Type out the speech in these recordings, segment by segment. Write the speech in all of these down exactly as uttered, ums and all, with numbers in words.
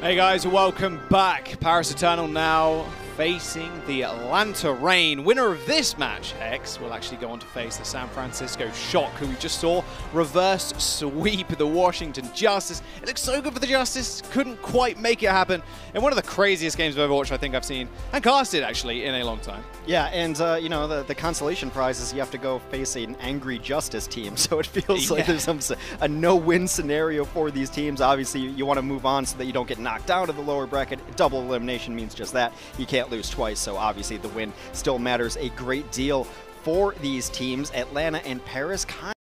Hey guys, welcome back. Paris Eternal now facing the Atlanta Reign. Winner of this match, X, will actually go on to face the San Francisco Shock, who we just saw reverse sweep the Washington Justice. It looks so good for the Justice, couldn't quite make it happen. In one of the craziest games of Overwatch I think I've seen, and casted actually, in a long time. Yeah, and uh, you know, the, the consolation prize is you have to go face an angry Justice team, so it feels yeah. like there's some, a no-win scenario for these teams. Obviously, you want to move on so that you don't get knocked down of the lower bracket. Double elimination means just that. You can't lose twice, so obviously the win still matters a great deal for these teams. Atlanta and Paris kind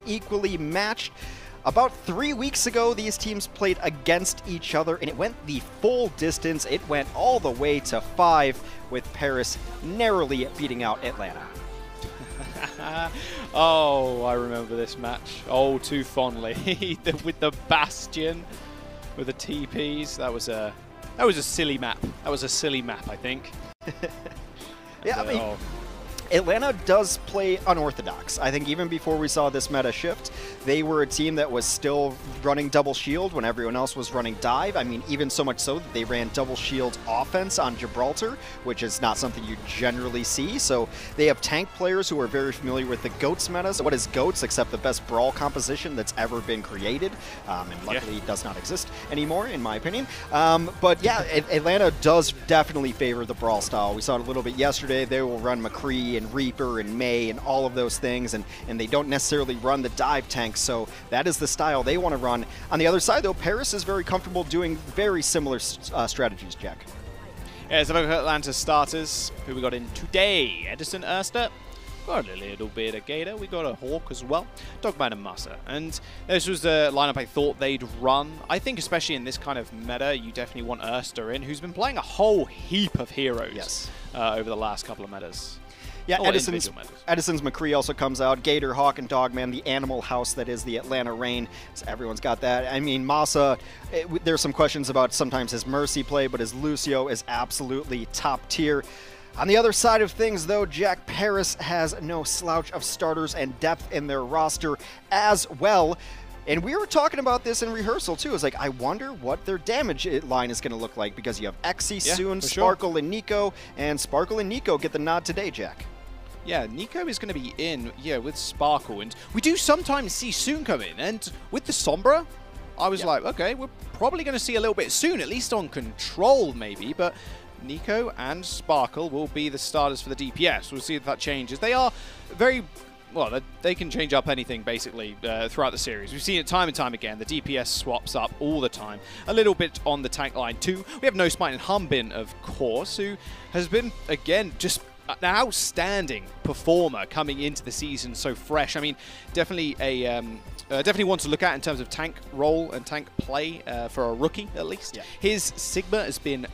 of equally matched. About three weeks ago, these teams played against each other, and it went the full distance. It went all the way to five, with Paris narrowly beating out Atlanta. Oh, I remember this match. Oh, too fondly. With the Bastion, with the T Ps. That was a... That was a silly map. That was a silly map, I think. Yeah, I mean, oh. Atlanta does play unorthodox. I think even before we saw this meta shift, they were a team that was still running double shield when everyone else was running dive. I mean, even so much so that they ran double shield offense on Gibraltar, which is not something you generally see. So they have tank players who are very familiar with the GOATS metas. What is GOATS except the best brawl composition that's ever been created? Um, and luckily, yeah. it does not exist anymore, in my opinion. Um, but yeah, Atlanta does definitely favor the brawl style. We saw it a little bit yesterday. They will run McCree and and Reaper and May and all of those things, and, and they don't necessarily run the dive tank, so that is the style they want to run. On the other side, though, Paris is very comfortable doing very similar uh, strategies, Jack. Yeah, so look at Atlanta starters, who we got in today. Edison, Erster, got a little bit of Gator, we got a Hawk as well, Dogman and Masaa. And this was the lineup I thought they'd run. I think especially in this kind of meta, you definitely want Erster in, who's been playing a whole heap of heroes yes. uh, over the last couple of metas. Yeah, oh, Edison's, Edison's McCree also comes out. Gator, Hawk, and Dogman, the animal house that is the Atlanta Reign. So everyone's got that. I mean, Masaa, it, there's some questions about sometimes his Mercy play, but his Lucio is absolutely top tier. On the other side of things, though, Jack, Paris has no slouch of starters and depth in their roster as well. And we were talking about this in rehearsal, too. It's like, I wonder what their damage line is going to look like, because you have Exy, yeah, Soon, Sparkle, sure. and Niko. And Sparkle and Niko get the nod today, Jack. Yeah, Niko is going to be in, yeah, with Sparkle, and we do sometimes see Soon come in, and with the Sombra, I was yep. like, okay, we're probably going to see a little bit Soon, at least on control maybe, but Niko and Sparkle will be the starters for the D P S. We'll see if that changes. They are very... Well, they can change up anything, basically, uh, throughout the series. We've seen it time and time again. The D P S swaps up all the time. A little bit on the tank line, too. We have Nosmite and Hanbin, of course, who has been, again, just... an outstanding performer coming into the season, so fresh. I mean, definitely a um, uh, definitely one to look at in terms of tank role and tank play uh, for a rookie, at least. Yeah. His Sigma has been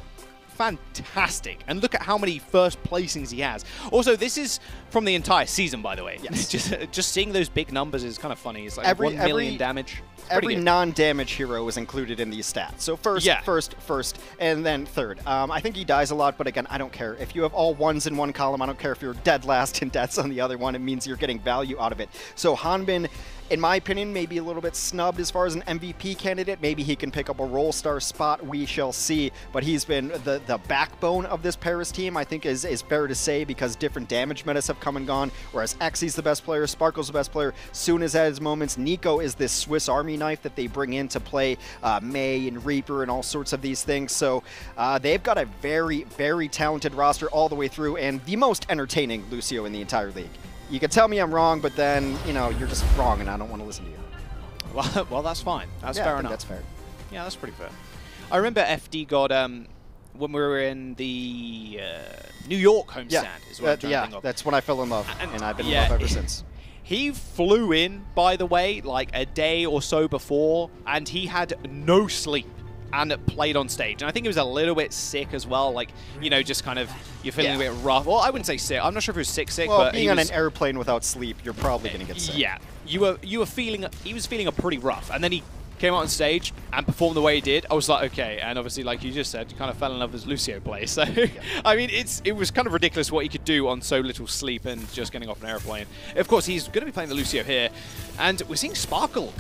fantastic, and look at how many first placings he has. Also, this is from the entire season, by the way. Yes. just just seeing those big numbers is kind of funny. It's like every, one million every, damage. It's every non-damage hero is included in these stats. So first, yeah. first, first, and then third. Um, I think he dies a lot, but again, I don't care. If you have all ones in one column, I don't care if you're dead last and deaths on the other one. It means you're getting value out of it. So Hanbin, in my opinion, maybe a little bit snubbed as far as an M V P candidate. Maybe he can pick up a role star spot. We shall see. But he's been the, the backbone of this Paris team, I think is, is fair to say, because different damage metas have come and gone, whereas Exy's the best player, Sparkle's the best player, Soon is at his moments, Niko is this Swiss Army knife that they bring in to play uh, May and Reaper and all sorts of these things. So uh, they've got a very, very talented roster all the way through, and the most entertaining Lucio in the entire league. You can tell me I'm wrong, but then, you know, you're just wrong and I don't want to listen to you. Well, well that's fine. That's yeah, fair I think enough. That's fair. Yeah, that's pretty fair. I remember F D God um, when we were in the uh, New York homestand. Yeah, is what uh, I'm yeah to think of. That's when I fell in love, and, and I've been yeah, in love ever since. He flew in, by the way, like a day or so before, and he had no sleep. And played on stage. And I think he was a little bit sick as well, like, you know, just kind of, you're feeling yeah. a bit rough. Well, I wouldn't say sick. I'm not sure if he was sick sick, well, but being he on was, an airplane without sleep, you're probably going to get sick. Yeah. You were, you were feeling, he was feeling a pretty rough. And then he came out on stage and performed the way he did, I was like, okay. And obviously, like you just said, you kind of fell in love with Lucio play. So, yeah. I mean, it's it was kind of ridiculous what he could do on so little sleep and just getting off an airplane. Of course, he's going to be playing the Lucio here. And we're seeing Sparkle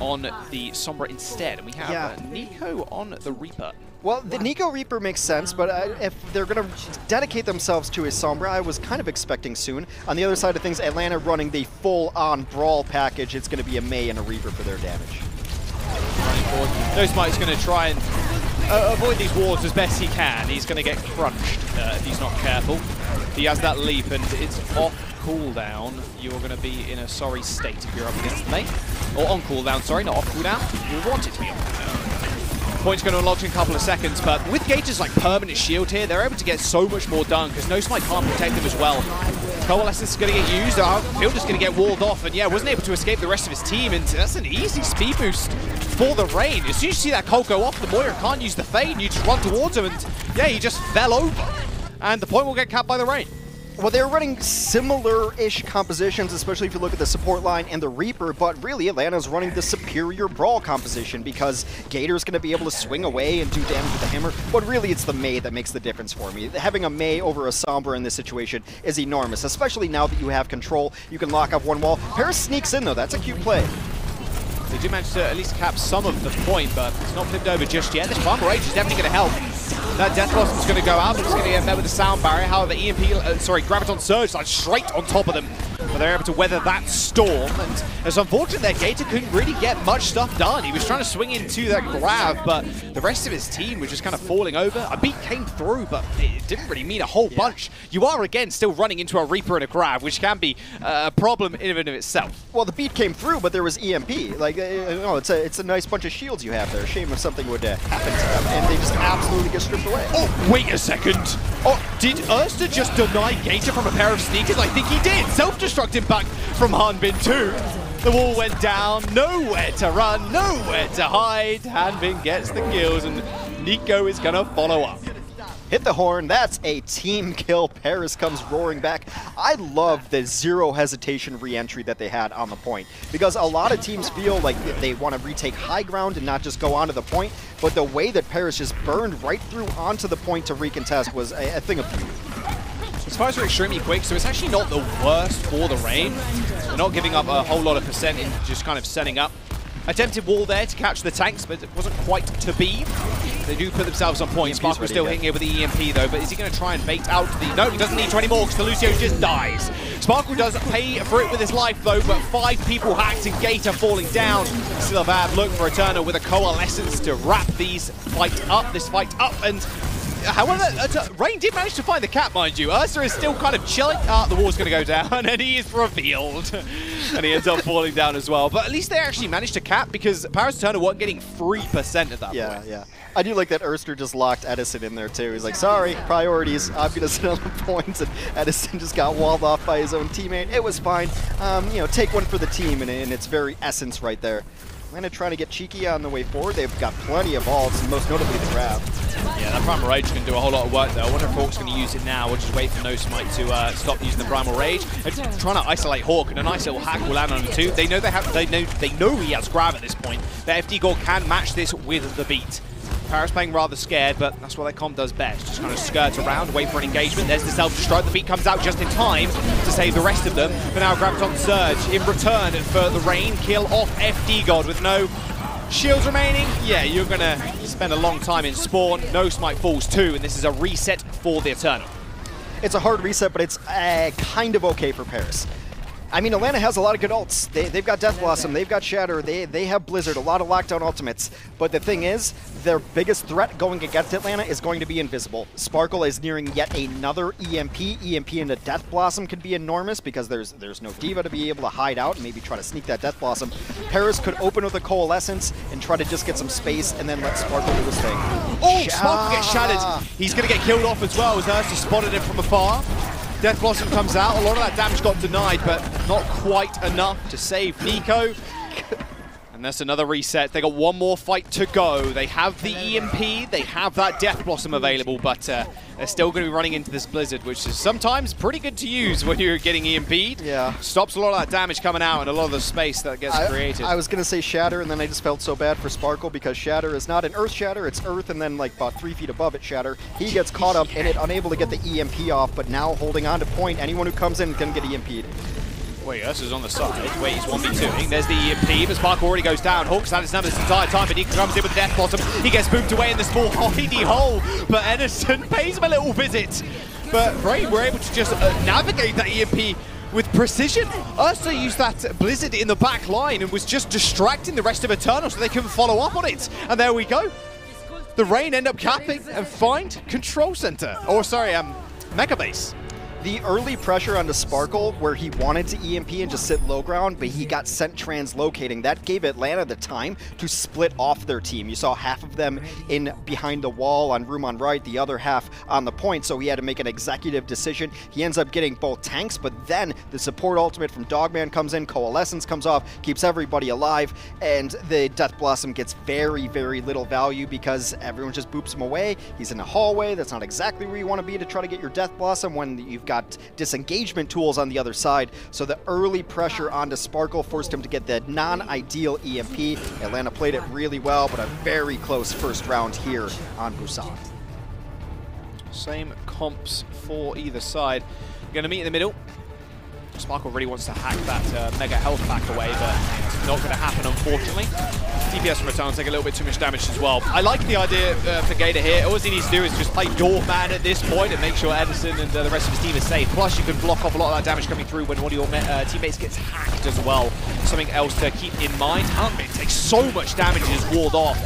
on the Sombra instead. And we have yeah. Niko on the Reaper. Well, the Niko Reaper makes sense, but I, if they're going to dedicate themselves to his Sombra, I was kind of expecting Soon. On the other side of things, Atlanta running the full-on Brawl package. It's going to be a Mei and a Reaper for their damage. Running forward. Nosmite's going to try and uh, avoid these wards as best he can. He's going to get crunched uh, if he's not careful. He has that leap, and it's off cooldown. You're going to be in a sorry state if you're up against Mei. Or on cooldown, sorry, not off cooldown. You want it to be on cooldown. Point's going to unlock in a couple of seconds, but with Gator's like permanent shield here, they're able to get so much more done because Nosmite can't protect them as well. Coalescence is going to get used, uh, Fielder's going to get walled off, and yeah, wasn't able to escape the rest of his team, and that's an easy speed boost for the Reign. As soon as you see that Cole go off, the Moira can't use the Fade, you just run towards him, and yeah, he just fell over. And the Point will get capped by the Reign. Well, they're running similar-ish compositions, especially if you look at the support line and the Reaper, but really Atlanta's running the superior Brawl composition because Gator's going to be able to swing away and do damage with the hammer, but really it's the Mei that makes the difference for me. Having a Mei over a Sombra in this situation is enormous, especially now that you have control. You can lock up one wall. Paris sneaks in, though. That's a cute play. They do manage to at least cap some of the Point, but it's not flipped over just yet. This Farmer Rage is definitely going to help. That Death Blossom's going to go out, but it's going to get met with a sound barrier. However, E M P, uh, sorry, Graviton Surge, like straight on top of them. But they're able to weather that storm, and it's unfortunate that Gator couldn't really get much stuff done. He was trying to swing into that grab, but the rest of his team was just kind of falling over. A beat came through, but it didn't really mean a whole yeah. bunch. You are, again, still running into a Reaper and a grab, which can be uh, a problem in and of itself. Well, the beat came through, but there was E M P. Like, uh, no, it's a, it's a nice bunch of shields you have there. Shame if something would uh, happen to them, and they just absolutely get stripped away. Oh, wait a second. Oh, did Erster just deny Gator from a pair of sneakers? I think he did. Self-destruct him back from Hanbin too. The wall went down, nowhere to run, nowhere to hide. Hanbin gets the kills and Niko is gonna follow up. Hit the horn, that's a team kill. Paris comes roaring back. I love the zero hesitation re-entry that they had on the Point, because a lot of teams feel like they want to retake high ground and not just go onto the Point, but the way that Paris just burned right through onto the Point to recontest was a, a thing of beauty. His fires are extremely quick, so it's actually not the worst for the Reign. They're not giving up a whole lot of percent in just kind of setting up. Attempted wall there to catch the tanks, but it wasn't quite to be. They do put themselves on point. Spark was still hitting here with the E M P though, but is he going to try and bait out the... No, he doesn't need to anymore because the Lucio just dies. Sparkle does pay for it with his life though, but five people hacked and Gator falling down. Still a bad look for Eternal with a coalescence to wrap these fight up, this fight up, and... However, Reign did manage to find the cap, mind you. Ursa is still kind of chilling. Ah, the wall's going to go down, and he is revealed. And he ends up falling down as well. But at least they actually managed to cap, because Paris Eternal weren't getting three percent at that yeah, point. Yeah, yeah. I do like that Erster just locked Edison in there, too. He's like, sorry, priorities. I'm going to sit on the points. And Edison just got walled off by his own teammate. It was fine. Um, you know, take one for the team, and, and its very essence right there. Atlanta trying to get cheeky on the way forward. They've got plenty of ults, most notably the grab. Yeah, that Primal Rage can do a whole lot of work though. I wonder if Hawk's going to use it now or just wait for Nosmite to uh, stop using the Primal Rage. They're trying to isolate Hawk, and a nice little hack will land on him too. They know they have. They know. They know he has grab at this point. The F D God can match this with the beat. Paris playing rather scared, but that's what their comp does best. Just kind of skirt around, wait for an engagement. There's the self-destruct. The beat comes out just in time to save the rest of them. But now Graviton Surge in return for the Reign. Kill off F D God with no shields remaining. Yeah, you're going to spend a long time in spawn. Nosmite falls too, and this is a reset for the Eternal. It's a hard reset, but it's uh, kind of okay for Paris. I mean, Atlanta has a lot of good ults. They, they've got Death Blossom, they've got Shatter, they, they have Blizzard, a lot of lockdown ultimates. But the thing is, their biggest threat going against Atlanta is going to be invisible. Sparkle is nearing yet another E M P. E M P into Death Blossom could be enormous because there's there's no D.Va to be able to hide out and maybe try to sneak that Death Blossom. Paris could open with a Coalescence and try to just get some space and then let Sparkle do his thing. Oh, Sh Sparkle gets shattered. He's going to get killed off as well as Erster spotted him from afar. Death Blossom comes out, a lot of that damage got denied, but not quite enough to save Niko. And that's another reset. They got one more fight to go. They have the E M P, they have that Death Blossom available, but uh, they're still going to be running into this Blizzard, which is sometimes pretty good to use when you're getting E M P'd. Yeah. Stops a lot of that damage coming out and a lot of the space that gets I, created. I was going to say Shatter, and then I just felt so bad for Sparkle because Shatter is not an Earth Shatter, it's Earth, and then like about three feet above it, Shatter. He gets caught up in it, unable to get the E M P off, but now holding on to point. Anyone who comes in can get E M P'd. Wait, Ursa's on the side. Wait, he's one v two-ing. There's the E M P, but Sparkle already goes down. Hawk's had his numbers this entire time, but he comes in with Death Blossom. He gets booped away in the small hidey hole, but Edison pays him a little visit. But Ray were able to just uh, navigate that E M P with precision. Ursa used that Blizzard in the back line and was just distracting the rest of Eternal so they couldn't follow up on it. And there we go. The Reign end up capping and find Control Center. Or, sorry, um, Mega Base. The early pressure onto Sparkle, where he wanted to E M P and just sit low ground, but he got sent translocating. That gave Atlanta the time to split off their team. You saw half of them in behind the wall on room on right, the other half on the point, so he had to make an executive decision. He ends up getting both tanks, but then the support ultimate from Dogman comes in, Coalescence comes off, keeps everybody alive, and the Death Blossom gets very, very little value because everyone just boops him away. He's in the hallway. That's not exactly where you want to be to try to get your Death Blossom when you've got disengagement tools on the other side, so the early pressure onto Sparkle forced him to get the non-ideal E M P. Atlanta played it really well, but a very close first round here on Busan. Same comps for either side. Going to meet in the middle. Sparkle really wants to hack that uh, mega health pack away, but it's not going to happen, unfortunately. D P S from Eternal take a little bit too much damage as well. I like the idea uh, for Gator here. All he needs to do is just play Doorman at this point and make sure Edison and uh, the rest of his team is safe. Plus, you can block off a lot of that damage coming through when one of your uh, teammates gets hacked as well. Something else to keep in mind. Hanbin takes so much damage and is walled off.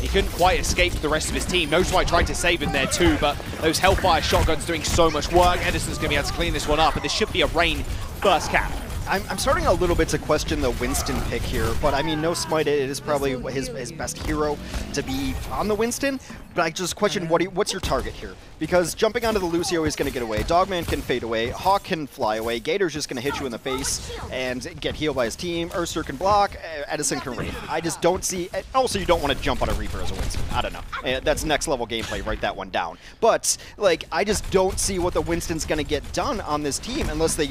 He couldn't quite escape the rest of his team. Nosmite tried to save him there too, but those Hellfire shotguns doing so much work. Edison's going to be able to clean this one up, but this should be a Reign first cap. I'm, I'm starting a little bit to question the Winston pick here, but I mean, Nosmite, it is probably his, his best hero to be on the Winston, but I just question what he, what's your target here? Because jumping onto the Lucio, he's going to get away. Dogman can fade away. Hawk can fly away. Gator's just going to hit you in the face and get healed by his team. Erster can block. Edison can raid. I just don't see... Also, you don't want to jump on a Reaper as a Winston. I don't know. That's next level gameplay. Write that one down. But, like, I just don't see what the Winston's going to get done on this team unless they...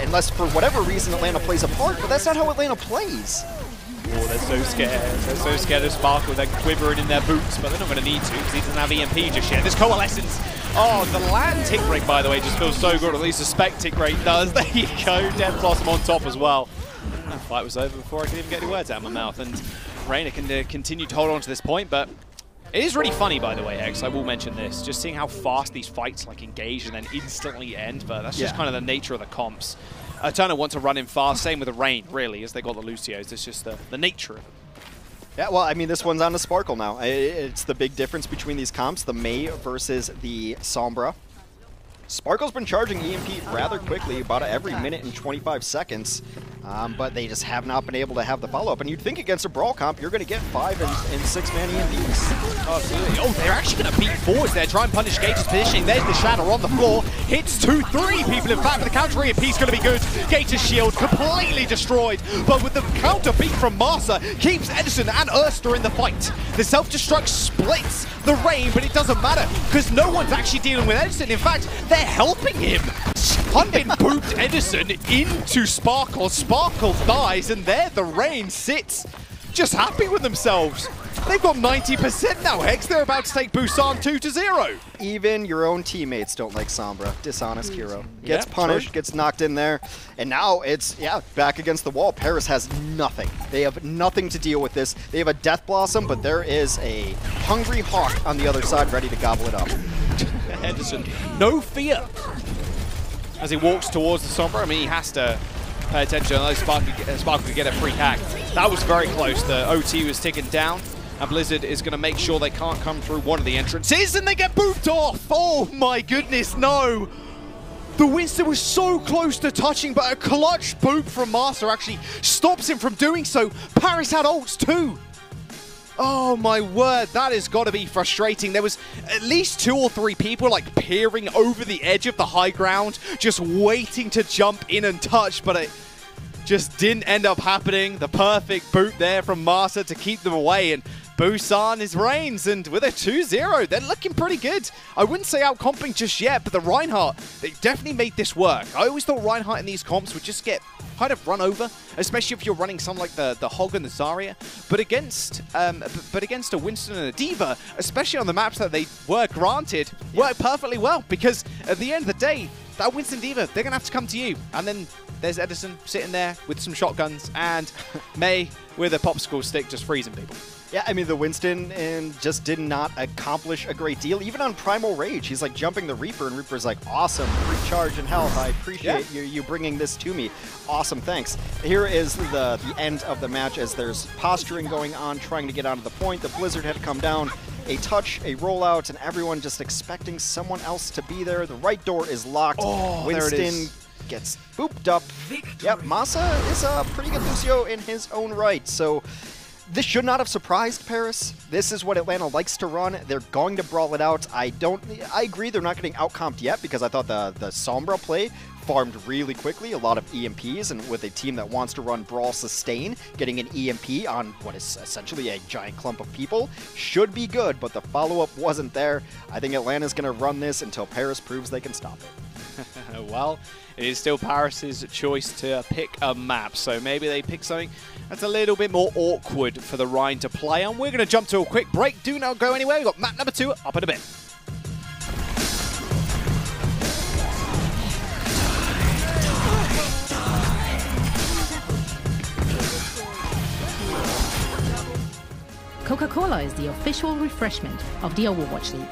Unless, for whatever reason, Atlanta plays a part, but that's not how Atlanta plays. Oh, they're so scared. They're so scared of Sparkle. They're quivering in their boots, but they're not going to need to because he doesn't have E M P just yet. This Coalescence. Oh, the land tick rate, by the way, just feels so good. At least the spec tick rate does. There you go. Death Blossom on top as well. That fight was over before I could even get any words out of my mouth. And Reign can uh, continue to hold on to this point, but it is really funny, by the way, X. I will mention this. Just seeing how fast these fights like engage and then instantly end, but that's yeah. just kind of the nature of the comps. Eternal want to run in fast, same with the Reign, really, as they got the Lucios. It's just the, the nature of it. Yeah, well, I mean, this one's on the Sparkle now. It's the big difference between these comps, the Mei versus the Sombra. Sparkle's been charging E M P rather quickly, about every minute and twenty-five seconds, um, but they just have not been able to have the follow-up. And you'd think against a Brawl comp, you're going to get five and, and six-man E M Ps. Absolutely. Oh, they're actually going to beat forwards there, try and punish Gator's positioning. There's the Shatter on the floor. Hits two, three people, in fact, but the counter E M P's going to be good. Gator's shield completely destroyed, but with the counter beat from Masaa, keeps Edison and Erster in the fight. The self-destruct splits the Reign, but it doesn't matter, because no one's actually dealing with Edison. In fact, they're helping him. Hanbin booped Edison into Sparkle. Sparkle dies, and there the Reign sits, just happy with themselves. They've got ninety percent now, Hex. They're about to take Busan two to zero. Even your own teammates don't like Sombra. Dishonest hero. Gets yeah, punished, true. Gets knocked in there. And now it's, yeah, back against the wall. Paris has nothing. They have nothing to deal with this. They have a Death Blossom, but there is a hungry Hawk on the other side ready to gobble it up. Edison, no fear. As he walks towards the Sombra, I mean, he has to pay attention. I know Sparkle Sparkle could get a free hack. That was very close. The O T was ticking down. And Blizzard is going to make sure they can't come through one of the entrances, and they get booped off. Oh my goodness, no. The Winston was so close to touching, but a clutch boop from Masaa actually stops him from doing so. Paris had ults too. Oh my word, that has got to be frustrating. There was at least two or three people like peering over the edge of the high ground, just waiting to jump in and touch, but it just didn't end up happening. The perfect boot there from Masaa to keep them away, and Busan is Reigns, and with a two zero, they're looking pretty good. I wouldn't say outcomping just yet, but the Reinhardt, they definitely made this work. I always thought Reinhardt in these comps would just get kind of run over, especially if you're running something like the, the Hog and the Zarya. But against um, but against a Winston and a D.Va, especially on the maps that they were granted, yeah. worked perfectly well, because at the end of the day, that Winston D.Va, they're going to have to come to you. And then there's Edison sitting there with some shotguns, and May with a popsicle stick just freezing people. Yeah, I mean, the Winston and just did not accomplish a great deal. Even on Primal Rage, he's like jumping the Reaper, and Reaper's like, awesome, recharge and health. I appreciate yeah. you, you bringing this to me. Awesome, thanks. Here is the, the end of the match as there's posturing going on, trying to get onto the point. The Blizzard had come down. A touch, a rollout, and everyone just expecting someone else to be there. The right door is locked. Oh, Winston there it is. Gets booped up. Victory. Yep, Masaa is a pretty good Lucio in his own right. So this should not have surprised Paris. This is what Atlanta likes to run. They're going to brawl it out. I don't. I agree they're not getting outcomped yet, because I thought the, the Sombra play farmed really quickly, a lot of E M Ps, and with a team that wants to run Brawl Sustain, getting an E M P on what is essentially a giant clump of people should be good, but the follow-up wasn't there. I think Atlanta's going to run this until Paris proves they can stop it. Well, it is still Paris's choice to pick a map, so maybe they pick something that's a little bit more awkward for the Rhine to play on. We're going to jump to a quick break. Do not go anywhere. We've got map number two up in a bit. Coca-Cola is the official refreshment of the Overwatch League.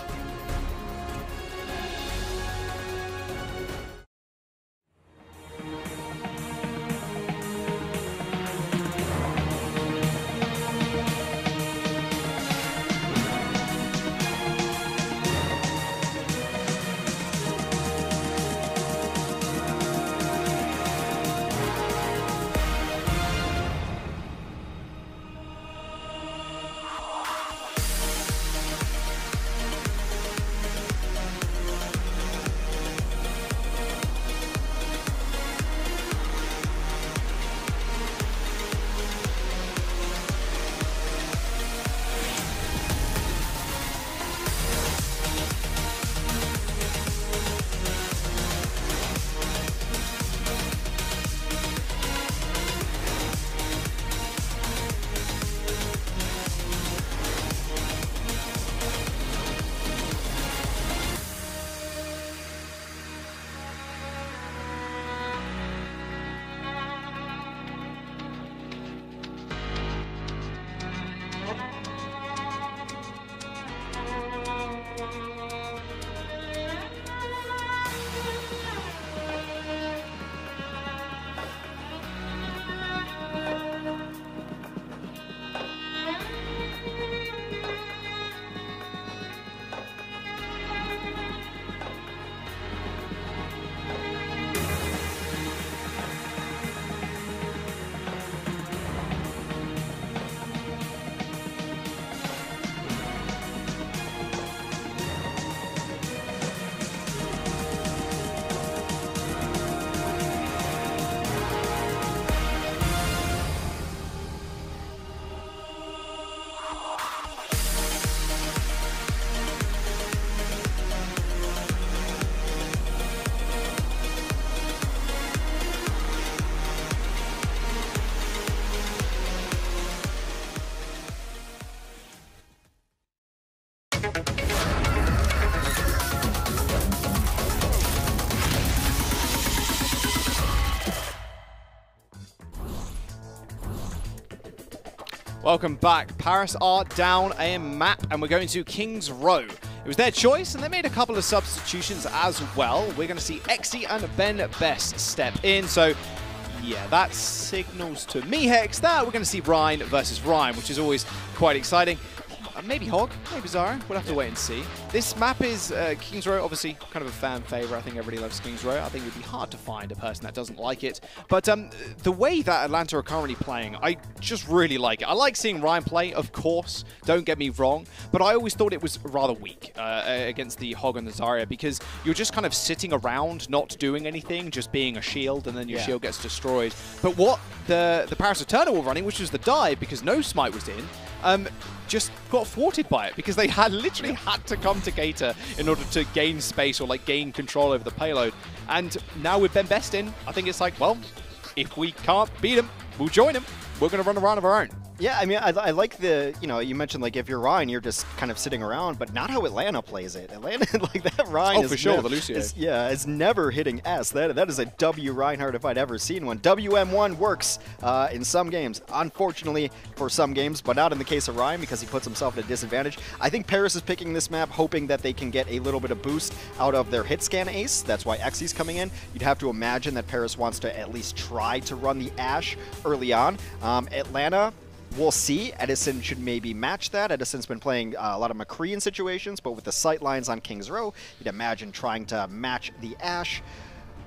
Welcome back. Paris are down a map, and we're going to King's Row. It was their choice, and they made a couple of substitutions as well. We're going to see Exy and BenBest step in. So, yeah, that signals to me, Hex, that we're going to see Rhine versus Rhine, which is always quite exciting. Uh, maybe Hog, maybe Zara. We'll have to wait and see. This map is uh, King's Row, obviously kind of a fan favorite. I think everybody loves King's Row. I think it would be hard to find a person that doesn't like it. But um, the way that Atlanta are currently playing, I just really like it. I like seeing Ryan play, of course, don't get me wrong, but I always thought it was rather weak uh, against the Hog and the Zarya, because you're just kind of sitting around, not doing anything, just being a shield, and then your yeah. shield gets destroyed. But what the, the Paris Eternal were running, which was the dive, because Nosmite was in, um, just got thwarted by it, because they had literally had to come to Gator in order to gain space or like gain control over the payload. And now with BenBest in, I think it's like, well, if we can't beat them, we'll join them. We're going to run a round of our own. Yeah, I mean, I, I like the, you know, you mentioned, like, if you're Ryan, you're just kind of sitting around, but not how Atlanta plays it. Atlanta, like, that Ryan oh, is... Oh, for sure, the Lucio. Is, yeah, it's never hitting S. That, that is a W Reinhardt if I'd ever seen one. W M one works uh, in some games, unfortunately for some games, but not in the case of Ryan, because he puts himself at a disadvantage. I think Paris is picking this map, hoping that they can get a little bit of boost out of their hit scan ace. That's why Exy's coming in. You'd have to imagine that Paris wants to at least try to run the Ashe early on. Um, Atlanta... We'll see. Edison should maybe match that. Edison's been playing uh, a lot of McCree in situations, but with the sight lines on King's Row, you'd imagine trying to match the Ashe.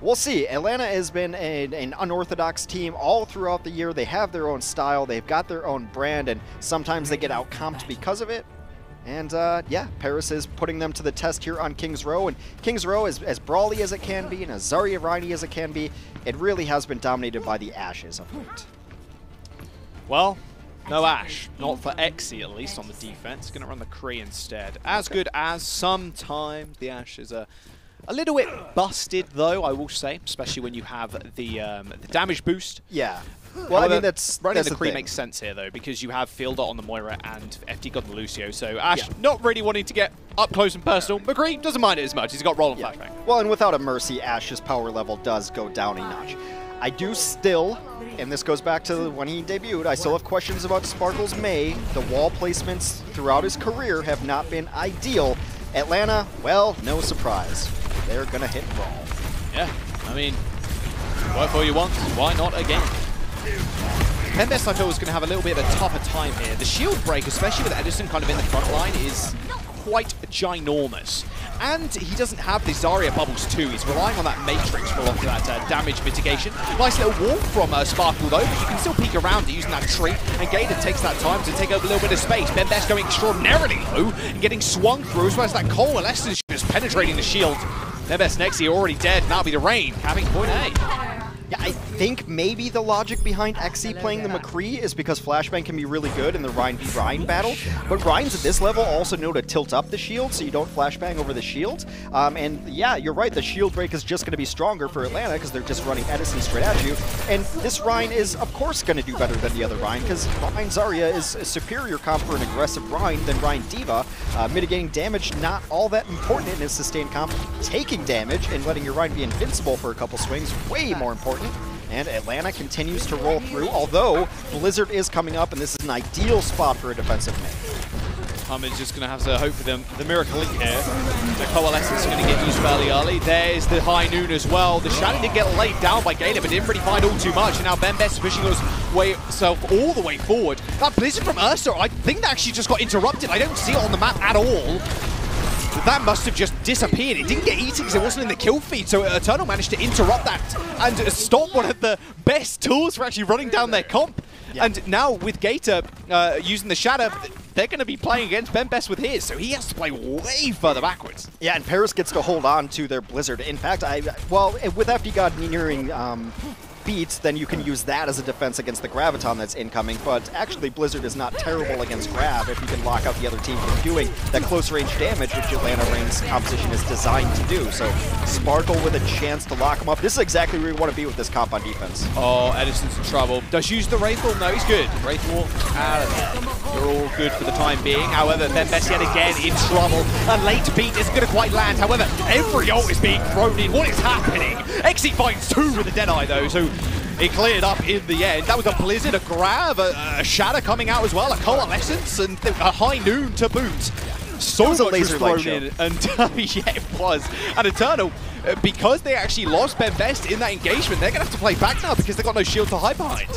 We'll see. Atlanta has been a, an unorthodox team all throughout the year. They have their own style. They've got their own brand, and sometimes they get out-comped because of it. And, uh, yeah, Paris is putting them to the test here on King's Row. And King's Row is as brawly as it can be and as Zarya Rhynie as it can be. It really has been dominated by the Ashes of late. Well... No Ashe, not for Exy at least on the defense. Going to run the Kree instead. As okay. good as sometimes. The Ashe is a, a little bit busted though, I will say, especially when you have the, um, the damage boost. Yeah. Well, However, I mean, that's running the Kree makes sense here though, because you have Fielder on the Moira and F D God the Lucio. So Ashe yeah. not really wanting to get up close and personal. McCree doesn't mind it as much. He's got roll and yeah. flashback. Well, and without a mercy, Ashe's power level does go down a notch. I do still, and this goes back to when he debuted, I still have questions about Sparkle's May. The wall placements throughout his career have not been ideal. Atlanta, well, no surprise. They're going to hit brawl. Yeah, I mean, work all you want, why not again? BenBest, I feel, is going to have a little bit of a tougher time here. The shield break, especially with Edison kind of in the front line, is quite ginormous. And he doesn't have the Zarya bubbles too. He's relying on that Matrix for a lot of that uh, damage mitigation. Nice little wall from uh, Sparkle though, but you can still peek around using that tree. And Gator takes that time to take over a little bit of space. BenBest going extraordinarily low and getting swung through, as well as that coalescence just penetrating the shield. BenBest next, he already dead, and that'll be the rain, having point A. Yeah, I think maybe the logic behind Exy playing the McCree is because Flashbang can be really good in the Rhyne v Rhyne battle, but Rhyne's at this level also know to tilt up the shield so you don't Flashbang over the shield. Um, and yeah, you're right, the shield break is just going to be stronger for Atlanta because they're just running Edison straight at you. And this Rhyne is, of course, going to do better than the other Rhyne because Rhyne Zarya is a superior comp for an aggressive Rhyne than Rhyne D.Va. Uh, mitigating damage, not all that important in his sustained comp. Taking damage and letting your Rhyne be invincible for a couple swings, way more important. And Atlanta continues to roll through, although Blizzard is coming up, and this is an ideal spot for a defensive mid. Hammond's just going to have to hope for them. The miracle link here. The coalescence is going to get used fairly early. There's the high noon as well. The Shadow did get laid down by Gator, but didn't really find all too much. And now BenBest pushing his way self all the way forward. That Blizzard from Ursa, I think that actually just got interrupted. I don't see it on the map at all. But that must have just disappeared. It didn't get eaten because it wasn't in the kill feed, so Eternal managed to interrupt that and stop one of the best tools for actually running down their comp. Yeah. And now with Gator uh, using the Shadow, they're going to be playing against BenBest with his, so he has to play way further backwards. Yeah, and Paris gets to hold on to their Blizzard. In fact, I well, with F D God nearing... Um, beats, then you can use that as a defense against the Graviton that's incoming, but actually Blizzard is not terrible against Grav if you can lock out the other team from doing that close range damage which Atlanta Reign's composition is designed to do. So Sparkle with a chance to lock him up. This is exactly where we want to be with this comp on defense. Oh, Edison's in trouble. Does use the Wraithwall? No, he's good. Wraithwall out of there. They're all good for the time being. However, BenBest yet again in trouble. A late beat isn't going to quite land. However, every ult is being thrown in. What is happening? Exy finds two with a Deadeye though, so it cleared up in the end. That was a Blizzard, a Grav, a, a Shatter coming out as well, a Coalescence, and a High Noon to boot. So much was thrown in, and yeah, it was. And Eternal, because they actually lost BenBest in that engagement, they're going to have to play back now because they've got no shield to hide behind.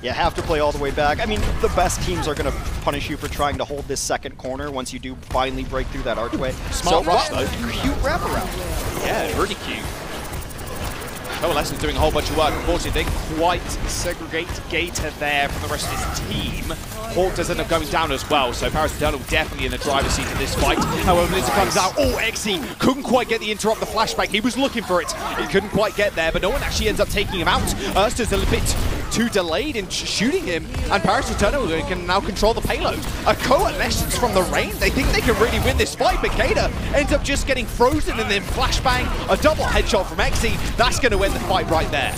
You have to play all the way back. I mean, the best teams are going to punish you for trying to hold this second corner once you do finally break through that archway. Small so, rush, though. Cute wraparound. Yeah, really cute. Coalescence doing a whole bunch of work. Unfortunately, they quite segregate Gator there from the rest of his team. Hawk does end up going down as well, so Paris Eternal definitely in the driver's seat in this fight. However, Lizard comes out. Oh, Exy couldn't quite get the interrupt, the flashback. He was looking for it. He couldn't quite get there, but no one actually ends up taking him out. Erster's a little bit too delayed in shooting him, and Paris Eternal can now control the payload. A coalescence from the Reign. They think they can really win this fight, but Gator ends up just getting frozen and then flashbang. A double headshot from Exy. That's going to win the fight right there.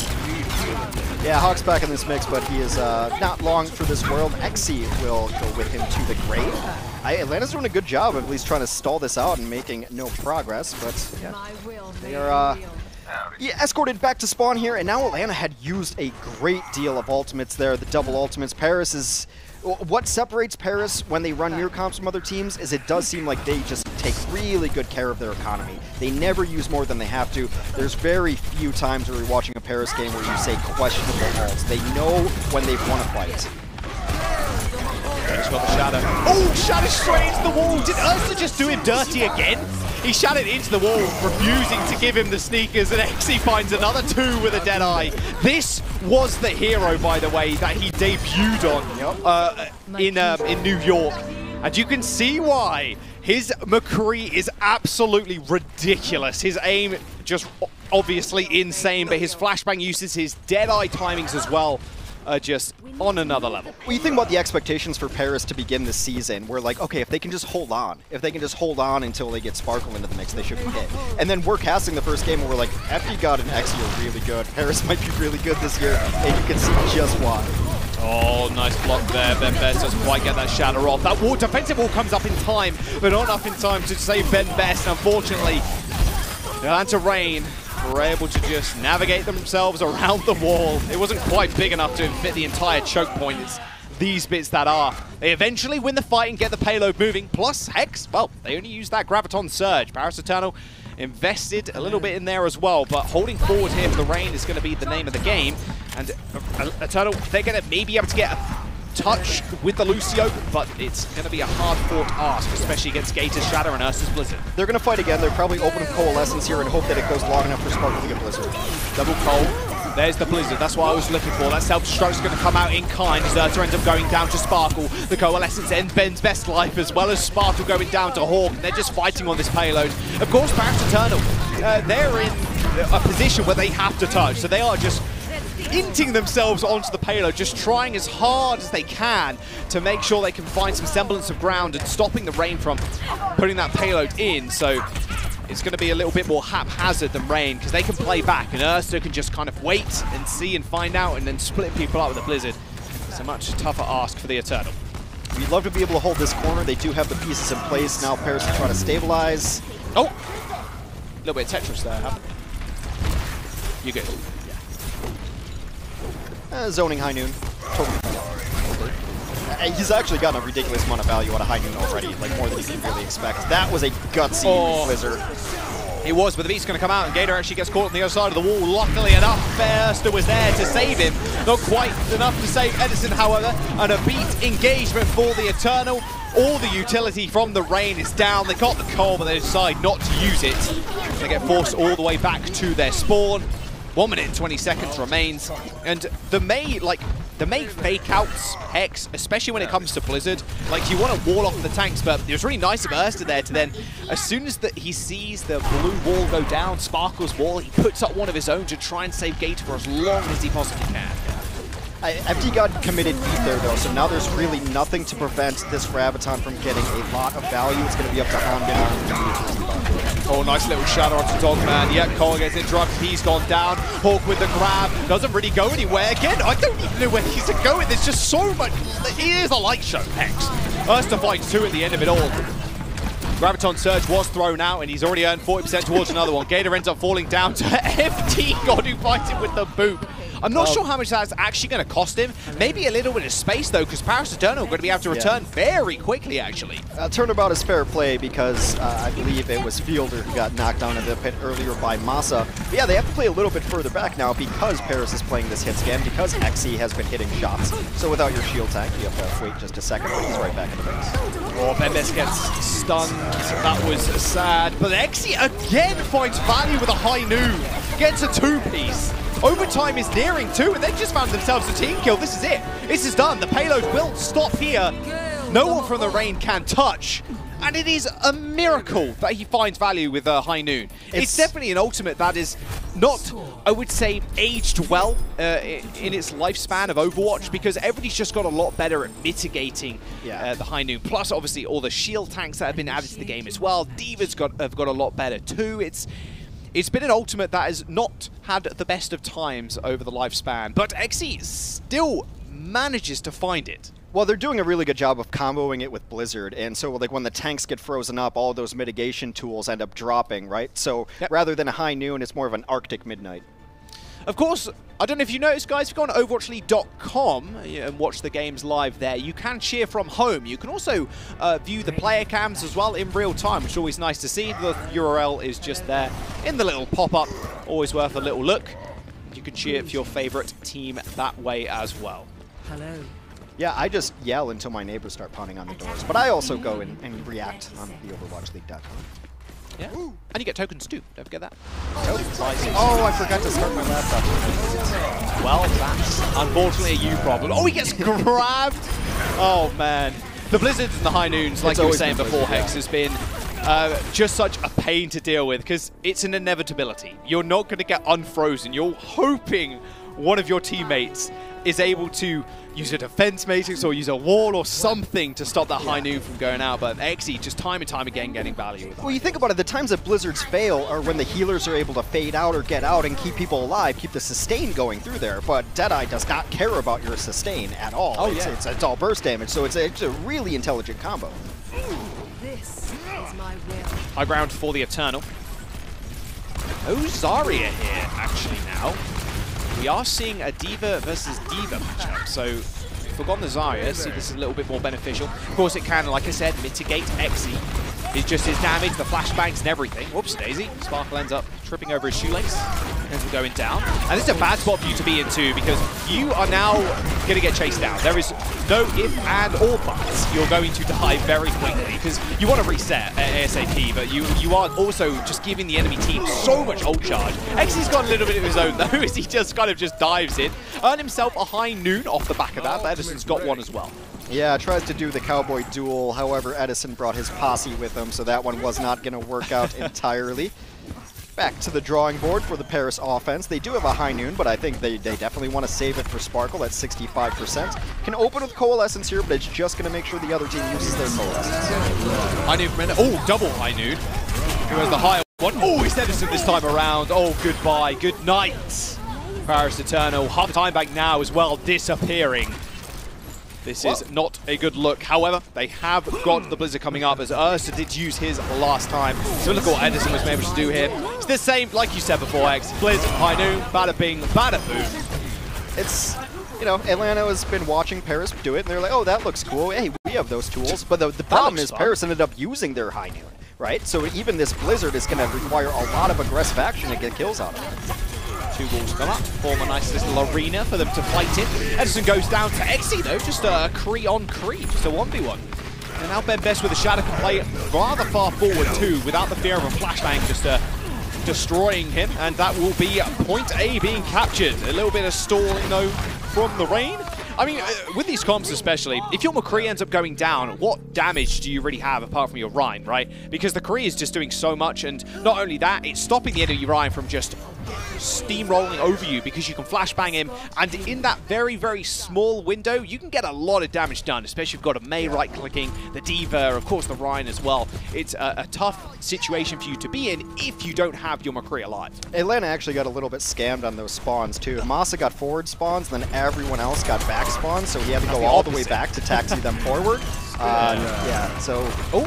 Yeah, Hawk's back in this mix, but he is uh, not long for this world. Exy will go with him to the grave. I, Atlanta's doing a good job of at least trying to stall this out and making no progress, but yeah, they are uh, yeah, escorted back to spawn here, and now Atlanta had used a great deal of ultimates there, the double ultimates. Paris is... What separates Paris when they run near comps from other teams is it does seem like they just take really good care of their economy. They never use more than they have to. There's very few times where you're watching a Paris game where you say questionable calls. They know when they've won a fight. Just got the shadow. Oh, shadow straight into the wall. Did Ursa just do him dirty again? He shot it into the wall, refusing to give him the sneakers, and Exy finds another two with a dead eye. This was the hero, by the way, that he debuted on uh, in um, in New York, and you can see why. His McCree is absolutely ridiculous. His aim just obviously insane, but his flashbang uses, his dead eye timings as well, are just on another level. Well, you think about the expectations for Paris to begin this season. We're like, okay, if they can just hold on, if they can just hold on until they get Sparkle into the mix, they should be hit. And then we're casting the first game where we're like, F D God and Exy are really good. Paris might be really good this year, and you can see just why. Oh, nice block there. BenBest doesn't quite get that shatter off. That wall, defensive wall comes up in time, but not enough in time to save BenBest. Unfortunately, Atlanta Reign were able to just navigate themselves around the wall. It wasn't quite big enough to fit the entire choke point. It's these bits that are. They eventually win the fight and get the payload moving. Plus, Hex, well, they only used that Graviton Surge. Paris Eternal invested a little bit in there as well, but holding forward here for the Reign is going to be the name of the game. And Eternal, they're going to maybe be able to get a touch with the Lucio, but it's going to be a hard-fought ask, especially against Gator's Shatter and Ursa's Blizzard. They're going to fight again. They're probably open to Coalescence here and hope that it goes long enough for Sparkle to get Blizzard. Double Coal. There's the Blizzard. That's what I was looking for. That self-stroke's going to come out in kind as Ursa ends up going down to Sparkle. The Coalescence ends BenBest's life, as well as Sparkle going down to Hawk. They're just fighting on this payload. Of course, Paris Eternal, uh, they're in a position where they have to touch, so they are just hinting themselves onto the payload, just trying as hard as they can to make sure they can find some semblance of ground and stopping the Reign from putting that payload in. So it's going to be a little bit more haphazard than Reign, because they can play back and Erster can just kind of wait and see and find out and then split people up with the Blizzard. It's a much tougher ask for the Eternal. We'd love to be able to hold this corner. They do have the pieces in place. Now Paris is trying to stabilize. Oh! A little bit of Tetris there. You're good. Uh, zoning High Noon. Totally. Uh, he's actually gotten a ridiculous amount of value out of High Noon already, like more than you can really expect. That was a gutsy oh. Blizzard. It was, but the beat's going to come out, and Gator actually gets caught on the other side of the wall. Luckily enough, Erster was there to save him. Not quite enough to save Edison, however, and a beat engagement for the Eternal. All the utility from the Reign is down. They got the coal, but they decide not to use it. They get forced all the way back to their spawn. one minute and twenty seconds remains, and the May, like, the May fake-outs, Hex, especially when it comes to Blizzard, like, you want to wall off the tanks, but it was really nice of Erster there to then, as soon as the, he sees the blue wall go down, Sparkle's wall, he puts up one of his own to try and save Gator for as long as he possibly can. F D God committed beat there, though, so now there's really nothing to prevent this Graviton from getting a lot of value. It's going to be up to Hanbin. Oh, nice little shadow onto Dogman. Yeah, Cole gets it drugged. He's gone down. Hawk with the grab. Doesn't really go anywhere. Again, I don't even know where he's going. There's just so much. It is a light show, Hex. Erster fights two at the end of it all. Graviton Surge was thrown out, and he's already earned forty percent towards another one. Gator ends up falling down to F D God, who fights him with the boop. I'm not oh. sure how much that's actually going to cost him. Maybe a little bit of space, though, because Paris Eternal are going to be able to return yeah. very quickly, actually. Uh, turnabout is fair play because uh, I believe it was Fielder who got knocked down in the pit earlier by Masaa. But yeah, they have to play a little bit further back now because Paris is playing this hit scam, because Exy has been hitting shots. So without your shield tank, you have to wait just a second, but he's right back in the mix. Oh, BenBest gets stunned. That was sad. But Exy again finds value with a high noob. Gets a two-piece. Overtime is nearing too, and they've just found themselves a team kill. This is it. This is done. The payload will stop here. No one from the Reign can touch. And it is a miracle that he finds value with uh, High Noon. It's, it's definitely an ultimate that is not, I would say, aged well uh, in, in its lifespan of Overwatch, because everybody's just got a lot better at mitigating yeah. uh, the High Noon. Plus, obviously, all the shield tanks that have been added to the game as well. Diva's got have got a lot better too. It's It's been an ultimate that has not had the best of times over the lifespan, but Exy still manages to find it. Well, they're doing a really good job of comboing it with Blizzard, and so like when the tanks get frozen up, all those mitigation tools end up dropping, right? So yep. rather than a high noon, it's more of an Arctic midnight. Of course, I don't know if you noticed, guys, if you go on Overwatch League dot com and watch the games live there, you can cheer from home. You can also uh, view the player cams as well in real time, which is always nice to see. The U R L is just there in the little pop-up. Always worth a little look. You can cheer for your favorite team that way as well. Hello. Yeah, I just yell until my neighbors start pounding on the doors, but I also go and, and react on the Overwatch League dot com. Yeah. Ooh. And you get tokens too, don't forget that. Tokens. Oh, I forgot to start my laptop. Well, that's unfortunately a you problem. Oh, he gets grabbed! Oh, man. The Blizzards and the High Noons, like it's you were saying before, Blizzard, Hex, yeah. has been uh, just such a pain to deal with, because it's an inevitability. You're not going to get unfrozen. You're hoping one of your teammates is able to use a defense matrix or use a wall or something to stop that yeah. high noon from going out, but Exy just time and time again getting value with that. Well, you think about it, the times that Blizzards fail are when the healers are able to fade out or get out and keep people alive, keep the sustain going through there, but Deadeye does not care about your sustain at all. Oh, it's, yeah. it's, it's all burst damage, so it's a, it's a really intelligent combo. This is my will. High ground for the Eternal. No Zarya here, actually, now. We are seeing a D.Va versus D.Va matchup, so we've forgotten the Zarya, see, this is a little bit more beneficial. Of course it can, like I said, mitigate Exy. It's just his damage, the flashbangs and everything. Whoops, Daisy. Sparkle ends up tripping over his shoelace. Ends up going down. And this is a bad spot for you to be in too, because you are now going to get chased down. There is no if and or buts. You're going to die very quickly, because you want to reset at ASAP, but you you are also just giving the enemy team so much ult charge. Exy's got a little bit of his own though, as he just kind of just dives in. Earned himself a high noon off the back of that, but Edison's got one as well. Yeah, tries to do the cowboy duel, however Edison brought his posse with him, so that one was not going to work out entirely. Back to the drawing board for the Paris offense. They do have a high noon, but I think they, they definitely want to save it for Sparkle at sixty-five percent. Can open with Coalescence here, but it's just going to make sure the other team uses their Coalescence. High noon from Ender. Oh, double high noon. Who has the higher one? Oh, it's Edison this time around. Oh, goodbye. Good night. Paris Eternal. Half time back now as well, disappearing. This Whoa. is not a good look. However, they have got the Blizzard coming up, as Ursa did use his last time. So look at what Edison was able to do here. It's the same, like you said before, X. Blizzard, high noon, bada bing, bada boom. It's, you know, Atlanta has been watching Paris do it, and they're like, oh, that looks cool. Hey, we have those tools. But the, the problem is fun. Paris ended up using their high noon, right? So even this Blizzard is going to require a lot of aggressive action to get kills out of it. Two walls come up, form a nice little arena for them to fight in. Edison goes down to Exy though, just a Cree on Cree, just a one v one. And now BenBest with a shadow can play rather far forward too, without the fear of a flashbang, just uh, destroying him. And that will be point A being captured. A little bit of stalling though from the Reign. I mean, with these comps especially, if your McCree ends up going down, what damage do you really have apart from your Reign, right? Because the McCree is just doing so much, and not only that, it's stopping the enemy Reign from just steamrolling over you, because you can flashbang him, and in that very, very small window, you can get a lot of damage done, especially if you've got a May right-clicking, the D.Va, of course the Reign as well. It's a, a tough situation for you to be in if you don't have your McCree alive. Atlanta actually got a little bit scammed on those spawns too. Masaa got forward spawns, then everyone else got back spawn, so he had to go all the way back to taxi them forward. Uh, yeah, so... Oh,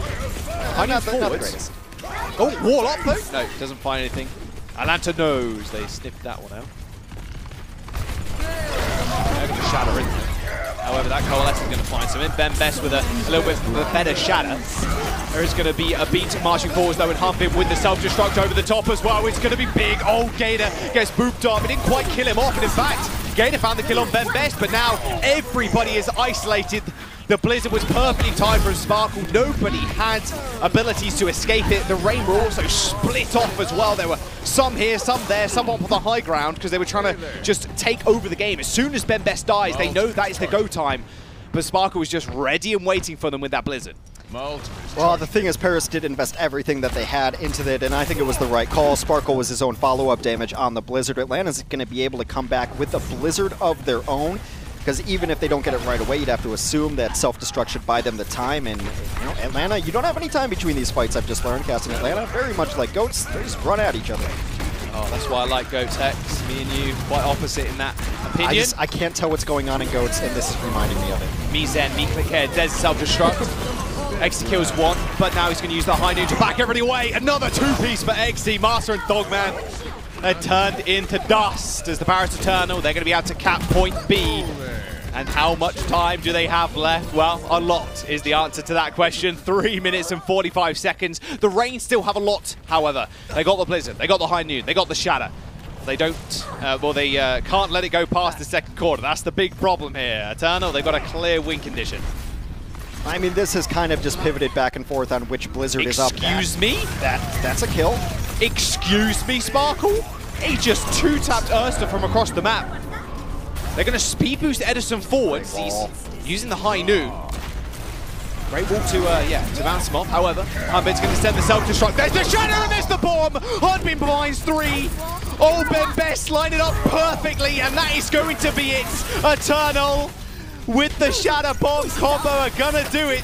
I'm not, not the greatest. Oh, wall up though? No, doesn't find anything. Atlanta knows. They snipped that one out. shattering. However, that Coalesce is going to find something. BenBest with a, a little bit of a better shatter. There is going to be a beat marching forwards though, and Hanbin with the self-destruct over the top as well. It's going to be big. Old Gator gets booped up. It didn't quite kill him off, and in fact, Gator found the kill on BenBest, but now everybody is isolated. The Blizzard was perfectly timed from Sparkle. Nobody had abilities to escape it. The Rain were also split off as well. There were some here, some there, some on the high ground because they were trying to just take over the game. As soon as BenBest dies, they know that is the go time. But Sparkle was just ready and waiting for them with that Blizzard. Well, the thing is, Paris did invest everything that they had into it, and I think it was the right call. Sparkle was his own follow-up damage on the Blizzard. Atlanta's going to be able to come back with a Blizzard of their own, because even if they don't get it right away, you'd have to assume that self-destruct should buy them the time. And, you know, Atlanta, you don't have any time between these fights, I've just learned, casting Atlanta. Very much like GOATS, they just run at each other. Oh, that's why I like GOATS, Hex. Me and you, quite opposite in that opinion. I, just, I can't tell what's going on in GOATS, and this is reminding me of it. Me Zen, me Click Head, Dez self-destruct. Exy kills one, but now he's going to use the high noon to back everybody away. Another two-piece for Exy. Masaa and Dogman are turned into dust as the Paris Eternal. They're going to be out to cap point B. And how much time do they have left? Well, a lot is the answer to that question. Three minutes and forty-five seconds. The Reign still have a lot, however. They got the Blizzard, they got the high noon, they got the shatter. They don't, uh, well, they uh, can't let it go past the second quarter. That's the big problem here. Eternal, they've got a clear win condition. I mean, this has kind of just pivoted back and forth on which Blizzard Excuse is up. Excuse me? That, that's a kill. Excuse me, Sparkle? He just two-tapped Erster from across the map. They're going to speed boost Edison forwards. He's using the high noon. Great wall to, uh, yeah, to bounce him off. However, Hanbin's going to send the self-destruct. There's the shadow and there's the bomb! Hanbin provides three. Oh, BenBest lined it up perfectly, and that is going to be it. Eternal with the shatter bomb combo are gonna do it.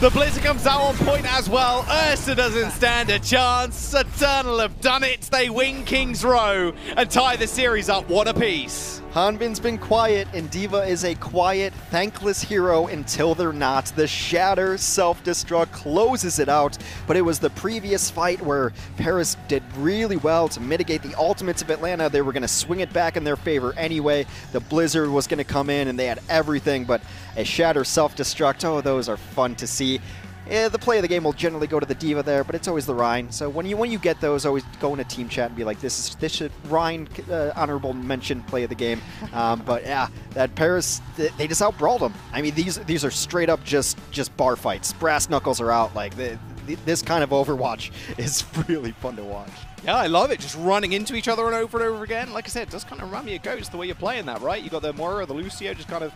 The Blizzard comes out on point as well. Ursa doesn't stand a chance. Eternal have done it. They win King's Row and tie the series up one apiece. Hanbin's been quiet, and D.Va is a quiet, thankless hero until they're not. The shatter self-destruct closes it out, but it was the previous fight where Paris did really well to mitigate the ultimates of Atlanta. They were going to swing it back in their favor anyway. The Blizzard was going to come in, and they had everything, but a shatter self-destruct, oh, those are fun to see. Yeah, the play of the game will generally go to the D.Va there, but it's always the Reign. So when you when you get those, always go in a team chat and be like, this is this should Reign uh, honorable mention play of the game. Um, but yeah, that Paris, they, they just outbrawled them. I mean, these these are straight up just just bar fights. Brass knuckles are out. Like they, they, this kind of Overwatch is really fun to watch. Yeah, I love it. Just running into each other and over and over again. Like I said, it does kind of run me a ghost the way you're playing that, right? You got the Mora, the Lucio, just kind of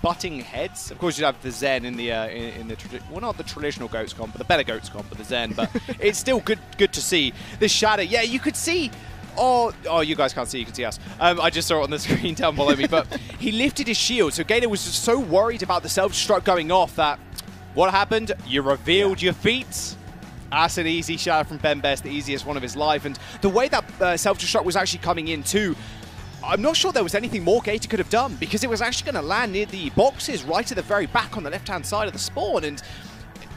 butting heads. Of course, you'd have the Zen in the uh, in, in the well, not the traditional GOATS comp, but the better GOATS comp, but the Zen. But it's still good, good to see this shatter. Yeah, you could see. Oh, oh, you guys can't see. You can see us. Um, I just saw it on the screen down below me. But he lifted his shield, so Gator was just so worried about the self-destruct going off that what happened? You revealed yeah. your feet. That's an easy shatter from BenBest, the easiest one of his life, and the way that uh, self-destruct was actually coming in too. I'm not sure there was anything more Gator could have done, because it was actually going to land near the boxes right at the very back on the left-hand side of the spawn, and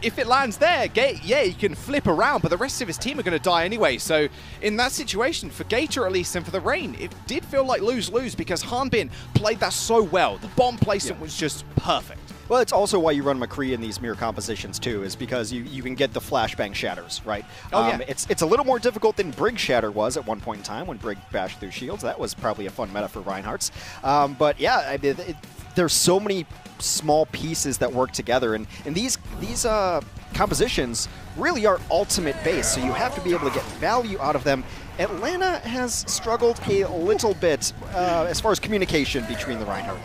if it lands there, Gator, yeah, he can flip around, but the rest of his team are going to die anyway. So in that situation, for Gator at least, and for the Reign, it did feel like lose-lose, because Hanbin played that so well. The bomb placement yeah. was just perfect. Well, it's also why you run McCree in these mirror compositions too, is because you, you can get the flashbang shatters, right? Oh, um, yeah. It's it's a little more difficult than Brig shatter was at one point in time when Brig bashed through shields. That was probably a fun meta for Reinhardt's. Um, but yeah, I mean, it, there's so many small pieces that work together, and, and these these uh, compositions really are ultimate based, so you have to be able to get value out of them. Atlanta has struggled a little bit uh, as far as communication between the Reinhardt.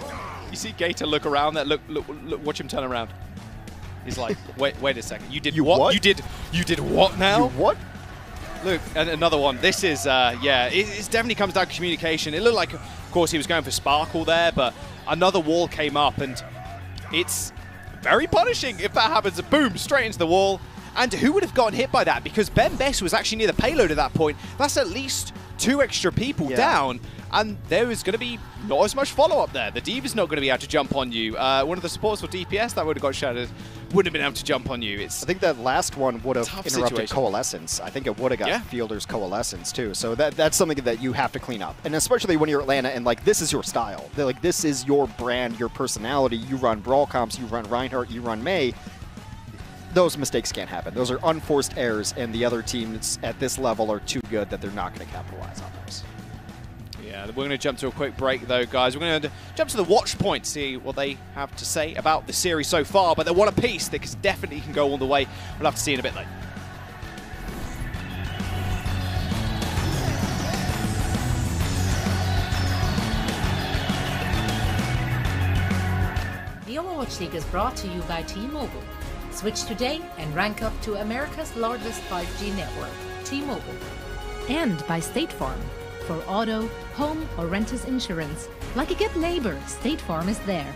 You see Gator look around there, look, look, look, watch him turn around. He's like, wait, wait a second, you did you what? what? You did, you did what now? You what? Look, and another one. This is, uh, yeah, it it's definitely comes down to communication. It looked like, of course, he was going for Sparkle there, but another wall came up, and it's very punishing if that happens. Boom, straight into the wall. And who would have gotten hit by that? Because BenBest was actually near the payload at that point. That's at least two extra people yeah. down, and there is going to be not as much follow-up there. The diva's not going to be able to jump on you. Uh, one of the supports for D P S that would have got shattered wouldn't have been able to jump on you. It's I think that last one would have interrupted situation. Coalescence. I think it would have got yeah. Fielder's Coalescence too. So that that's something that you have to clean up. And especially when you're Atlanta and like this is your style. They're like this is your brand, your personality. You run Brawl comps, you run Reinhardt, you run May. Those mistakes can't happen. Those are unforced errors, and the other teams at this level are too good that they're not going to capitalize on those. Yeah, we're going to jump to a quick break, though, guys. We're going to jump to the watch point, see what they have to say about the series so far. But they're one apiece. They definitely can go all the way. We'll have to see in a bit, though. The Overwatch League is brought to you by T-Mobile. Switch today and rank up to America's largest five G network, T-Mobile. And by State Farm. For auto, home, or renter's insurance. Like a good neighbor, State Farm is there.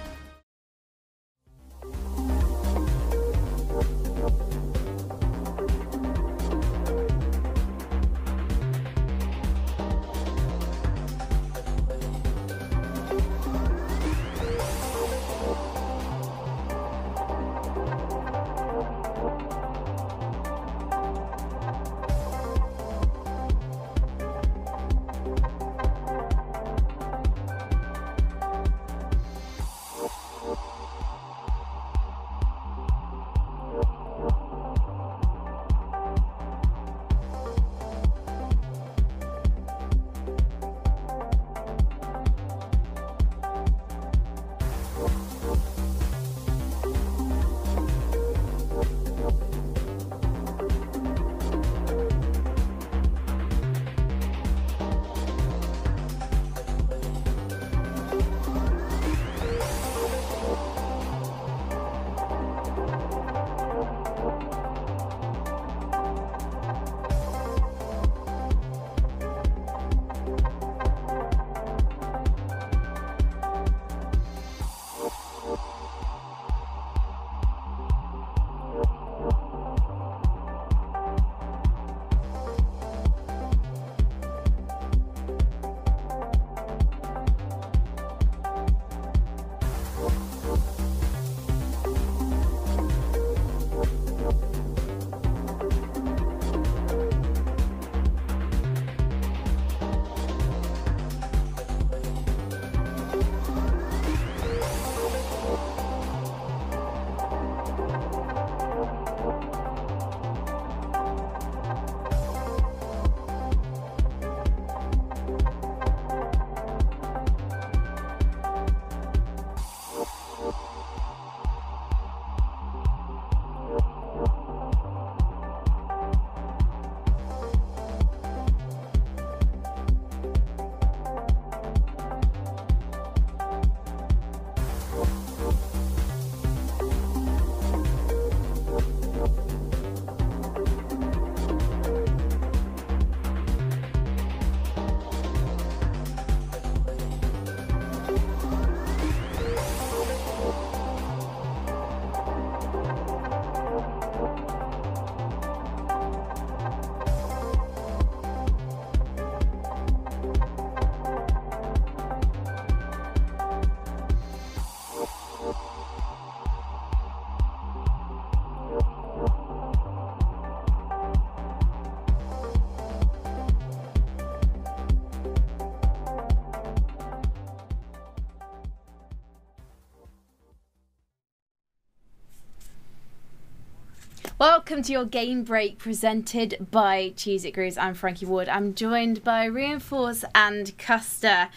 Welcome to your game break presented by Cheez-It Grooves. I'm Frankie Ward. I'm joined by Reinforce and Custer.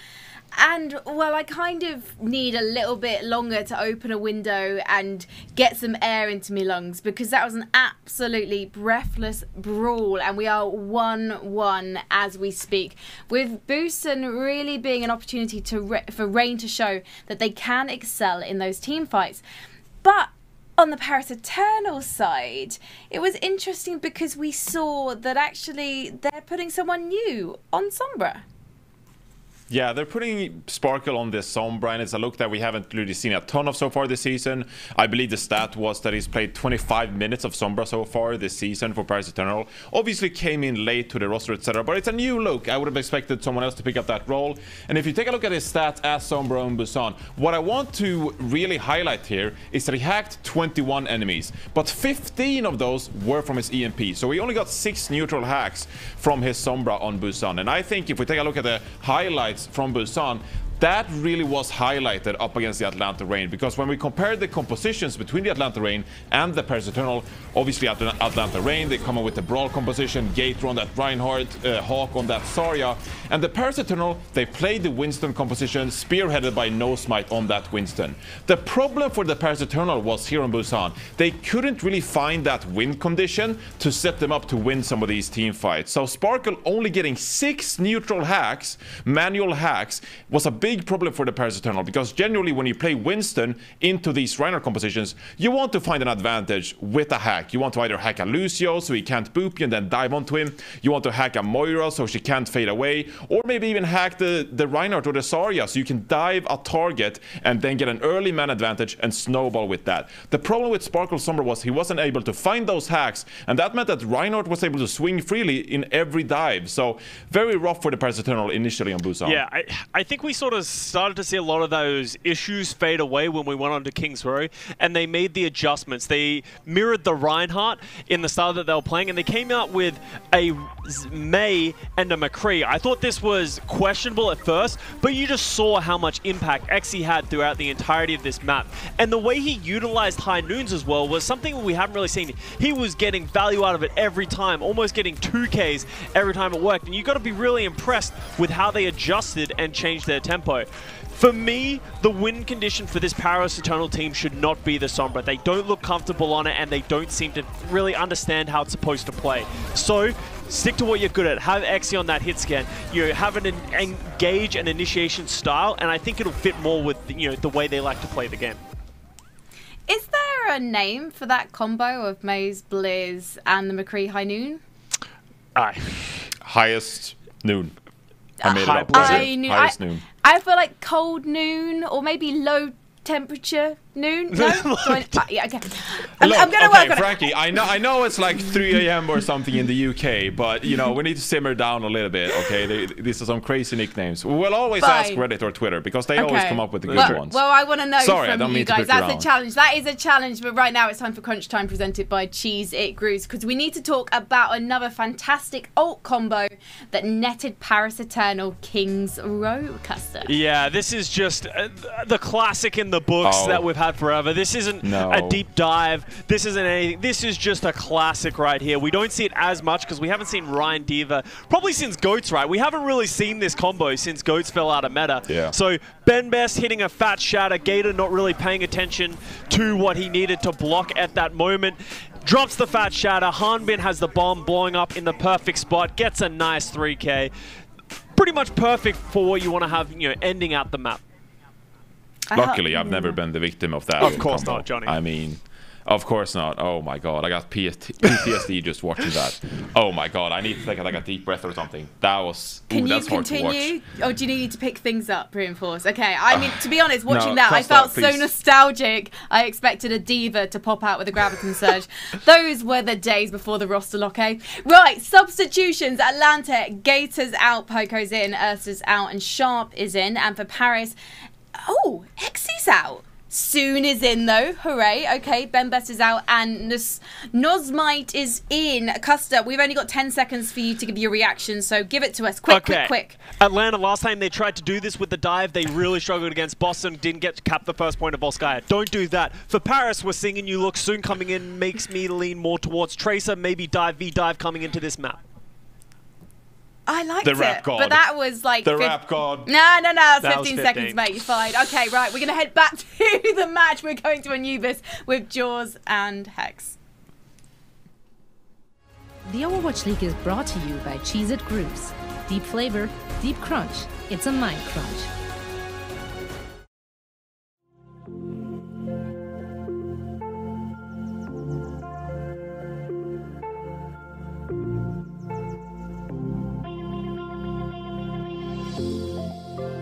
And, well, I kind of need a little bit longer to open a window and get some air into my lungs because that was an absolutely breathless brawl, and we are one one as we speak, with Busan really being an opportunity to re for Reign to show that they can excel in those team fights. But on the Paris Eternal side, it was interesting because we saw that actually they're putting someone new on Sombra. Yeah, they're putting Sparkle on this Sombra, and it's a look that we haven't really seen a ton of so far this season. I believe the stat was that he's played twenty-five minutes of Sombra so far this season for Paris Eternal. Obviously came in late to the roster, et cetera, but it's a new look. I would have expected someone else to pick up that role. And if you take a look at his stats as Sombra on Busan, what I want to really highlight here is that he hacked twenty-one enemies, but fifteen of those were from his E M P. So we only got six neutral hacks from his Sombra on Busan. And I think if we take a look at the highlights from Busan, that really was highlighted up against the Atlanta Reign, because when we compared the compositions between the Atlanta Reign and the Paris Eternal, obviously at Atlanta Reign, they come up with the Brawl composition, Gator on that Reinhardt, uh, Hawk on that Zarya, and the Paris Eternal, they played the Winston composition, spearheaded by Nosmite on that Winston. The problem for the Paris Eternal was here on Busan, they couldn't really find that win condition to set them up to win some of these team fights. So Sparkle only getting six neutral hacks, manual hacks, was a big Big problem for the Paris Eternal, because generally when you play Winston into these Reinhardt compositions, you want to find an advantage with a hack. You want to either hack a Lucio so he can't boop you and then dive onto him. You want to hack a Moira so she can't fade away, or maybe even hack the, the Reinhardt or the Zarya so you can dive a target and then get an early man advantage and snowball with that. The problem with Sparkle Sombra was he wasn't able to find those hacks, and that meant that Reinhardt was able to swing freely in every dive. So very rough for the Paris Eternal initially on Busan. Yeah, I, I think we sort of started to see a lot of those issues fade away when we went on to King's Row, and they made the adjustments. They mirrored the Reinhardt in the style that they were playing, and they came out with a May and a McCree. I thought this was questionable at first, but you just saw how much impact Exy had throughout the entirety of this map. And the way he utilized high noons as well was something we haven't really seen. He was getting value out of it every time, almost getting two Ks every time it worked, and you got to be really impressed with how they adjusted and changed their tempo. For me, the win condition for this Paris Eternal team should not be the Sombra. They don't look comfortable on it, and they don't seem to really understand how it's supposed to play. So stick to what you're good at. Have Exy on that hit scan. You know, have an en engage and initiation style, and I think it'll fit more with, you know, the way they like to play the game. Is there a name for that combo of Maze, Blizz, and the McCree High Noon? Aye. Highest Noon. I made it up. High noon. Highest noon. I feel like cold noon, or maybe low temperature noon. No, I, uh, yeah, okay. I'm, Look, I'm gonna okay, work on Frankie, it. I know, I know it's like three A M or something in the U K, but you know we need to simmer down a little bit. Okay, they, these are some crazy nicknames. We'll always Fine. ask Reddit or Twitter, because they okay. always come up with the good well, ones. Well, I want to know Sorry, from I don't you mean guys. To That's around. a challenge. That is a challenge. But right now it's time for Crunch Time, presented by Cheese It Grows, because we need to talk about another fantastic alt combo that netted Paris Eternal King's Row, Custer. Yeah, this is just uh, the classic in the books oh. that we've had forever. This isn't no. a deep dive. This isn't anything. This is just a classic right here. We don't see it as much because we haven't seen Ryan Diva probably since GOATS, right? We haven't really seen this combo since GOATS fell out of meta. Yeah. So BenBest hitting a fat shatter. Gator not really paying attention to what he needed to block at that moment. Drops the fat shatter. Hanbin has the bomb blowing up in the perfect spot. Gets a nice three K. Pretty much perfect for what you want to have, you know, ending out the map. Luckily, I've never been the victim of that. Of course not, Johnny. I mean, of course not. Oh my god, I got P T S D just watching that. Oh my god, I need to take like a deep breath or something. That was. Can ooh, that's you continue, hard to watch. Or do you need to pick things up, reinforce? Okay, I mean, to be honest, watching no, that, I felt out, so nostalgic. I expected a diva to pop out with a graviton surge. Those were the days before the roster lock, eh? Right, substitutions. Atlanta, Gator's out, Poco's in, Ursa's out, and Sharp is in. And for Paris, oh, Exy's out. Soon is in though, hooray. Okay, BenBest is out and Nos Nosmite is in. Custer, we've only got ten seconds for you to give your reaction, so give it to us. Quick, okay. quick, quick. Atlanta, last time they tried to do this with the dive, they really struggled against Boston, didn't get to cap the first point of Volskaya. Don't do that. For Paris, we're seeing a new look. Soon coming in makes me lean more towards Tracer, maybe dive v dive coming into this map. I liked the rap it, god. but that was like... The rap god. No, no, no, that's fifteen seconds, mate, you're fine. Okay, right, we're going to head back to the match. We're going to Anubis with Jaws and Hex. The Overwatch League is brought to you by Cheese It Grooves. Deep flavor, deep crunch. It's a mind crunch. Thank you.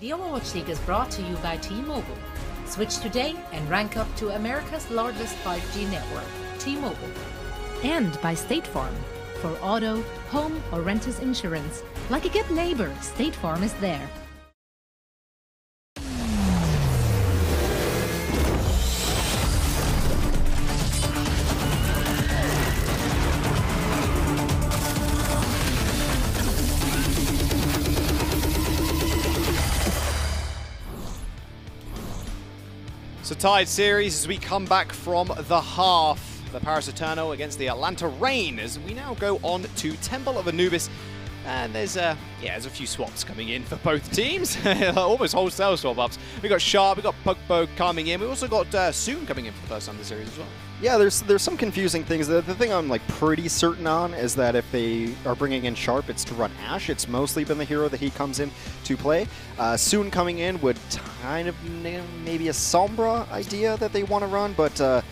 The Overwatch League is brought to you by T-Mobile. Switch today and rank up to America's largest five G network, T-Mobile. And by State Farm. For auto, home, or renter's insurance. Like a good neighbor, State Farm is there. So tied series as we come back from the half. The Paris Eternal against the Atlanta Reign as we now go on to Temple of Anubis. And there's a, yeah, there's a few swaps coming in for both teams. Almost wholesale swap-ups. We've got Sharp, we've got Pogba coming in. We've also got uh, Soon coming in for the first time in the series as well. Yeah, there's there's some confusing things. The, the thing I'm like pretty certain on is that if they are bringing in Sharp, it's to run Ashe. It's mostly been the hero that he comes in to play. Uh, Soon coming in would kind of maybe a Sombra idea that they want to run, but uh,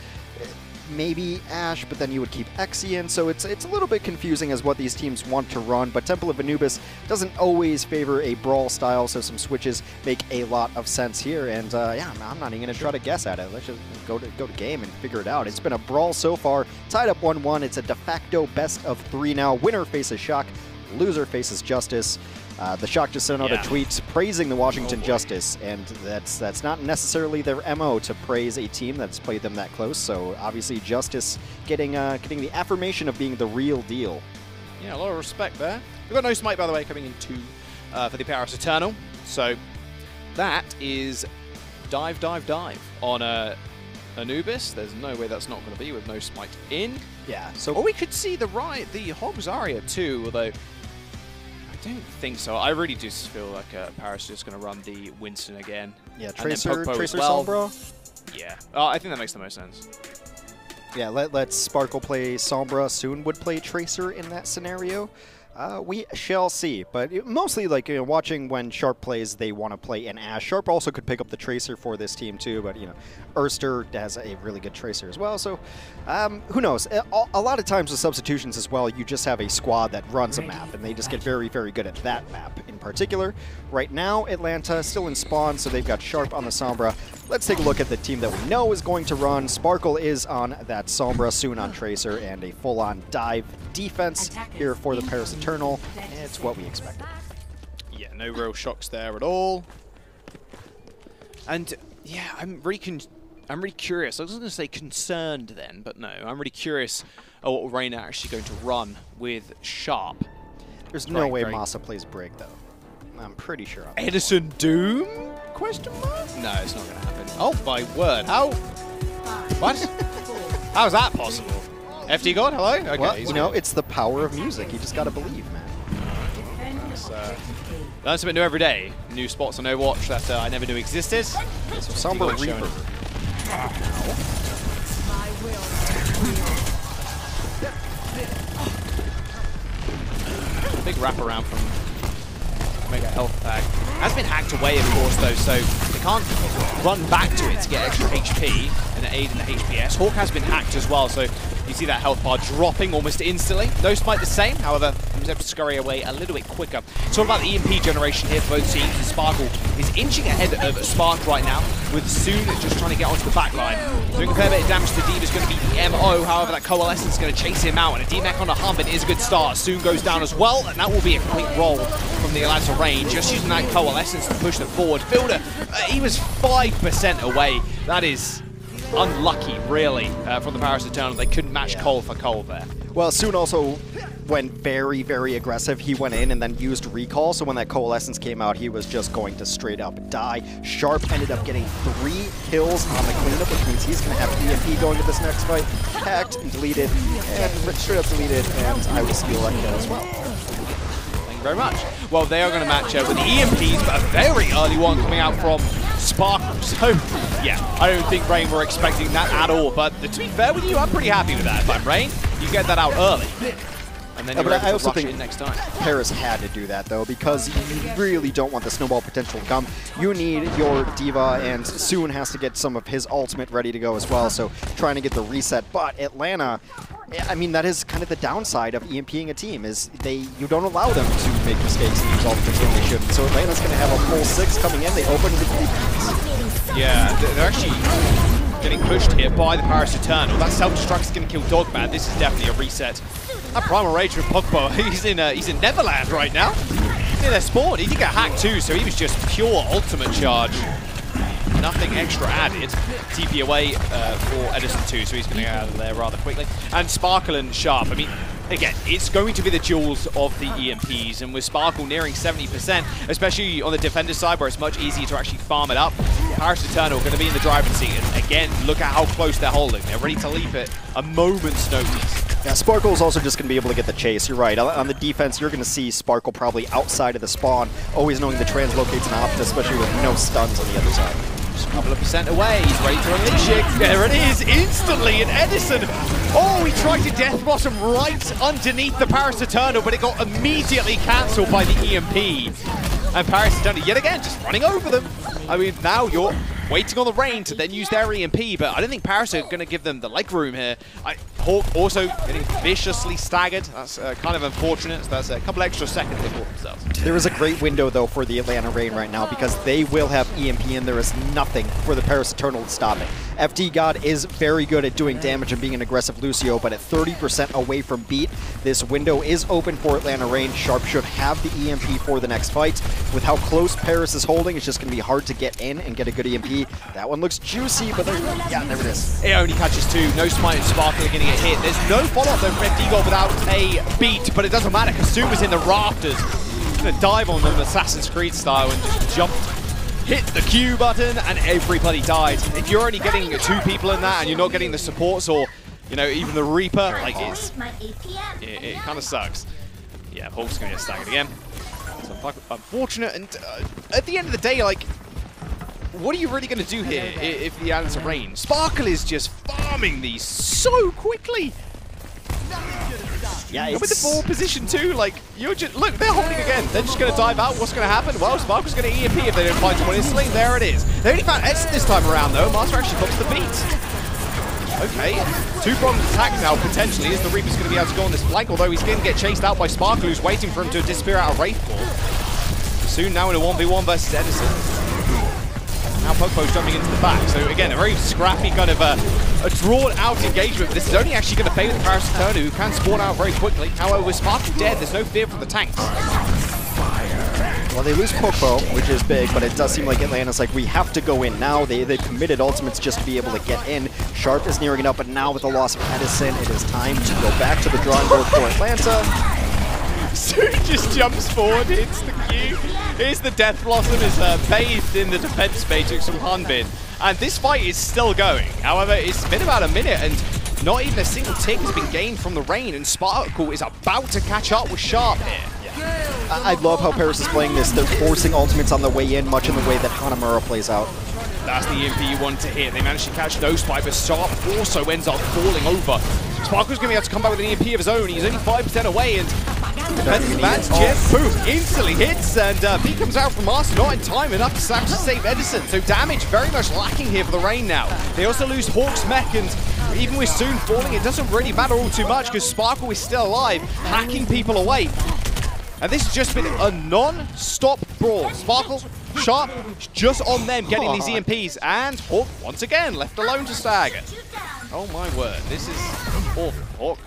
maybe Ashe, but then you would keep Exy in. So it's it's a little bit confusing as what these teams want to run, but Temple of Anubis doesn't always favor a brawl style, so some switches make a lot of sense here. And uh, yeah, I'm, I'm not even going to try to guess at it. Let's just go to go to game and figure it out. It's been a brawl so far, tied up one one. It's a de facto best of three now. Winner faces Shock, loser faces Justice. Uh, the Shock just sent out yeah. a tweet praising the Washington oh Justice, and that's that's not necessarily their M O to praise a team that's played them that close. So obviously Justice getting uh, getting the affirmation of being the real deal. Yeah, a lot of respect there. We've got Nosmite, by the way, coming in two uh, for the Paris Eternal. So that is dive, dive, dive on a. Anubis, there's no way that's not going to be with Nosmite in. Yeah. So, or we could see the right, the Hogs Aria too, although I don't think so. I really do feel like uh, Paris is just going to run the Winston again. Yeah, Tracer, Tracer well. Sombra. Yeah, uh, I think that makes the most sense. Yeah, let, let's Sparkle play Sombra. Soon would play Tracer in that scenario. Uh, we shall see, but it, mostly like you know, watching when Sharp plays, they want to play an Ashe. Sharp also could pick up the Tracer for this team too, but you know, Erster has a really good Tracer as well. So um, who knows? A, a lot of times with substitutions as well, you just have a squad that runs a map, and they just get very, very good at that map in particular. Right now, Atlanta still in spawn, so they've got Sharp on the Sombra. Let's take a look at the team that we know is going to run. Sparkle is on that Sombra, Soon on Tracer, and a full-on dive defense here for the Paris Eternal. It's what we expected. Yeah, no real shocks there at all. And yeah, I'm really, con I'm really curious. I was going to say concerned then, but no, I'm really curious at what Reign are actually going to run with Sharp. There's no break, way break. Masaa plays break though. I'm pretty sure. Edison Doom? Question mark? No, it's not going to happen. Oh my word! How? What? How is that possible? F D God, hello? Okay, well, you know, it's the power of music. You just gotta believe, man. That's, uh, learn something new every day. New spots on Overwatch that uh, I never knew existed. Sombra Reaper. Big wraparound from Mega Health Pack. Has been hacked away, of course, though, so they can't run back to it to get extra H P and aid in the H P S. Hawk has been hacked as well, so you see that health bar dropping almost instantly. Nosmite the same, however, he was able to scurry away a little bit quicker. It's all about the E M P generation here for both teams. And Sparkle is inching ahead of Spark right now, with Soon just trying to get onto the back line. Doing a fair bit of damage to D.Va is going to be the M O, however, that Coalescence is going to chase him out, and a D M A C on a Hanbin is a good start. Soon goes down as well, and that will be a quick roll from the Atlanta Reign, just using that Coalescence to push them forward. Fielder, uh, he was five percent away. That is unlucky, really, uh, from the Paris Eternal. They couldn't match yeah. Cole for Cole there. Well, Soon also went very, very aggressive. He went in and then used Recall, so when that Coalescence came out, he was just going to straight up die. Sharp ended up getting three kills on the cleanup, which means he's going to have E M P going to this next fight. Hacked and deleted, and straight up deleted, and I will steal that kill as well. Very much. Well, they are going to match up with the E M Ps, but a very early one coming out from Sparkle. So, yeah, I don't think Reign were expecting that at all. But to be fair with you, I'm pretty happy with that. If I'm Reign, you get that out early. And then yeah, but I also think next time. Paris had to do that, though, because you really don't want the snowball potential to come. You need your D.Va, and Soon has to get some of his ultimate ready to go as well, so trying to get the reset. But Atlanta, I mean, that is kind of the downside of EMPing a team, is they you don't allow them to make mistakes and use ultimates when they shouldn't. So Atlanta's going to have a full six coming in, they open the defense. Yeah, they're actually getting pushed here by the Paris Eternal. That self-destruct is going to kill Dogman. This is definitely a reset. That Primal Rage with Pogba, he's in, uh, he's in Neverland right now. He's in their spawn. He did get hacked too, so he was just pure ultimate charge. Nothing extra added. T P away uh, for Edison too, so he's going to get out of there rather quickly. And Sparkle and Sharp, I mean, again, it's going to be the jewels of the E M Ps, and with Sparkle nearing seventy percent, especially on the defender side where it's much easier to actually farm it up, Paris Eternal going to be in the driving seat, and again, look at how close they're holding. They're ready to leap it a moment's notice. Yeah, Sparkle's also just going to be able to get the chase, you're right. On the defense, you're going to see Sparkle probably outside of the spawn, always knowing the translocate's an option, especially with no stuns on the other side. Just a couple of percent away, he's ready to unleash it. There it is, instantly, and Edison, oh, he tried to death bottom right underneath the Paris Eternal, but it got immediately cancelled by the E M P. And Paris Eternal, yet again, just running over them. I mean, now you're waiting on the rain to then use their E M P, but I don't think Paris are going to give them the leg room here. I, Hawk also getting viciously staggered. That's uh, kind of unfortunate. So that's a couple extra seconds they bought themselves. There is a great window, though, for the Atlanta Reign right now because they will have E M P, and there is nothing for the Paris Eternal stopping. F D God is very good at doing damage and being an aggressive Lucio, but at thirty percent away from beat, this window is open for Atlanta Reign. Sharp should have the E M P for the next fight. With how close Paris is holding, it's just going to be hard to get in and get a good E M P. That one looks juicy, but there, yeah, there it is. It only catches two. Nosmite and Sparkle are going to get hit. There's no follow-up though for F D God without a beat, but it doesn't matter because Soon was in the rafters. He's going to dive on them Assassin's Creed style and just jumped, hit the Q button, and everybody died. If you're only getting two people in that and you're not getting the supports or, you know, even the Reaper, like it's, it, it kind of sucks. Yeah, Hawk's going to get staggered again. It's unfortunate, and uh, at the end of the day, like, what are you really going to do here if the Atlanta Reign? Sparkle is just farming these so quickly. Yeah, it's... with the ball position too, like, you're just, look, they're holding again. They're just going to dive out. What's going to happen? Well, Sparkle's going to E M P if they don't find someone instantly. There it is. They only found Edson this time around, though. Masaa actually blocks the beat. Okay, two-pronged attack now, potentially, as the Reaper's going to be able to go on this flank, although he's going to get chased out by Sparkle, who's waiting for him to disappear out of Wraith Ball. Soon now in a one v one versus Edison. Now Pogbo's jumping into the back, so again, a very scrappy kind of uh, a drawn-out engagement. This is only actually going to favour the Paris Eternal, who can spawn out very quickly. However, with Sparkle dead, there's no fear from the tanks. Well, they lose Pogba, which is big, but it does seem like Atlanta's like, we have to go in now. They, they've committed ultimates just to be able to get in. Sharp is nearing it up, but now with the loss of Edison, it is time to go back to the drawing board for Atlanta. Soon just jumps forward, hits the Q. Here's the Death Blossom, is uh, bathed in the defense matrix from Hanbin. And this fight is still going. However, it's been about a minute and not even a single tick has been gained from the Reign, and Sparkle is about to catch up with Sharp here. Yeah. I, I love how Paris is playing this. They're forcing ultimates on the way in, much in the way that Hanamura plays out. That's the E M P you want to hit. They managed to catch Nosmite, but Sharp also ends up falling over. Sparkle's going to be able to come back with an E M P of his own. He's only five percent away, and defensive advantage, yes, boom, instantly hits, and uh, B comes out from Masaa, not in time enough to save Edison, so damage very much lacking here for the Reign now. They also lose Hawk's mech, and even with Soon falling, it doesn't really matter all too much, because Sparkle is still alive, hacking people away. And this has just been a non-stop brawl. Sparkle, Sharp, just on them getting these E M Ps, and Hawk, once again, left alone to stagger. Oh my word, this is awful, Hawk.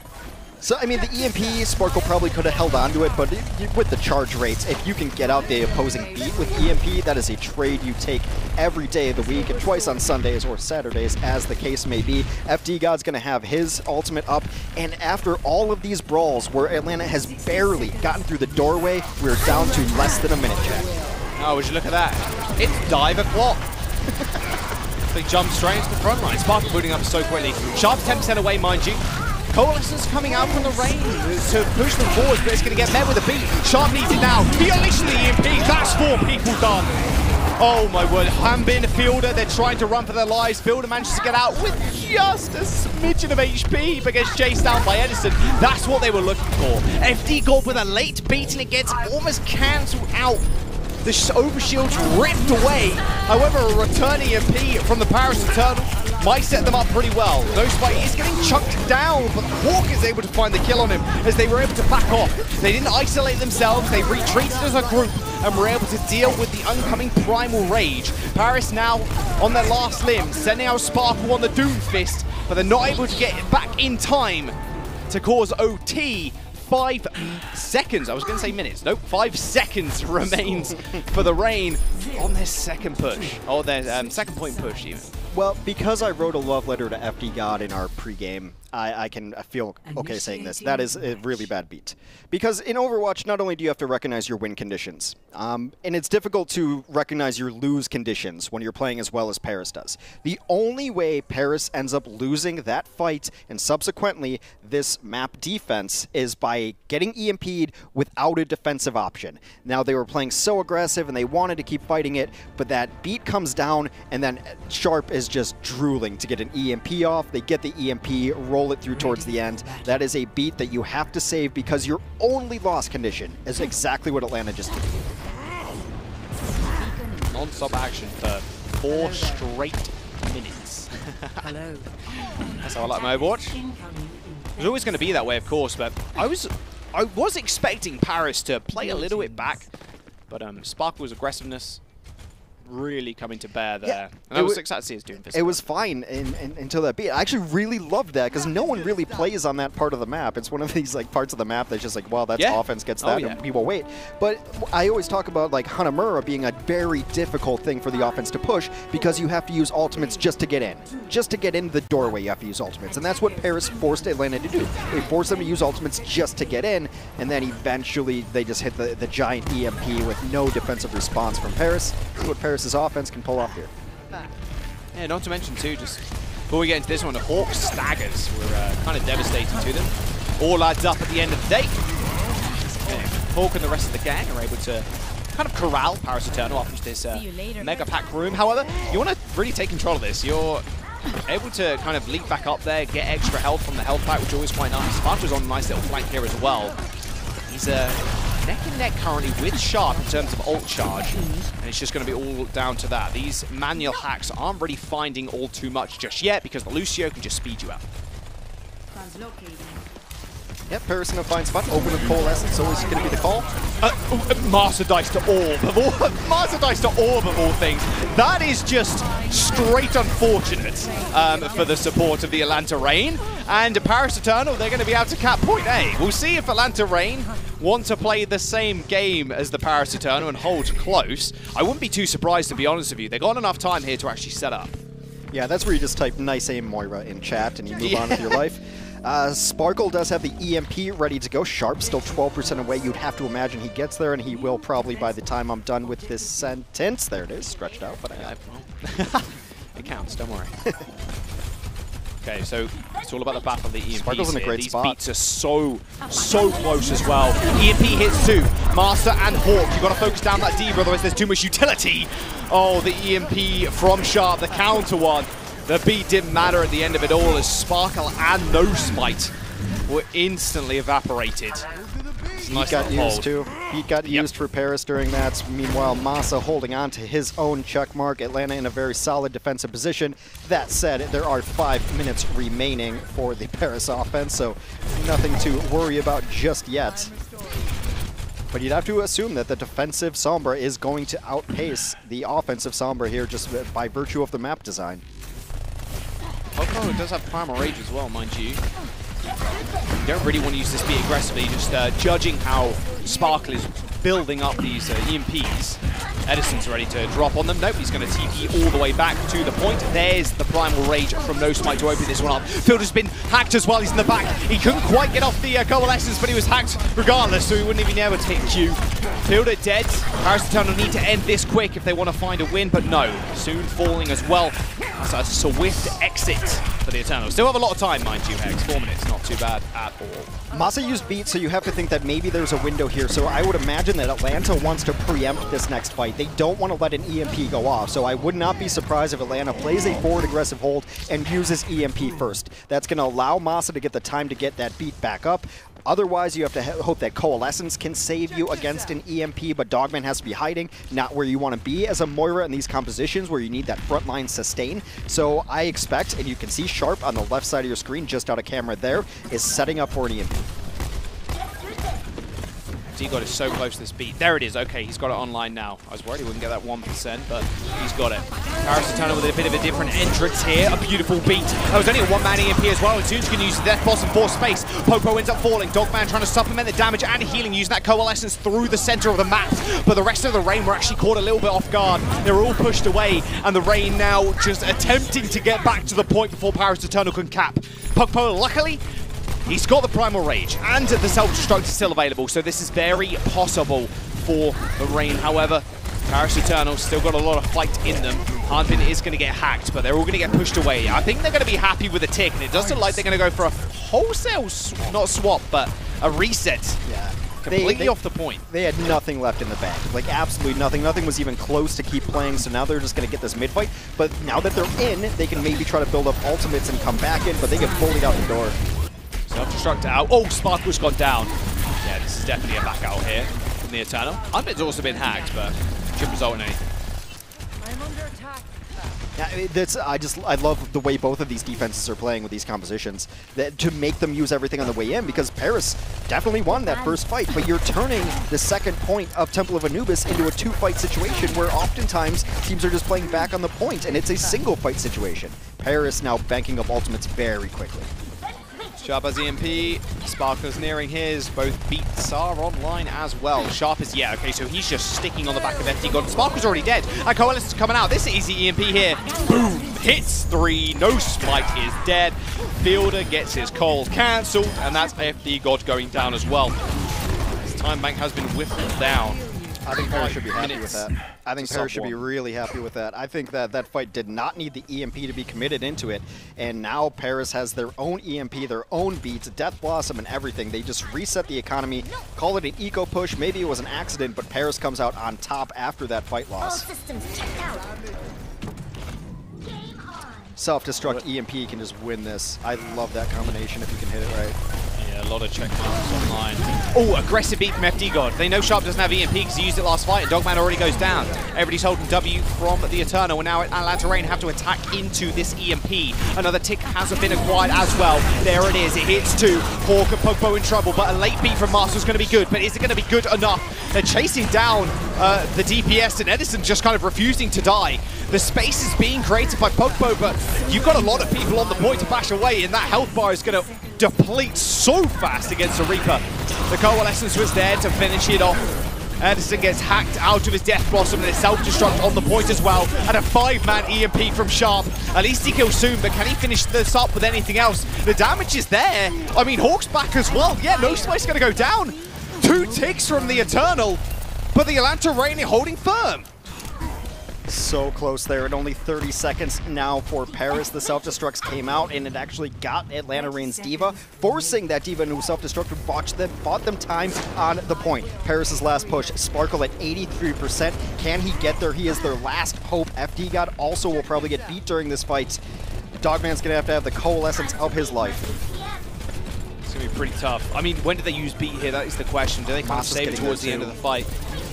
So, I mean, the E M P, Sparkle probably could have held on to it, but it, with the charge rates, if you can get out the opposing beat with E M P, that is a trade you take every day of the week, and twice on Sundays or Saturdays, as the case may be. F D God's going to have his ultimate up, and after all of these brawls where Atlanta has barely gotten through the doorway, we're down to less than a minute, Jack. Oh, would you look at that? It's dive o'clock. They jump straight into the front line. Sparkle booting up so quickly. Sharp ten percent away, mind you. Coalescence coming out from the Reign to push them forward, but it's going to get met with a beat. Sharp needs it now. He unleashes the E M P. That's four people done. Oh my word. Hanbin, Fielder, they're trying to run for their lives. Fielder manages to get out with just a smidgen of H P, but gets chased down by Edison. That's what they were looking for. F D God with a late beat, and it gets almost cancelled out. The overshield's ripped away. However, a returning E M P from the Paris Eternal. Might set them up pretty well. Nosmite is getting chunked down, but Hawk is able to find the kill on him as they were able to back off. They didn't isolate themselves, they retreated as a group and were able to deal with the oncoming Primal Rage. Paris now on their last limb, sending out Sparkle on the Doom Fist, but they're not able to get it back in time to cause O T. Five seconds, I was going to say minutes, nope, five seconds remains for the Reign on their second push, or their um, second point push even. Well, because I wrote a love letter to F D God in our pregame, I, I can I feel okay saying this. That is a really bad beat. Because in Overwatch, not only do you have to recognize your win conditions, um, and it's difficult to recognize your lose conditions when you're playing as well as Paris does. The only way Paris ends up losing that fight, and subsequently this map defense, is by getting E M P'd without a defensive option. Now, they were playing so aggressive, and they wanted to keep fighting it, but that beat comes down, and then Sharp is just drooling to get an E M P off. They get the E M P, roll it through towards the end. That is a beat that you have to save because your only loss condition is exactly what Atlanta just did. Non-stop action for four straight minutes. Hello. That's how I like my Overwatch. It was always going to be that way, of course, but I was, I was expecting Paris to play a little bit back, but um, Sparkle's aggressiveness really coming to bear there. Yeah, and I was excited to see his Doom Fist. It was fine in, in, until that beat. I actually really loved that because no one really plays on that part of the map. It's one of these like parts of the map that's just like, well, that's yeah. offense gets that, oh, yeah. and people wait. But I always talk about like Hanamura being a very difficult thing for the offense to push because you have to use ultimates just to get in. Just to get in the doorway, you have to use ultimates. And that's what Paris forced Atlanta to do. They forced them to use ultimates just to get in, and then eventually they just hit the, the giant E M P with no defensive response from Paris. That's what Paris His offense can pull off here. Yeah, not to mention too, just before we get into this one, the Hawk staggers were uh, kind of devastating to them. All adds up at the end of the day. Yeah, Hawk and the rest of the gang are able to kind of corral Paris Eternal up into this uh, mega pack room. However, you want to really take control of this. You're able to kind of leap back up there, get extra health from the health pack, which is always quite nice. Sparta's on a nice little flank here as well. He's a uh, neck and neck currently with Sharp in terms of ult charge, and it's just going to be all down to that. These manual hacks aren't really finding all too much just yet because the Lucio can just speed you out. Yep, Paris in a fine spot. Open with Coalescence, always going to be the call. Uh, oh, Master Dice to Orb of all, Master Dice to Orb of all things. That is just straight unfortunate um, for the support of the Atlanta Reign. And Paris Eternal, they're going to be able to cap point A. We'll see if Atlanta Reign want to play the same game as the Paris Eternal and hold close. I wouldn't be too surprised, to be honest with you. They've got enough time here to actually set up. Yeah, that's where you just type nice aim Moira in chat and you move yeah. on with your life. Uh, Sparkle does have the E M P ready to go. Sharp still twelve percent away. You'd have to imagine he gets there, and he will probably by the time I'm done with this sentence. There it is, stretched out, but I got it. It counts, don't worry. Okay, so it's all about the battle of the E M Ps. Sparkle's in a great spot. These beats are so, so close as well. E M P hits too. Master and Hawk, you've got to focus down that D, otherwise there's too much utility. Oh, the E M P from Sharp, the counter one. The beat didn't matter at the end of it all as Sparkle and Nosmite were instantly evaporated. Nice got used too. He got yep. used for Paris during that. Meanwhile, Masaa holding on to his own check mark. Atlanta in a very solid defensive position. That said, there are five minutes remaining for the Paris offense, so nothing to worry about just yet. But you'd have to assume that the defensive Sombra is going to outpace the offensive Sombra here just by virtue of the map design. Pogba does have Primal Rage as well, mind you. You don't really want to use this beat aggressively, just uh, judging how Sparkle is building up these uh, E M Ps. Edison's ready to drop on them. Nope, he's going to T P all the way back to the point. There's the Primal Rage from Nosmite to open this one up. Fielder's been hacked as well, he's in the back. He couldn't quite get off the uh, Coalescence, but he was hacked regardless, so he wouldn't even be able to hit Q. Fielder dead. Paris Eternal need to end this quick if they want to find a win, but no. Soon falling as well. That's a swift exit for the Eternal. Still have a lot of time, mind you, Hex. Four minutes, not too bad at all. Masaa used beat, so you have to think that maybe there's a window here, so I would imagine that Atlanta wants to preempt this next fight. They don't want to let an E M P go off, so I would not be surprised if Atlanta plays a forward aggressive hold and uses E M P first. That's going to allow Masaa to get the time to get that beat back up. Otherwise, you have to hope that Coalescence can save you against an E M P, but Dogman has to be hiding, not where you want to be as a Moira in these compositions where you need that frontline sustain. So I expect, and you can see Sharp on the left side of your screen, just out of camera there, is setting up for an E M P. D-God is so close to this beat. There it is. Okay, he's got it online now. I was worried he wouldn't get that one percent, but he's got it. Paris Eternal with a bit of a different entrance here. A beautiful beat. That was only a one-man E M P as well. And Soon's going to use the Death Boss and force space. Popo ends up falling. Dogman trying to supplement the damage and healing, using that coalescence through the center of the map. But the rest of the Reign were actually caught a little bit off guard. They were all pushed away, and the Reign now just attempting to get back to the point before Paris Eternal can cap. Pogba, luckily, he's got the Primal Rage, and the Self-Destruct is still available, so this is very possible for the Reign. However, Paris Eternal still got a lot of fight in them. Hanbin is going to get hacked, but they're all going to get pushed away. I think they're going to be happy with a tick, and it does look like they're going to go for a wholesale, sw not swap, but a reset. Yeah. Completely they, they, off the point. They had nothing left in the bag. Like, absolutely nothing. Nothing was even close to keep playing, so now they're just going to get this mid-fight. But now that they're in, they can maybe try to build up ultimates and come back in, but they get bullied out the door. Self-destruct out. Oh, Sparkle's gone down. Yeah, this is definitely a back out here from the Eternal. Unbit's also been hacked, but should result in anything. I'm under attack. Yeah, that's, I just I love the way both of these defenses are playing with these compositions, that, to make them use everything on the way in, because Paris definitely won that first fight, but you're turning the second point of Temple of Anubis into a two-fight situation where oftentimes teams are just playing back on the point, and it's a single-fight situation. Paris now banking up ultimates very quickly. Sharp has E M P, Sparkle's nearing his, both beats are online as well. Sharp is, yeah, okay, so he's just sticking on the back of F D God. Sparkle's already dead, and Coalescence is coming out. This is easy E M P here. Boom, hits three, Nosmite is dead. Fielder gets his calls cancelled, and that's F D God going down as well. His time bank has been whiffled down. I think Paris should be happy with that. I think Paris should be really happy with that. I think that that fight did not need the E M P to be committed into it, and now Paris has their own E M P, their own beats, Death Blossom and everything. They just reset the economy, call it an eco push. Maybe it was an accident, but Paris comes out on top after that fight loss. Self-destruct E M P can just win this. I love that combination if you can hit it right. A lot of check marks online. Oh, aggressive beat from F D God. They know Sharp doesn't have E M P because he used it last fight, and Dogman already goes down. Everybody's holding W from the Eternal. We're now at Atlanta Reign, have to attack into this E M P. Another tick hasn't been acquired as well. There it is. It hits two. Hawk and Pogba in trouble, but a late beat from Masaa is going to be good. But is it going to be good enough? They're chasing down uh, the D P S, and Edison just kind of refusing to die. The space is being created by Pogba, but you've got a lot of people on the point to bash away, and that health bar is going to deplete so fast against the Reaper. The Coalescence was there to finish it off. Edison gets hacked out of his Death Blossom, and it's self-destruct on the point as well. And a five-man E M P from Sharp. At least he kills Soon, but can he finish this up with anything else? The damage is there. I mean, Hawk's back as well. Yeah, Nosmite's going to go down. Two ticks from the Eternal, but the Atlanta Reign holding firm. So close there, and only thirty seconds now for Paris. The self-destructs came out, and it actually got Atlanta Reign's D.Va, forcing that D.Va into self-destruct. Bought them, bought them time on the point. Paris's last push, Sparkle at eighty-three percent. Can he get there? He is their last hope. F D God also will probably get beat during this fight. Dogman's gonna have to have the coalescence of his life. It's gonna be pretty tough. I mean, when did they use beat here? That is the question. Do they kind of save it towards the end of the fight?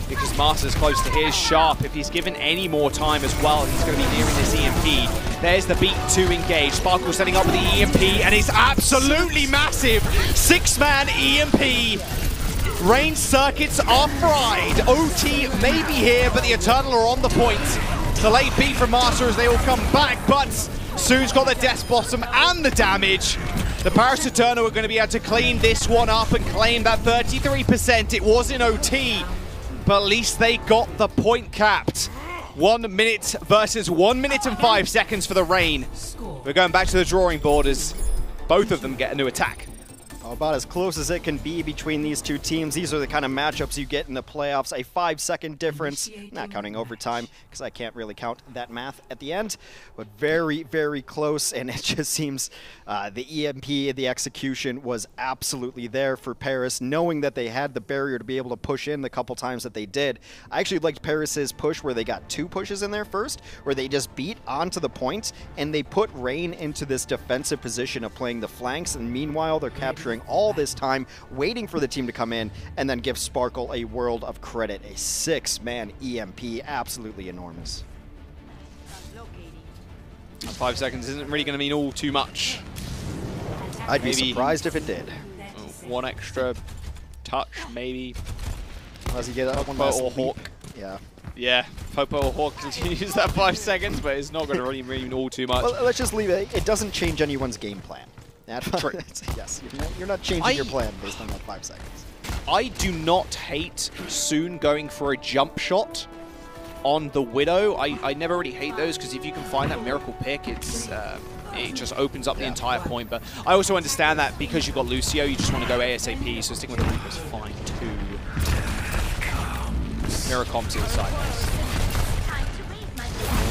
Because Masa's close to his. Sharp, if he's given any more time as well, he's going to be nearing this E M P. There's the beat to engage. Sparkle setting up with the E M P, and it's absolutely massive. Six-man E M P. Reign circuits are fried. O T may be here, but the Eternal are on the point. The late beat from Masaa as they all come back, but Soon's got the Death Blossom and the damage. The Paris Eternal are going to be able to clean this one up and claim that thirty-three percent. It was in O T. But at least they got the point capped. One minute versus one minute and five seconds for the Reign. We're going back to the drawing board as both of them get a new attack. About as close as it can be between these two teams. These are the kind of matchups you get in the playoffs. A five second difference, not counting overtime, because I can't really count that math at the end. But very, very close, and it just seems uh, the E M P, the execution was absolutely there for Paris, knowing that they had the barrier to be able to push in the couple times that they did. I actually liked Paris's push where they got two pushes in there first, where they just beat onto the points, and they put Reign into this defensive position of playing the flanks, and meanwhile, they're capturing all this time, waiting for the team to come in, and then give Sparkle a world of credit. A six man E M P, absolutely enormous. Five seconds isn't really going to mean all too much. I'd maybe be surprised if it did. One extra touch, maybe. Does he get up one last or Hawk? Yeah. Yeah, Popo or Hawk continues that five seconds, but it's not going to really mean all too much. Well, let's just leave it. It doesn't change anyone's game plan. That's yes, you're not, you're not changing I, your plan based on that five seconds. I do not hate Soon going for a jump shot on the Widow. I, I never really hate those, because if you can find that miracle pick, it's uh, it just opens up the yeah. entire point. But I also understand that because you've got Lucio, you just want to go ASAP, so sticking with the Reaper's fine too. Miracom's inside.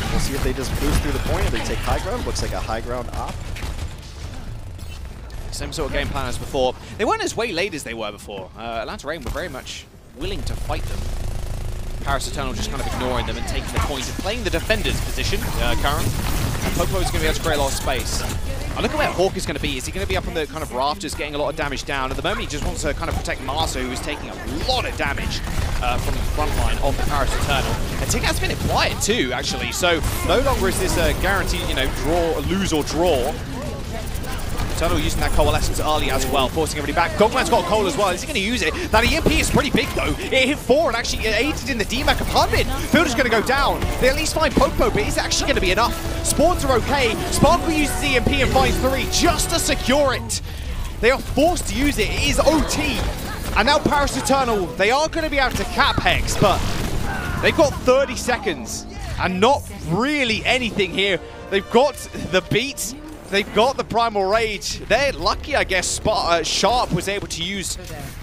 We'll see if they just boost through the point, or they take high ground. Looks like a high ground op. Same sort of game plan as before. They weren't as way late as they were before. Uh, Atlanta Reign were very much willing to fight them. Paris Eternal just kind of ignoring them and taking the point and playing the defender's position, uh, Karen. And Popo is going to be able to create a lot of space. I look at where Hawk is going to be. Is he going to be up on the kind of rafters, getting a lot of damage down? At the moment, he just wants to kind of protect Masaa, who is taking a lot of damage uh, from the front line of the Paris Eternal. And Tig has been quiet too, actually. So no longer is this a guaranteed, you know, draw, lose or draw. Eternal using that coalescence early as well, forcing everybody back. Dogman's got a coal as well. Is he going to use it? That E M P is pretty big, though. It hit four and actually aided in the D MAC of Hanbin. Fielder's going to go down. They at least find Popo, but is it actually going to be enough? Spawns are okay. Sp nine r k one e uses E M P and finds three just to secure it. They are forced to use it. It is O T. And now Paris Eternal, they are going to be able to cap Hex, but they've got thirty seconds and not really anything here. They've got the beat. They've got the Primal Rage. They're lucky, I guess, Spot, uh, Sharp was able to use,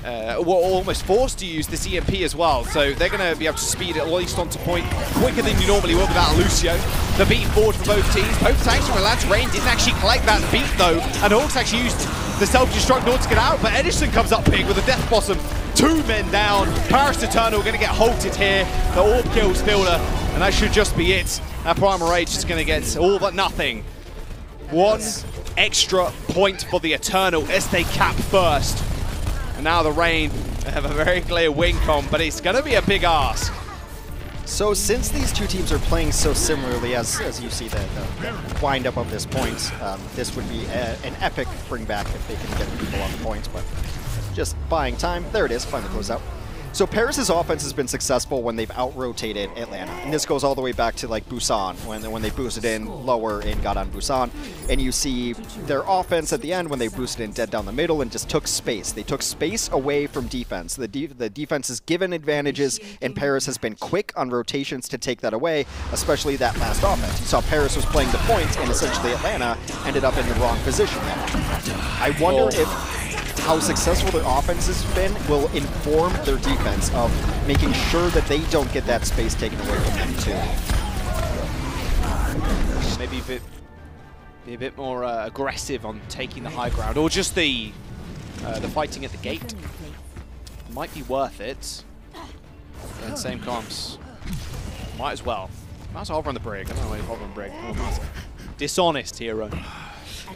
uh, were almost forced to use this E M P as well. So they're going to be able to speed it at least onto point quicker than you normally would without Lucio. The beat forward for both teams. Both tanks from Atlanta Reign didn't actually collect that beat, though. And Hawks actually used the self-destruct node to get out. But Edison comes up big with a Death Blossom. Two men down. Paris Eternal going to get halted here. The orb kills Fielder. And that should just be it. That Primal Rage is going to get all but nothing. One extra point for the Eternal as they cap first. And now the Reign have a very clear win comp, but it's going to be a big ask. So since these two teams are playing so similarly, as, as you see the, the wind up of this point, um, this would be a, an epic bring back if they can get people on the points, but just buying time. There it is, finally close out. So Paris's offense has been successful when they've out-rotated Atlanta. And this goes all the way back to like Busan, when, when they boosted in lower and got on Busan. And you see their offense at the end when they boosted in dead down the middle and just took space. They took space away from defense. The, de the defense is given advantages, and Paris has been quick on rotations to take that away, especially that last offense. You saw Paris was playing the points, and essentially Atlanta ended up in the wrong position there. I wonder oh. if... how successful their offense has been will inform their defense of making sure that they don't get that space taken away from them too. Maybe a bit, be a bit more uh, aggressive on taking the high ground, or just the uh, the fighting at the gate. Might be worth it. And same comps. Might as well. Might as well hover on the brig. I don't know why you hover on the brig. Oh, dishonest hero.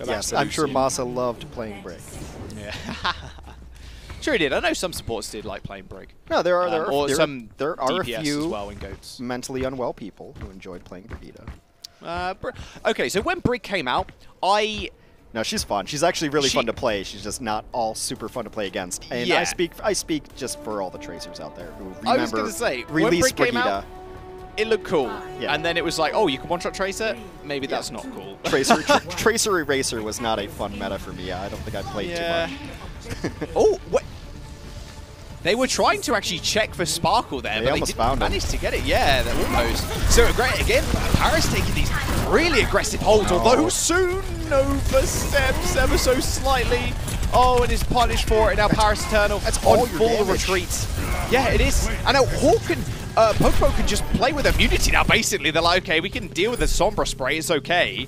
Yes, I'm sure Masaa loved playing brig. Yeah. Sure he did. I know some supports did like playing brig. No, there are um, there are, there, some there are a few well in GOATS. mentally unwell people who enjoyed playing Brigida. Uh, br okay, so when brig came out, I no, she's fun. She's actually really she... fun to play. She's just not all super fun to play against. And yeah. I speak I speak just for all the tracers out there who remember I was gonna say, release when brig came out, it looked cool, yeah. And then it was like, oh, you can one-shot Tracer? Maybe that's yeah. not cool. Tracer tra Tracer Eraser was not a fun meta for me. I don't think I played yeah. too much. Oh, what? They were trying to actually check for Sparkle there, they but they didn't found manage it. to get it. Yeah, almost. So, great again, Paris taking these really aggressive holds, no. although Soon oversteps ever so slightly. Oh, and is punished for it. Now Paris Eternal that's on full retreat. Yeah, it is. And now Hawk can, uh, Pogba can just play with immunity now, basically. They're like, okay, we can deal with the Sombra spray, it's okay.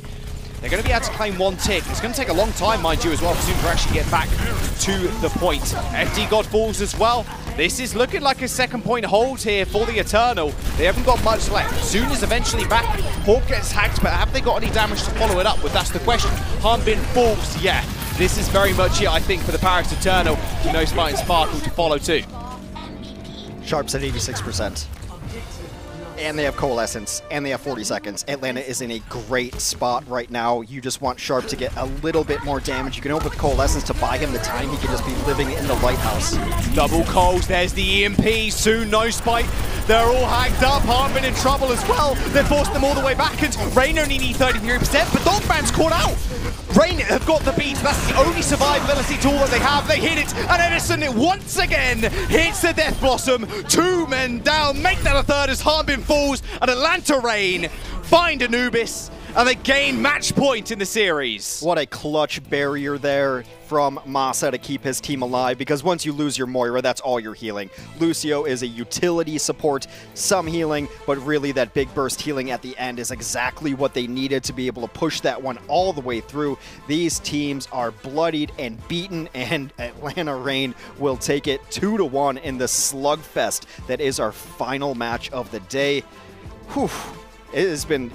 They're going to be able to claim one tick. It's going to take a long time, mind you, as well, for Soon to actually get back to the point. F D God falls as well. This is looking like a second point hold here for the Eternal. They haven't got much left. Soon is eventually back. Hawk gets hacked, but have they got any damage to follow it up with? That's the question. Hanbin falls, yeah. This is very much it, I think, for the Paris Eternal. You know, Sp nine rk one e and Sparkle to follow too. Sharp's at eighty-six percent. And they have Coalescence, and they have forty seconds. Atlanta is in a great spot right now. You just want Sharp to get a little bit more damage. You can open with Coalescence to buy him the time. He can just be living in the lighthouse. Double Coals, there's the E M P. Soon, Nosmite. They're all hacked up. Hanbin in trouble as well. They forced them all the way back, and Reign only need thirty-three percent, but Dogman's caught out. Reign have got the beat. That's the only survivability tool that they have. They hit it, and Edison once again hits the Death Blossom. Two men down, make that a third as Hanbin falls, and Atlanta Reign find Anubis, and they gain match point in the series. What a clutch barrier there from Masaa to keep his team alive, because once you lose your Moira, that's all you're healing. Lucio is a utility support, some healing, but really that big burst healing at the end is exactly what they needed to be able to push that one all the way through. These teams are bloodied and beaten, and Atlanta Reign will take it two to one in the slugfest that is our final match of the day. Whew. It has been,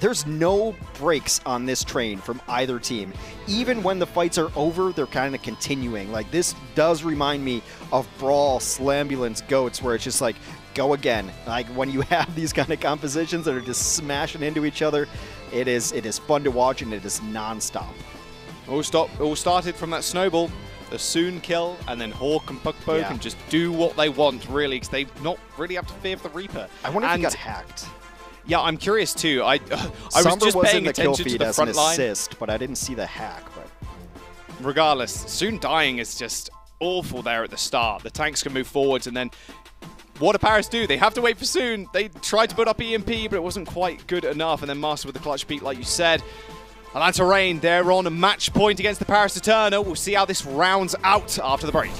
there's no breaks on this train from either team. Even when the fights are over, they're kind of continuing. Like, this does remind me of Brawl, Slambulance, GOATS, where it's just like, go again. Like, when you have these kind of compositions that are just smashing into each other, it is it is fun to watch, and it is nonstop. All stop. All started from that snowball, the Soon kill, and then Hawk and Pugbo yeah. can just do what they want, really, because they not really have to fear the Reaper. I wonder if and he got hacked. Yeah, I'm curious too. I uh, I was just was paying in the attention kill feed to the front as an assist, line, but I didn't see the hack. But regardless, Soon dying is just awful there at the start. The tanks can move forwards, and then what do Paris do? They have to wait for Soon. They tried to put up E M P, but it wasn't quite good enough. And then Masaa with the clutch beat, like you said. Atlanta Reign, they're on a match point against the Paris Eternal. We'll see how this rounds out after the break.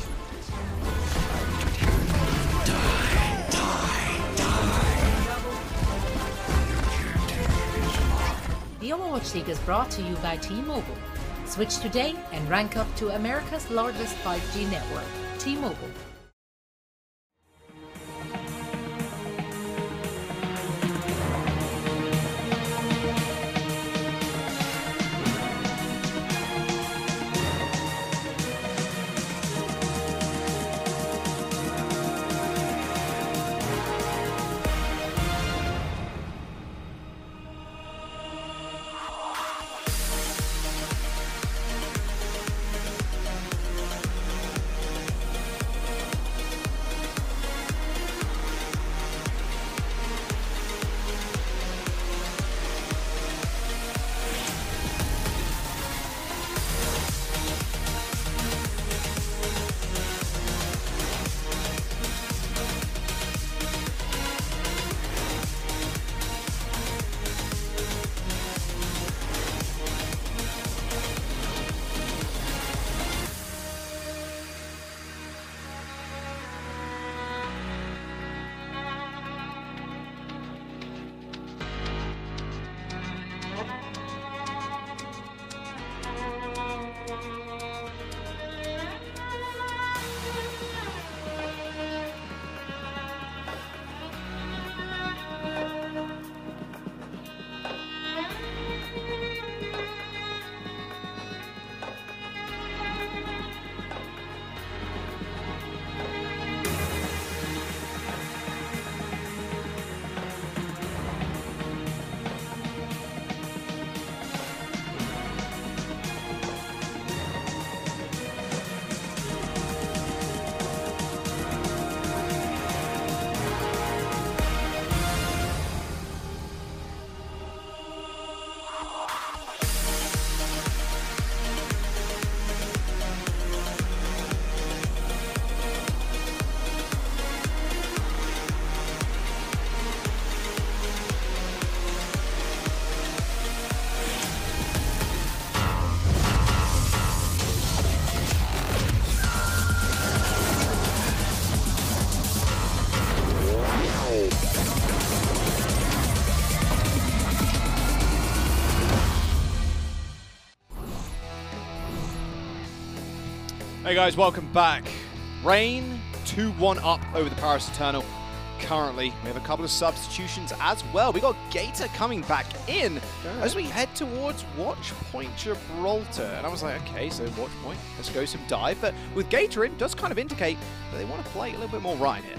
The Overwatch League is brought to you by T-Mobile. Switch today and rank up to America's largest five G network, T-Mobile. Hey guys, welcome back. Reign two one up over the Paris Eternal. Currently, we have a couple of substitutions as well. We got Gator coming back in yeah. as we head towards Watchpoint Gibraltar. And I was like, okay, so Watchpoint, let's go some dive. But with Gator in, it does kind of indicate that they want to play a little bit more Ryan here.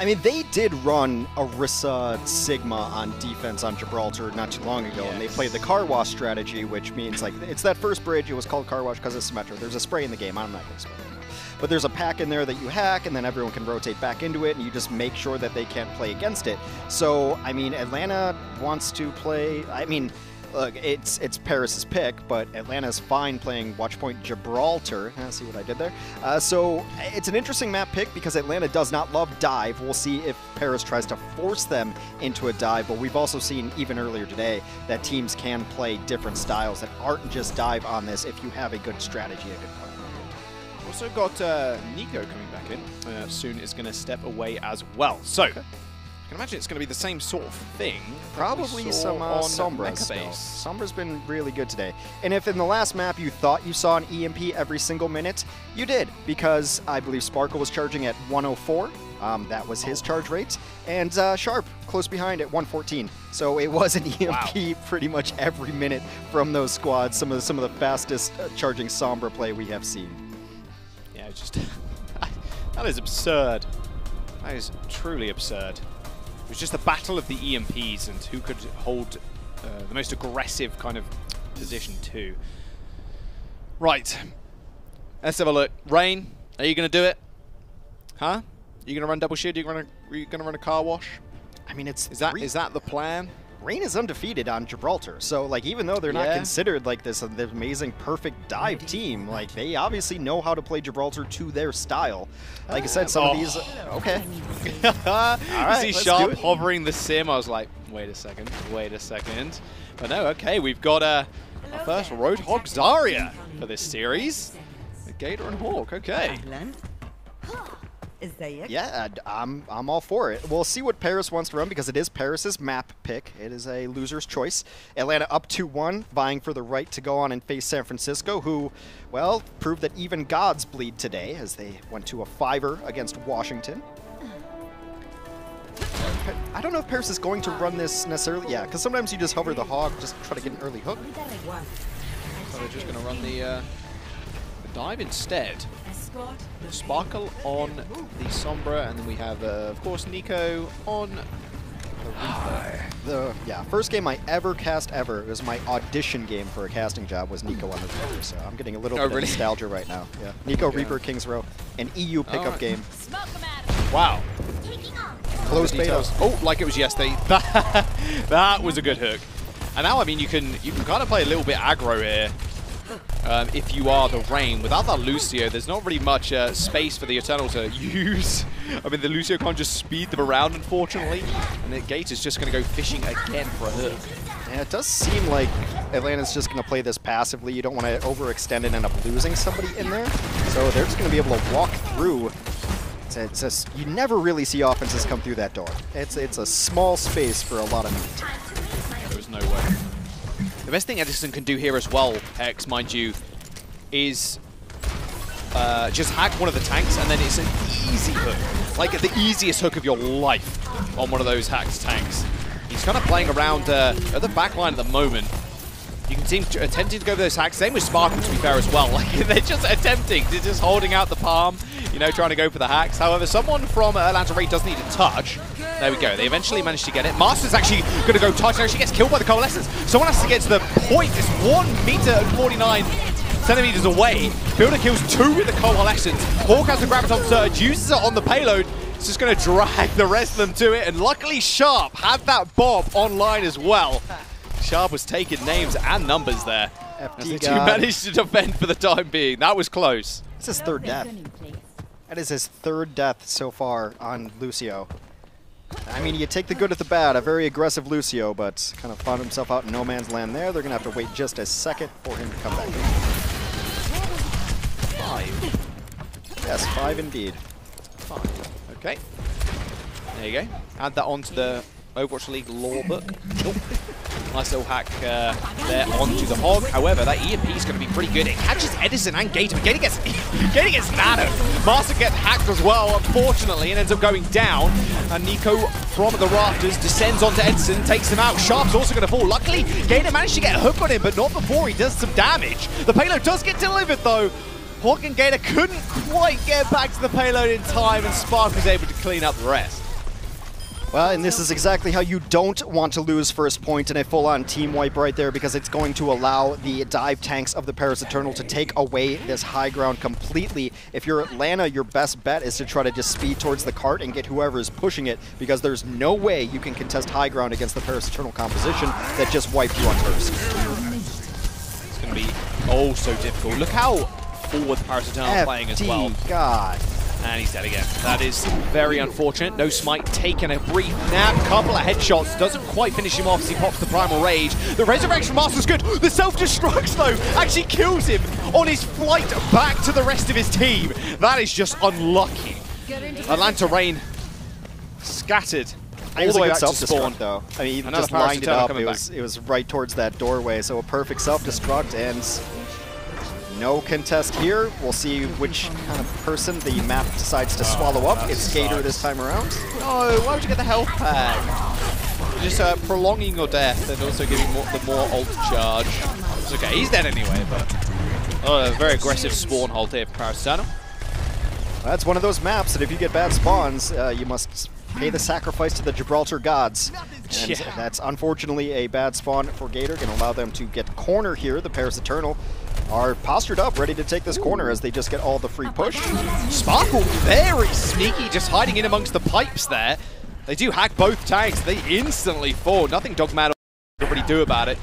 I mean, they did run Ursa Sigma on defense on Gibraltar not too long ago, yes. and they played the car wash strategy, which means, like, it's that first bridge. It was called car wash because it's Symmetra. There's a spray in the game. I'm not going to spray anymore. But there's a pack in there that you hack, and then everyone can rotate back into it, and you just make sure that they can't play against it. So, I mean, Atlanta wants to play... I mean... Look, it's it's Paris's pick, but Atlanta's fine playing Watchpoint Gibraltar. Uh, see what I did there? Uh, so it's an interesting map pick because Atlanta does not love dive. We'll see if Paris tries to force them into a dive, but we've also seen even earlier today that teams can play different styles that aren't just dive on this if you have a good strategy, a good card. We've also got uh, Niko coming back in. Uh, Soon is going to step away as well. So... Okay. I can imagine it's going to be the same sort of thing. Probably some uh, Sombra space. Sombra's been really good today. And if in the last map you thought you saw an E M P every single minute, you did, because I believe Sparkle was charging at one oh four. Um, that was his charge rate. And uh, Sharp close behind at one fourteen. So it was an E M P wow. pretty much every minute from those squads. Some of the, some of the fastest uh, charging Sombra play we have seen. Yeah, it's just... that is absurd. That is truly absurd. It was just a battle of the E M Ps and who could hold uh, the most aggressive kind of position too. Right. Let's have a look. Reign, are you going to do it? Huh? Are you going to run double shield? Are you going to run a car wash? I mean, it's... Is that, is that the plan? Reign is undefeated on Gibraltar, so like even though they're yeah. not considered like this, this amazing perfect dive team, like they obviously know how to play Gibraltar to their style. Like I said, some oh. of these. Okay. All right, see Sharp hovering the sim. I was like, wait a second, wait a second. But no, okay, we've got uh, our first Roadhog Zarya for this series. Gator and Hawk. Okay. Yeah, I'm, I'm all for it. We'll see what Paris wants to run because it is Paris's map pick. It is a loser's choice. Atlanta up two one, vying for the right to go on and face San Francisco, who, well, proved that even gods bleed today as they went to a fiver against Washington. I don't know if Paris is going to run this necessarily. Yeah, because sometimes you just hover the hog, just try to get an early hook. So they're just going to run the, uh, the dive instead. Sparkle on the Sombra, and then we have, uh, of course, Niko on the Reaper. The, yeah, first game I ever cast ever, it was my audition game for a casting job, was Niko on the Reaper, so I'm getting a little oh, bit really? of nostalgia right now. Yeah. Niko, yeah. Reaper, King's Row, an E U pickup right. game. Wow. Closed beta. Oh, like it was yesterday. That was a good hook. And now, I mean, you can, you can kind of play a little bit aggro here. Um, if you are the Reign. Without that Lucio, there's not really much uh, space for the Eternal to use. I mean, the Lucio can't just speed them around, unfortunately. And the Gator's just going to go fishing again for a hook. Yeah, it does seem like Atlanta's just going to play this passively. You don't want to overextend and end up losing somebody in there. So they're just going to be able to walk through. It's a, it's a, you never really see offenses come through that door. It's, it's a small space for a lot of meat. Yeah, there was no way. The best thing Edison can do here as well, X, mind you, is uh, just hack one of the tanks and then it's an easy hook. Like the easiest hook of your life on one of those hacked tanks. He's kind of playing around uh, at the back line at the moment. You can see him attempting to go for those hacks. Same with Sparkle, to be fair, as well. Like they're just attempting. They're just holding out the palm, you know, trying to go for the hacks. However, someone from Atlanta Reign does need a touch. There we go. They eventually managed to get it. Master's actually going to go touch. Now she gets killed by the Coalescence. Someone has to get to the point. It's one meter and forty-nine centimeters away. Fielder kills two with the Coalescence. Hawk has the Graviton Surge, uses it on the payload. It's just going to drag the rest of them to it. And luckily, Sharp had that bomb online as well. Sharp was taking names and numbers there. F D God. He managed to defend for the time being. That was close. That's his third death. That is his third death so far on Lucio. I mean, you take the good with the bad. A very aggressive Lucio, but kind of found himself out in no man's land there. They're going to have to wait just a second for him to come back in. Five. Yes, five indeed. Five. Okay. There you go. Add that onto the Overwatch League law book. Nice little hack uh, there onto the Hog. However, that E M P is going to be pretty good. It catches Edison and Gator. Gator gets, Gator gets nanoed. Masaa gets hacked as well, unfortunately, and ends up going down. And Niko from the rafters descends onto Edison, takes him out. Sharp's also going to fall. Luckily, Gator managed to get a hook on him, but not before he does some damage. The payload does get delivered, though. Hawk and Gator couldn't quite get back to the payload in time, and spark was able to clean up the rest. Well, and this is exactly how you don't want to lose first point in a full-on team wipe right there, because it's going to allow the dive tanks of the Paris Eternal to take away this high ground completely. If you're Atlanta, your best bet is to try to just speed towards the cart and get whoever is pushing it, because there's no way you can contest high ground against the Paris Eternal composition that just wiped you on first. It's going to be oh so difficult. Look how forward the Paris Eternal are playing as well. F D God. And he's dead again. That is very unfortunate. Nosmite taking a brief nap. Couple of headshots. Doesn't quite finish him off as he pops the Primal Rage. The Resurrection Master's good. The self-destructs, though, actually kills him on his flight back to the rest of his team. That is just unlucky. Atlanta Reign scattered all the way back to spawn, though. I mean, even just lined it up. It was, it was right towards that doorway. So a perfect self-destruct and... no contest here. We'll see which kind of person the map decides to swallow up. It's Gator this time around. No, why would you get the health pack? Just uh, prolonging your death and also giving more, the more ult charge. It's okay, he's dead anyway, but... oh, very aggressive spawn ult here for Paris Eternal. That's one of those maps that if you get bad spawns, uh, you must pay the sacrifice to the Gibraltar gods. And yeah. That's unfortunately a bad spawn for Gator. Gonna allow them to get corner here. The Paris Eternal are postured up, ready to take this corner as they just get all the free push. Sparkle very sneaky, just hiding in amongst the pipes there. They do hack both tanks. They instantly fall. Nothing Dogman can really do about it.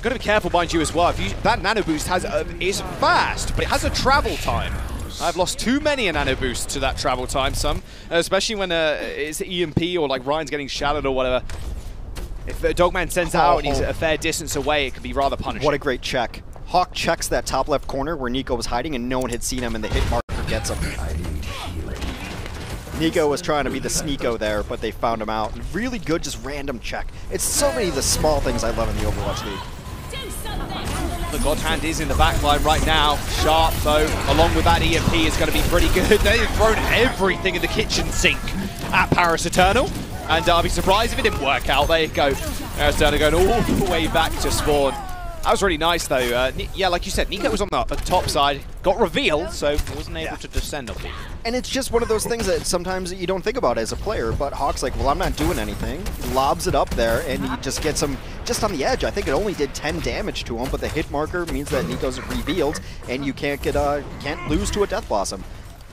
Got to be careful, mind you, as well. If you, that nano boost has a, is fast, but it has a travel time. I've lost too many a nano boost to that travel time, some. Especially when uh, it's E M P or like Ryan's getting shadowed or whatever. If uh, Dogman sends oh, out and he's oh. a fair distance away, it could be rather punishing. What a great check. Hawk checks that top left corner where Niko was hiding and no one had seen him, and the hit marker gets him. Niko was trying to be the Sneeko there, but they found him out. Really good, just random check. It's so many of the small things I love in the Overwatch League. The God Hand is in the back line right now. Sharp, though, along with that E M P is going to be pretty good. They've thrown everything in the kitchen sink at Paris Eternal. And I'll be surprised if it didn't work out. There you go. Paris Eternal going all the way back to spawn. That was really nice, though. Uh, yeah, like you said, Niko was on the top side, got revealed, so wasn't able yeah. to descend on me. And it's just one of those things that sometimes you don't think about as a player, but Hawk's like, well, I'm not doing anything. Lobs it up there, and he just gets him just on the edge. I think it only did ten damage to him, but the hit marker means that Niko's revealed, and you can't get uh, can't lose to a Death Blossom.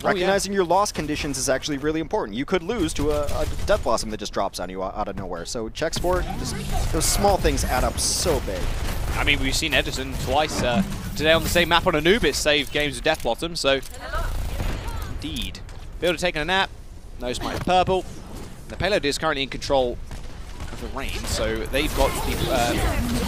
Recognizing oh, yeah. your loss conditions is actually really important. You could lose to a, a Death Blossom that just drops on you out of nowhere. So checks for it. Just, those small things add up so big. I mean, we've seen Edison twice uh, today on the same map on Anubis save games with Death Blossom, so indeed. Fielder taking a nap, Nosmite purple. The payload is currently in control of the Reign, so they've got the uh,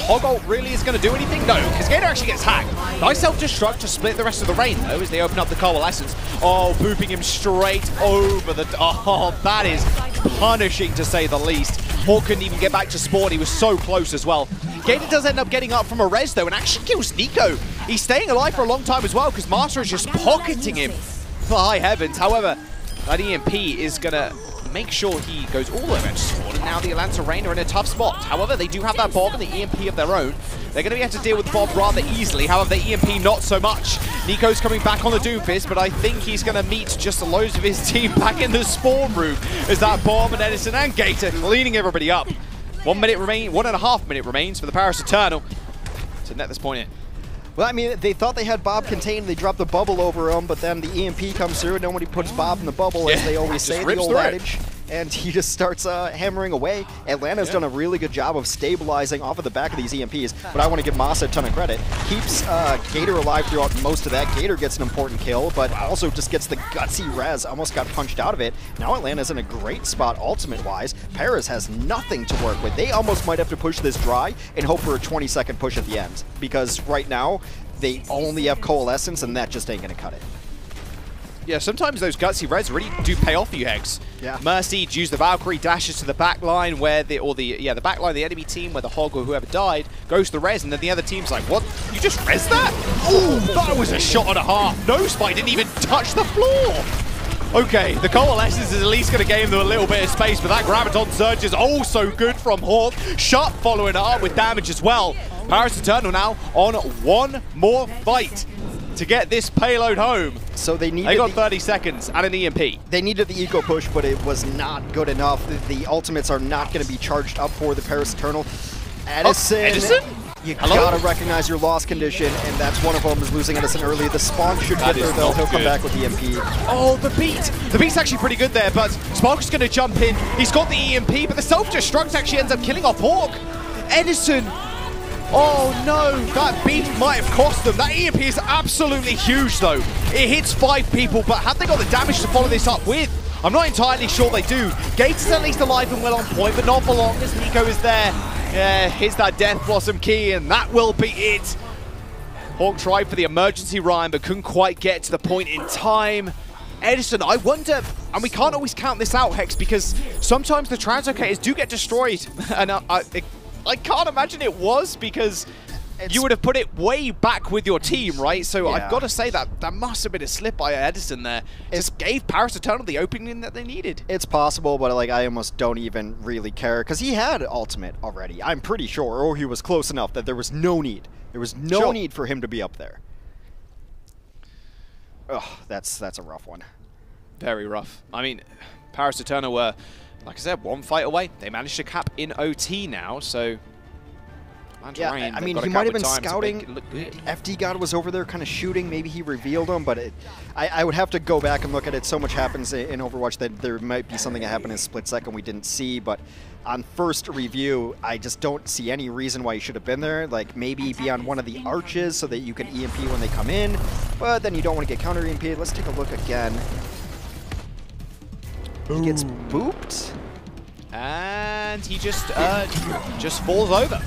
Hog ult really is going to do anything? No, because Gator actually gets hacked. Nice self-destruct to split the rest of the Reign, though, as they open up the coalescence. Oh, booping him straight over the... oh, that is punishing to say the least. Hawk couldn't even get back to spawn, he was so close as well. Gator does end up getting up from a res, though, and actually kills Niko. He's staying alive for a long time as well, because Masaa is just pocketing him. Oh, high heavens. However, that E M P is going to make sure he goes all the way back to spawn, and now the Atlanta Reign are in a tough spot. However, they do have that Bob and the E M P of their own. They're going to be able to deal with Bob rather easily, however, the E M P not so much. Niko's coming back on the Doomfist, but I think he's going to meet just the loads of his team back in the spawn room, as that Bob and Edison and Gator cleaning everybody up. One minute remain, one and a half minute remains for the Paris Eternal to net this point in. Well, I mean, they thought they had Bob contained. They dropped the bubble over him, but then the E M P comes through, and nobody puts Bob in the bubble, yeah, as they always say, the old adage. And he just starts uh, hammering away. Atlanta's yeah. done a really good job of stabilizing off of the back of these E M Ps, but I want to give Masaa a ton of credit. Keeps uh, Gator alive throughout most of that. Gator gets an important kill, but also just gets the gutsy res, almost got punched out of it. Now Atlanta's in a great spot ultimate-wise. Paris has nothing to work with. They almost might have to push this dry and hope for a twenty-second push at the end, because right now, they only have Coalescence, and that just ain't going to cut it. Yeah, sometimes those gutsy reds really do pay off for you, Hex. Yeah. Mercy used the Valkyrie, dashes to the back line where the or the yeah the back line the enemy team where the Hog or whoever died goes to the res, and then the other team's like, what? You just res that? Oh, that was a shot and a half. Nosmite didn't even touch the floor. Okay, the Coalescence is at least going to gain them a little bit of space, but that Graviton Surge is also good from Hawk. Sharp following up with damage as well. Paris Eternal now on one more fight to get this payload home. So they needed. They got the thirty seconds and an E M P. They needed the eco push, but it was not good enough. The, the ultimates are not going to be charged up for the Paris Eternal. Edison. Oh, Edison? You Hello? gotta recognize your loss condition, and that's one of them is losing Edison early. The spawn should that get there though, he'll good. come back with the E M P. Oh, the beat! The beat's actually pretty good there, but Spark's gonna jump in. He's got the E M P, but the self-destruct actually ends up killing off Hawk. Edison! Oh no, that beat might have cost them. That E M P is absolutely huge though. It hits five people, but have they got the damage to follow this up with? I'm not entirely sure they do. Gator's at least alive and well on point, but not for long as Niko is there. Yeah, hits that Death Blossom key, and that will be it. Hawk tried for the emergency Rhyme, but couldn't quite get to the point in time. Edison, I wonder, and we can't always count this out, Hex, because sometimes the Translocators do get destroyed. And I, I, I can't imagine it was, because it's, you would have put it way back with your team, right? So yeah. I've got to say that that must have been a slip by Edison there. It's, Just gave Paris Eternal the opening that they needed. It's possible, but like I almost don't even really care because he had ultimate already. I'm pretty sure, or he was close enough that there was no need. There was no sure. need for him to be up there. Ugh, that's that's a rough one. Very rough. I mean, Paris Eternal were, like I said, one fight away. They managed to cap in O T now, so. Yeah, Rain, I mean, he might have been scouting. F D God was over there kind of shooting. Maybe he revealed him, but it, I, I would have to go back and look at it. So much happens in Overwatch that there might be something that happened in a split second we didn't see, but on first review, I just don't see any reason why he should have been there. Like, maybe be on one of the arches so that you can E M P when they come in, but then you don't want to get counter E M P'd. Let's take a look again. Ooh. He gets booped. And he just uh, just falls over.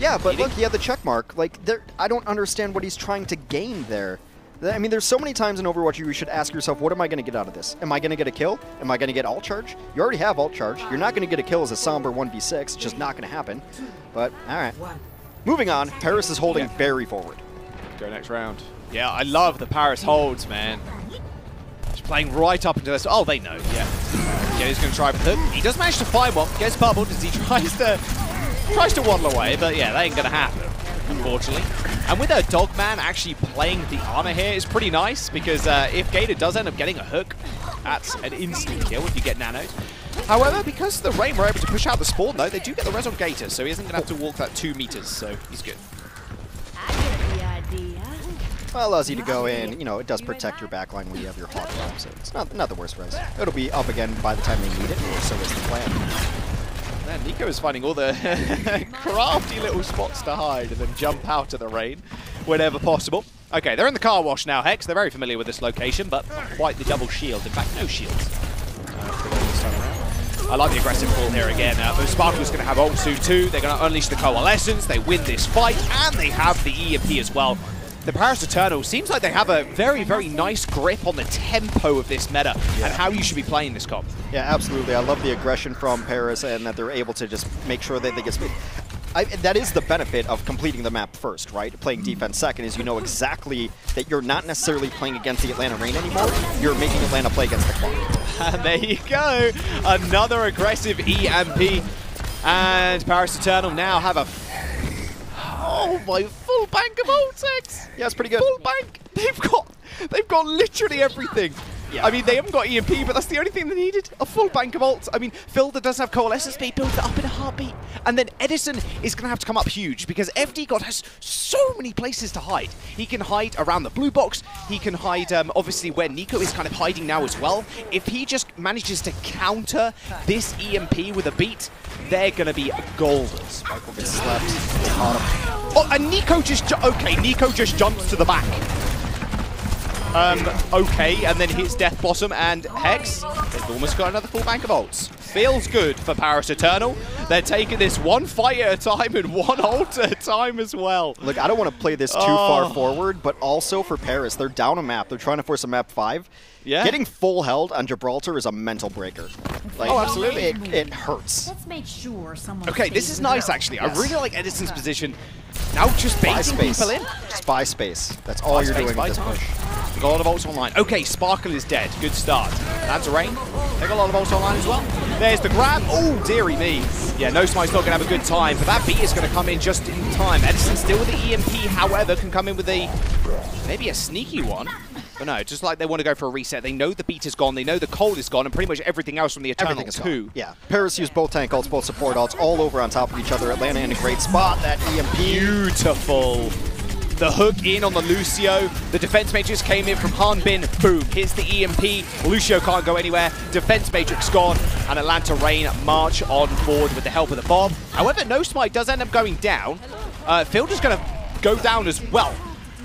Yeah, but look, he had the check mark. Like, there, I don't understand what he's trying to gain there. I mean, there's so many times in Overwatch you should ask yourself, what am I going to get out of this? Am I going to get a kill? Am I going to get alt charge? You already have alt charge. You're not going to get a kill as a somber one v six. It's just not going to happen. But, all right. Moving on, Paris is holding yeah. very forward. Go next round. Yeah, I love the Paris holds, man. Just playing right up into this. Oh, they know, yeah. Gator's going to try for them. He does manage to find one. Gets bubbled as he tries to... Tries to waddle away, but yeah, that ain't gonna happen, unfortunately. And with a Dogman actually playing the armor here is pretty nice, because uh, if Gator does end up getting a hook, that's an instant kill if you get nanoed. However, because the Reign were able to push out the spawn, though, they do get the res on Gator, so he isn't gonna have to walk that two meters, so he's good. Well, allows you to go in, you know, it does protect your backline when you have your Hawk bomb, so it's not, not the worst res. It'll be up again by the time they need it, or so is the plan. Man, Niko is finding all the crafty little spots to hide and then jump out of the rain whenever possible. Okay, they're in the car wash now, Hex. They're very familiar with this location, but not quite the double shield. In fact, no shields. I like the aggressive pull here again. Uh, but Sparkle's going to have ult soon too. They're going to unleash the Coalescence. They win this fight, and they have the E M P as well. The Paris Eternal seems like they have a very, very nice grip on the tempo of this meta yeah. and how you should be playing this comp. Yeah, absolutely. I love the aggression from Paris and that they're able to just make sure that they get speed. I, that is the benefit of completing the map first, right? Playing defense second is you know exactly that you're not necessarily playing against the Atlanta Reign anymore. You're making Atlanta play against the clock. And there you go. Another aggressive E M P. And Paris Eternal now have a... Oh my... Full bank of Ultex! Yeah, it's pretty good. Full bank! They've got they've got literally everything. Yeah. I mean, they haven't got E M P, but that's the only thing they needed. A full bank of ults. I mean, Fielder does have Coalescence, but he builds it up in a heartbeat. And then Edison is going to have to come up huge, because F D God has so many places to hide. He can hide around the blue box. He can hide, um, obviously, where Niko is kind of hiding now as well. If he just manages to counter this E M P with a beat, they're going to be golden. Spike will get slapped. Oh, and Niko just... Okay, Niko just jumps to the back. um, okay, and then hits Death Blossom and Hex. They've almost got another full bank of ults. Feels good for Paris Eternal. They're taking this one fight at a time and one ult at a time as well. Look, I don't want to play this too oh. far forward, but also for Paris, they're down a map. They're trying to force a map five. Yeah. Getting full held on Gibraltar is a mental breaker. Like, oh, absolutely. It, it hurts. Let's make sure someone okay, this is nice, out. actually. Yes. I really like Edison's position. Now just baiting people in. Spy space. That's all you're doing with this push. We've got a lot of ults online. Okay, Sparkle is dead. Good start. That's a Rain. They've got a lot of ults online as well. There's the grab. Oh, dearie me. Yeah, Nosmite's not going to have a good time, but that beat is going to come in just in time. Edison still with the E M P, however, can come in with a maybe a sneaky one. But no, just like they want to go for a reset. They know the beat is gone, they know the cold is gone, and pretty much everything else from the Eternal too. Yeah, Paris used both tank ults, both support ults, all over on top of each other. Atlanta in a great spot, that E M P. Beautiful. The hook in on the Lucio. The defense matrix came in from Hanbin. Boom, here's the E M P. Lucio can't go anywhere. Defense matrix gone. And Atlanta Reign march on forward with the help of the bomb. However, Nosmite does end up going down. Uh, Fielder's going to go down as well.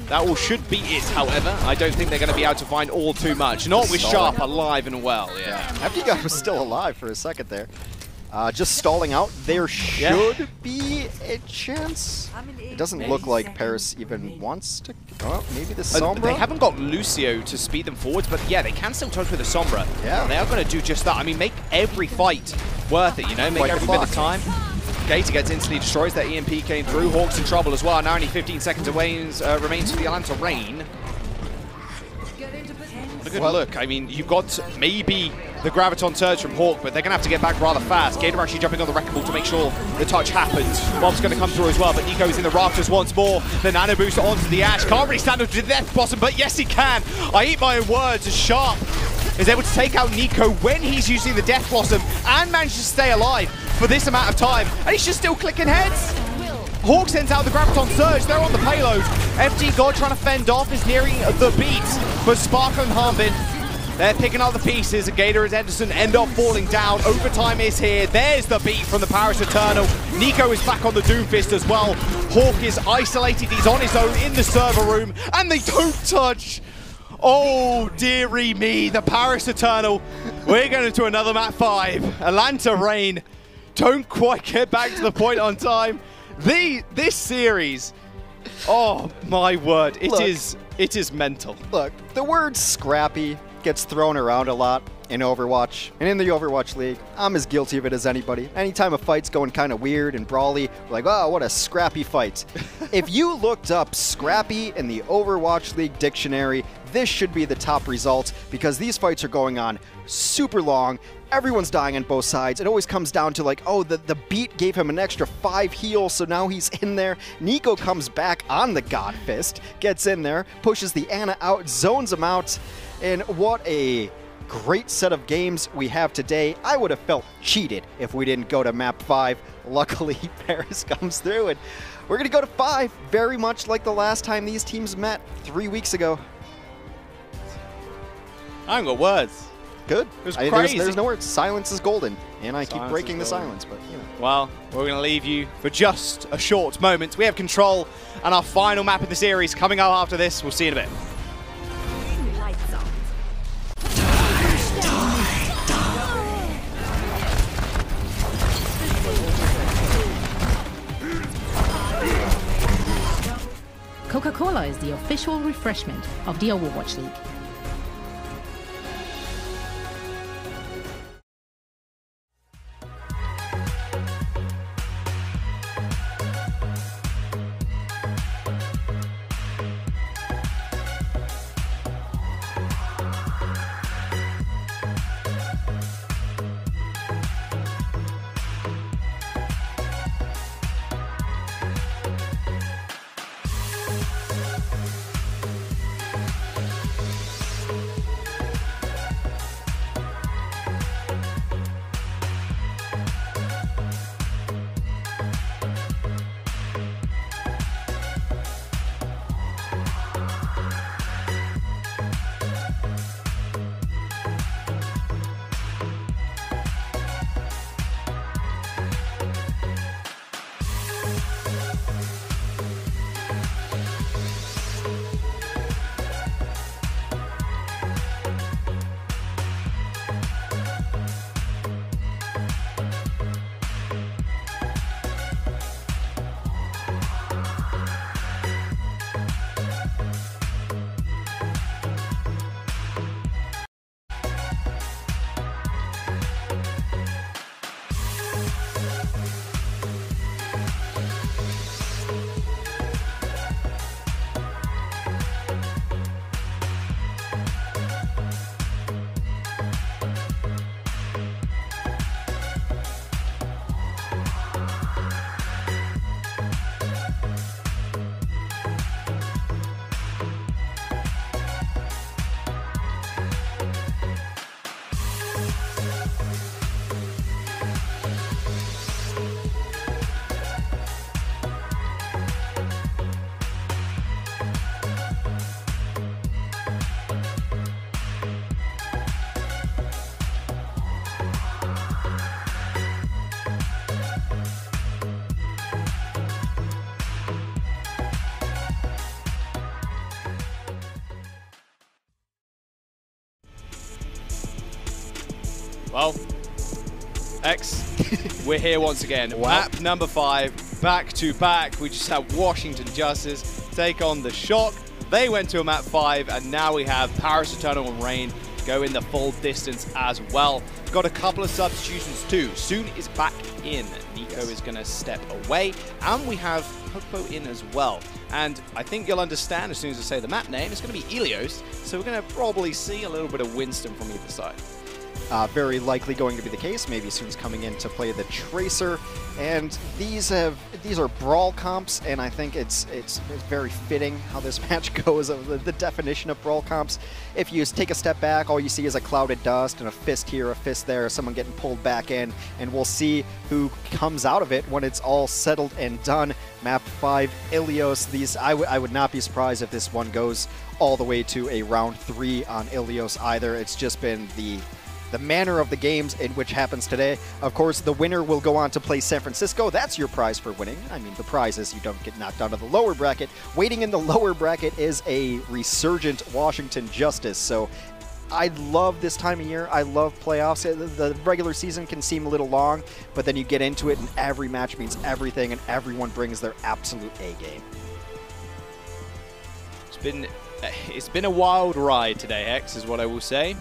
That all should be it, however. I don't think they're going to be able to find all too much. Not with Sharp alive and well, yeah. F D God was still alive for a second there. Uh, just stalling out, there should yeah. be a chance. It doesn't look like Paris even wants to... Oh, maybe the Sombra? Uh, they haven't got Lucio to speed them forwards, but yeah, they can still touch with the Sombra. Yeah. They are going to do just that. I mean, make every fight worth it, you know? Make like every bit of time. Gator gets instantly destroyed. That E M P came through. Hawk's in trouble as well. Now only fifteen seconds away uh, remains for the Atlanta Reign. A good well, look. I mean, you've got maybe the Graviton Surge from Hawk, but they're going to have to get back rather fast. Gator actually jumping on the wreckable to make sure the touch happens. Bob's going to come through as well, but Niko's in the rafters once more. The Nano Booster onto the Ash. Can't really stand up to the Death Blossom, but yes, he can. I eat my own words. As Sharp is able to take out Niko when he's using the Death Blossom and manages to stay alive for this amount of time, and he's just still clicking heads. Hawk sends out the Graviton Surge, they're on the payload. F D God trying to fend off, is nearing the beat, but Sparkle and Hanbin, they're picking up the pieces. Gator and Edison end up falling down. Overtime is here. There's the beat from the Paris Eternal. Niko is back on the Doomfist as well. Hawk is isolated, he's on his own in the server room, and they don't touch. Oh, dearie me, the Paris Eternal. We're going to another map five. Atlanta Reign don't quite get back to the point on time. The this series, oh my word, it look, is it is mental. Look, the word scrappy gets thrown around a lot in Overwatch and in the Overwatch League. I'm as guilty of it as anybody. Anytime a fight's going kind of weird and brawly, we're like, oh, what a scrappy fight. If you looked up scrappy in the Overwatch League dictionary, this should be the top result, because these fights are going on super long. Everyone's dying on both sides. It always comes down to like, oh, the, the beat gave him an extra five heal, so now he's in there. Niko comes back on the God Fist, gets in there, pushes the Anna out, zones him out, and what a great set of games we have today. I would have felt cheated if we didn't go to map five. Luckily, Paris comes through, and we're going to go to five, very much like the last time these teams met three weeks ago. I haven't got words. Good. It was I, crazy. There's, there's no words. Silence is golden, and I silence keep breaking the silence. But you know. Well, we're going to leave you for just a short moment. We have Control, and our final map of the series coming up after this. We'll see you in a bit. Coca-Cola is the official refreshment of the Overwatch League. Well, X, we're here once again. Wow. Map number five, back to back. We just had Washington Justice take on the Shock. They went to a map five, and now we have Paris Eternal and Reign go in the full distance as well. Got a couple of substitutions too. Soon is back in. Niko yes. is going to step away, and we have Pogba in as well. And I think you'll understand as soon as I say the map name, it's going to be Ilios. So we're going to probably see a little bit of Winston from either side. Uh, very likely going to be the case. Maybe Soon's coming in to play the Tracer, and these have these are brawl comps, and I think it's it's, it's very fitting how this match goes. Of the, the definition of brawl comps. If you take a step back, all you see is a cloud of dust and a fist here, a fist there, someone getting pulled back in, and we'll see who comes out of it when it's all settled and done. Map five, Ilios. These I, w I would not be surprised if this one goes all the way to a round three on Ilios either. It's just been the the manner of the games in which happens today. Of course, the winner will go on to play San Francisco. That's your prize for winning. I mean, the prize is you don't get knocked out of the lower bracket. Waiting in the lower bracket is a resurgent Washington Justice. So I love this time of year. I love playoffs. The regular season can seem a little long, but then you get into it and every match means everything and everyone brings their absolute A game. It's been, it's been a wild ride today, X, is what I will say.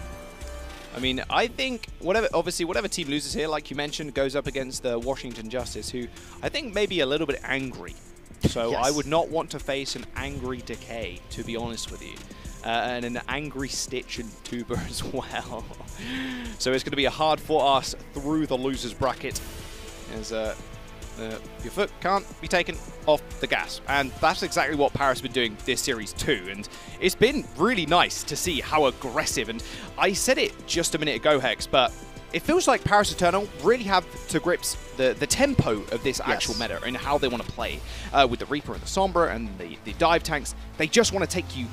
I mean, I think whatever, obviously, whatever team loses here, like you mentioned, goes up against the Washington Justice, who I think may be a little bit angry. So yes. I would not want to face an angry Decay, to be honest with you, uh, and an angry Stitch and Tuber as well. So it's going to be a hard for us through the losers bracket, as uh, uh, your foot can't be taken off the gas, and that's exactly what Paris have been doing this series too. And it's been really nice to see how aggressive, and I said it just a minute ago, Hex, but it feels like Paris Eternal really have to grips the, the tempo of this actual yes. meta and how they want to play uh, with the Reaper and the Sombra and the, the dive tanks. They just want to take you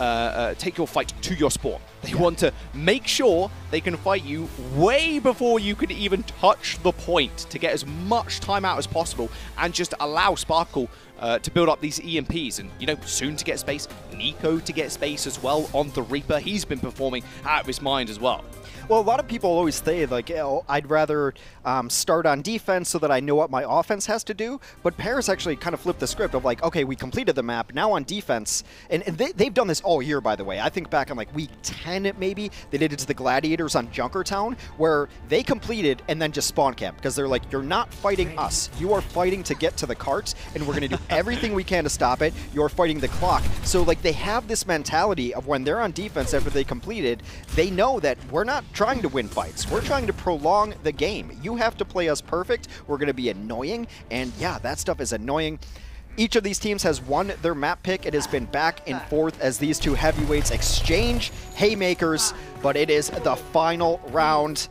uh, uh, take your fight to your spawn. They yeah. want to make sure they can fight you way before you can even touch the point to get as much time out as possible and just allow Sparkle uh, to build up these E M Ps. And, you know, Soon to get space, Niko to get space as well on the Reaper. He's been performing out of his mind as well. Well, a lot of people always say, like, oh, I'd rather um, start on defense so that I know what my offense has to do. But Paris actually kind of flipped the script of, like, okay, we completed the map, now on defense. And, and they, they've done this all year, by the way. I think back on, like, week ten, maybe, they did it to the Gladiators on Junkertown, where they completed and then just spawn camp. Because they're like, you're not fighting us. You are fighting to get to the carts, and we're going to do everything we can to stop it. You're fighting the clock. So, like, they have this mentality of when they're on defense after they completed, they know that we're not trying to win fights. We're trying to prolong the game. You have to play us perfect. We're going to be annoying. And yeah, that stuff is annoying. Each of these teams has won their map pick. It has been back and forth as these two heavyweights exchange haymakers, but it is the final round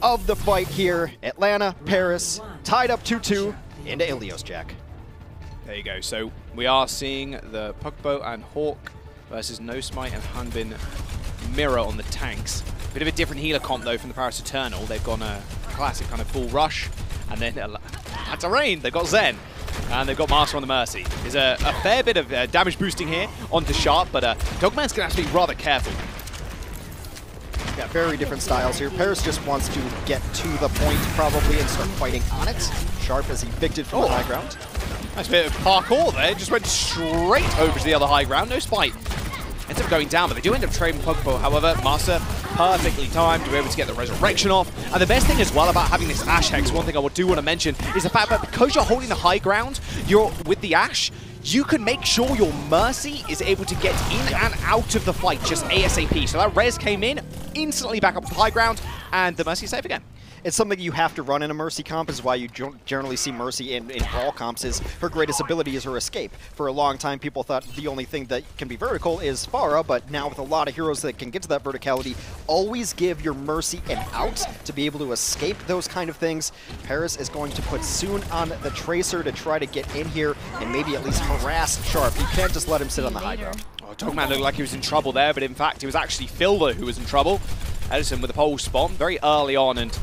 of the fight here. Atlanta, Paris, tied up two two into Ilios, Jack. There you go. So we are seeing the Pogba and Hawk versus Nosmite and Hanbin mirror on the tanks. Bit of a different healer comp, though, from the Paris Eternal. They've gone a classic kind of full rush, and then Atlanta Reign. They've got Zen, and they've got Master on the Mercy. There's a, a fair bit of uh, damage boosting here onto Sharp, but uh, Dogman's going to have to be rather careful. Yeah, very different styles here. Paris just wants to get to the point, probably, and start fighting on it. Sharp is evicted from oh. the high ground. Nice bit of parkour there. Just went straight over to the other high ground. No spite. Ends up going down, but they do end up trading Pogba. However, Masaa perfectly timed to be able to get the resurrection off. And the best thing as well about having this Ash, Hex, one thing I do want to mention is the fact that because you're holding the high ground, you're with the Ash, you can make sure your Mercy is able to get in and out of the fight just ASAP. So that res came in, instantly back up to the high ground, and the Mercy is safe again. It's something you have to run in a Mercy comp, is why you generally see Mercy in, in brawl comps, is her greatest ability is her escape. For a long time, people thought the only thing that can be vertical is Pharah, but now with a lot of heroes that can get to that verticality, always give your Mercy an out to be able to escape those kind of things. Paris is going to put Soon on the Tracer to try to get in here and maybe at least harass Sharp. You can't just let him sit on the high ground. Oh, Dogman looked like he was in trouble there, but in fact, it was actually Fielder who was in trouble. Edison with a pole spawn very early on, and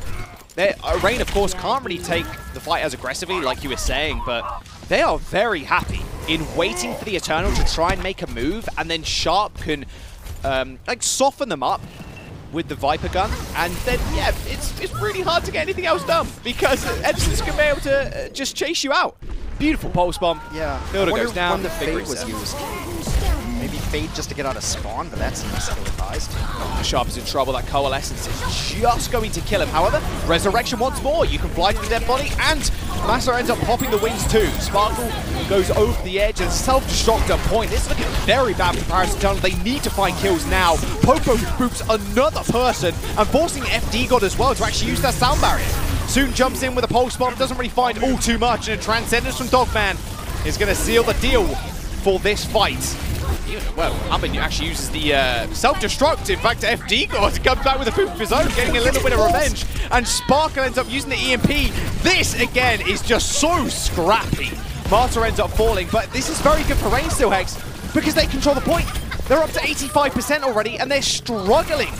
Reign, of course, can't really take the fight as aggressively, like you were saying, but they are very happy in waiting for the Eternal to try and make a move, and then Sharp can um, like soften them up, with the Viper gun, and then yeah, it's it's really hard to get anything else done because Edison's gonna be able to uh, just chase you out. Beautiful pulse bomb. Yeah. Fielder goes down. When the Fade was used. Maybe Fade just to get out of spawn, but that's not still advised. Oh, Sharp is in trouble. That coalescence is just going to kill him. However, resurrection once more. You can fly to the dead body, and Masaa ends up popping the wings too. Sparkle goes over the edge and self-destruct at point. It's looking very bad for Paris Eternal. They need to find kills now. Popo boots another person and forcing F D God as well to actually use that sound barrier. Soon jumps in with a pulse bomb, doesn't really find all too much, and a transcendence from Dogman is going to seal the deal for this fight. Well, Hanbin actually uses the uh, self-destruct. In fact, F D God comes back with a poop of his own, getting a little bit of revenge, and Sparkle ends up using the E M P. This, again, is just so scrappy. Marta ends up falling, but this is very good for Reign still, Hex, because they control the point. They're up to eighty-five percent already, and they're struggling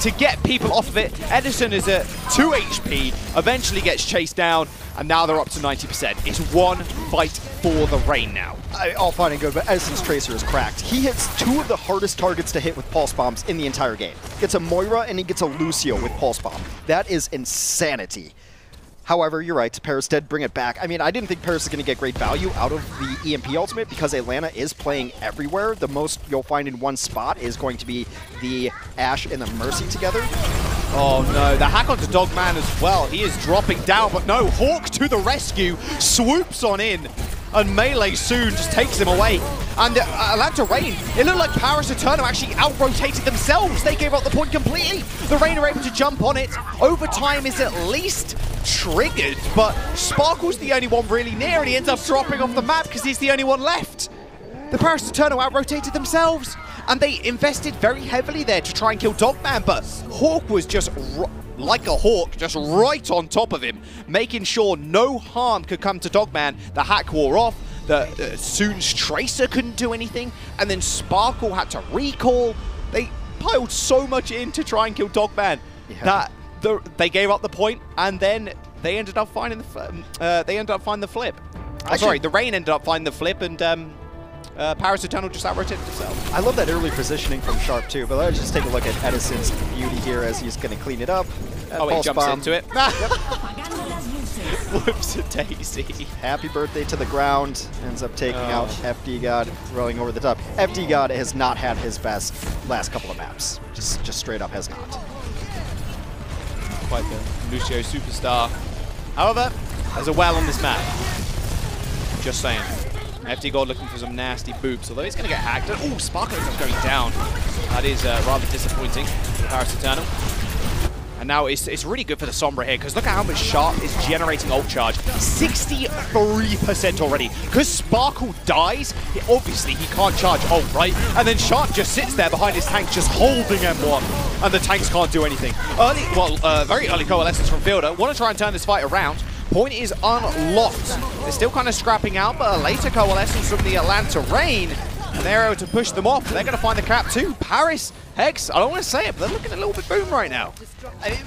to get people off of it. Edison is at two H P, eventually gets chased down, and now they're up to ninety percent. It's one fight for the Reign now. I, all fine and good, but Edison's Tracer is cracked. He hits two of the hardest targets to hit with Pulse Bombs in the entire game. Gets a Moira and he gets a Lucio with Pulse Bomb. That is insanity. However, you're right, Paris did bring it back. I mean, I didn't think Paris was going to get great value out of the E M P ultimate because Atlanta is playing everywhere. The most you'll find in one spot is going to be the Ashe and the Mercy together. Oh no, the hack onto Dogman as well. He is dropping down, but no, Hawk to the rescue, swoops on in, and Melee Soon just takes him away. And uh, Atlanta Reign, it looked like Paris Eternal actually out-rotated themselves. They gave up the point completely. The Reign are able to jump on it. Overtime is at least triggered, but Sparkle's the only one really near, and he ends up dropping off the map because he's the only one left. The Paris Eternal out-rotated themselves, and they invested very heavily there to try and kill Dogman, but Hawk was just like a hawk, just right on top of him, making sure no harm could come to Dogman. The hack wore off, the uh, Soon's Tracer couldn't do anything, and then Sparkle had to recall. They piled so much in to try and kill Dogman yeah. that the, they gave up the point, and then they ended up finding the uh, they ended up finding the flip. Actually, oh, sorry, the Reign ended up finding the flip, and um, uh, Paris Eternal just out-rotated itself. I love that early positioning from Sharp too, but let's just take a look at Edison's beauty here as he's going to clean it up. Uh, oh, he jumps bomb. into it. Whoops, daisy. Happy birthday to the ground. Ends up taking oh. out F D God, throwing over the top. F D God has not had his best last couple of maps. Just, just straight up has not. Quite the Lucio superstar. However, there's a well on this map. Just saying. F D God looking for some nasty boops, although he's going to get hacked. Oh, Sparkle is going down. That is uh, rather disappointing for Paris Eternal. And now it's, it's really good for the Sombra here, because look at how much Sharp is generating ult charge. sixty-three percent already. Because Sparkle dies, it, obviously he can't charge ult, right? And then Sharp just sits there behind his tank, just holding M one. And the tanks can't do anything. Early, well, uh, very early coalescence from Fielder. Want to try and turn this fight around. Point is unlocked. They're still kind of scrapping out, but a later coalescence from the Atlanta Reign. And they're able to push them off. They're going to find the cap too. Paris, Hex, I don't want to say it, but they're looking a little bit boom right now. I mean,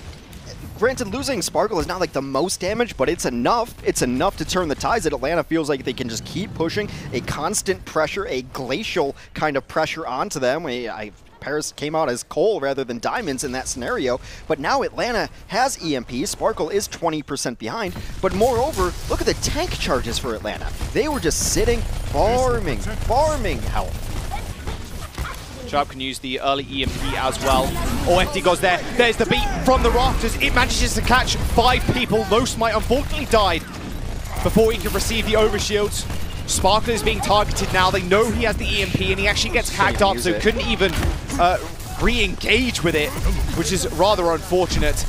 granted, losing Sparkle is not like the most damage, but it's enough. It's enough to turn the tides. That Atlanta feels like they can just keep pushing a constant pressure, a glacial kind of pressure onto them. I, I, Paris came out as coal rather than diamonds in that scenario, but now Atlanta has E M P. Sparkle is twenty percent behind, but moreover, look at the tank charges for Atlanta. They were just sitting, farming, farming health. Sharp can use the early E M P as well. Oh, F D goes there. There's the beat from the rafters. It manages to catch five people. Nosmite unfortunately died before he could receive the overshields. Sparkle is being targeted now. They know he has the E M P, and he actually gets hacked up, so couldn't even uh, re-engage with it, which is rather unfortunate.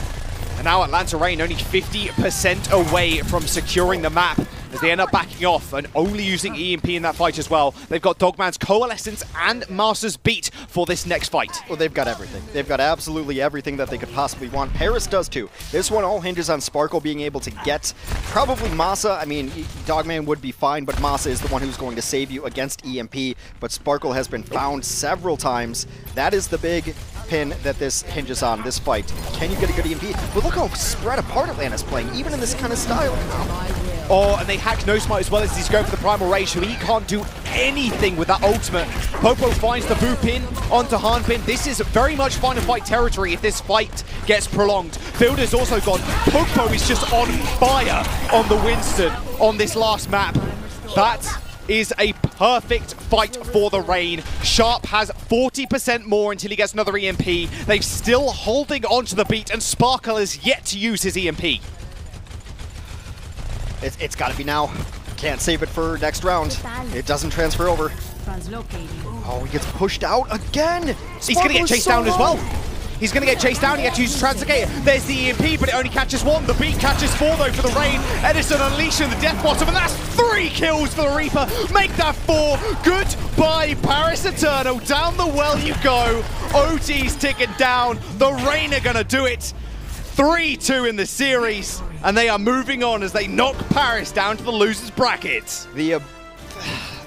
And now Atlanta Reign only fifty percent away from securing the map, as they end up backing off and only using E M P in that fight as well. They've got Dogman's Coalescence and Master's Beat for this next fight. Well, they've got everything. They've got absolutely everything that they could possibly want. Paris does too. This one all hinges on Sparkle being able to get probably Masaa. I mean, Dogman would be fine, but Masaa is the one who's going to save you against E M P. But Sparkle has been found several times. That is the big pin that this hinges on, this fight. Can you get a good E M P? But look how spread apart Atlanta's playing, even in this kind of style. Oh, and they hack Nosmite as well as he's going for the Primal Rage, so he can't do anything with that ultimate. Popo finds the boot pin onto Hanbin. This is very much final fight territory if this fight gets prolonged. Fielder's also gone. Popo is just on fire on the Winston on this last map. That is a perfect fight for the Reign. Sharp has forty percent more until he gets another E M P. They're still holding onto the beat, and Sparkle has yet to use his E M P. It's, it's gotta be now. Can't save it for next round. It doesn't transfer over. Oh, he gets pushed out again! Sparkle He's gonna get chased so down long. as well. He's gonna get chased down, he had to use Translocator. There's the E M P, but it only catches one. The beat catches four though for the Reign. Edison unleashing the Death Bottom, and that's three kills for the Reaper. Make that four. Goodbye, Paris Eternal. Down the well you go. O G's ticking down. The Reign are gonna do it. three two in the series, and they are moving on as they knock Paris down to the losers bracket. The, uh,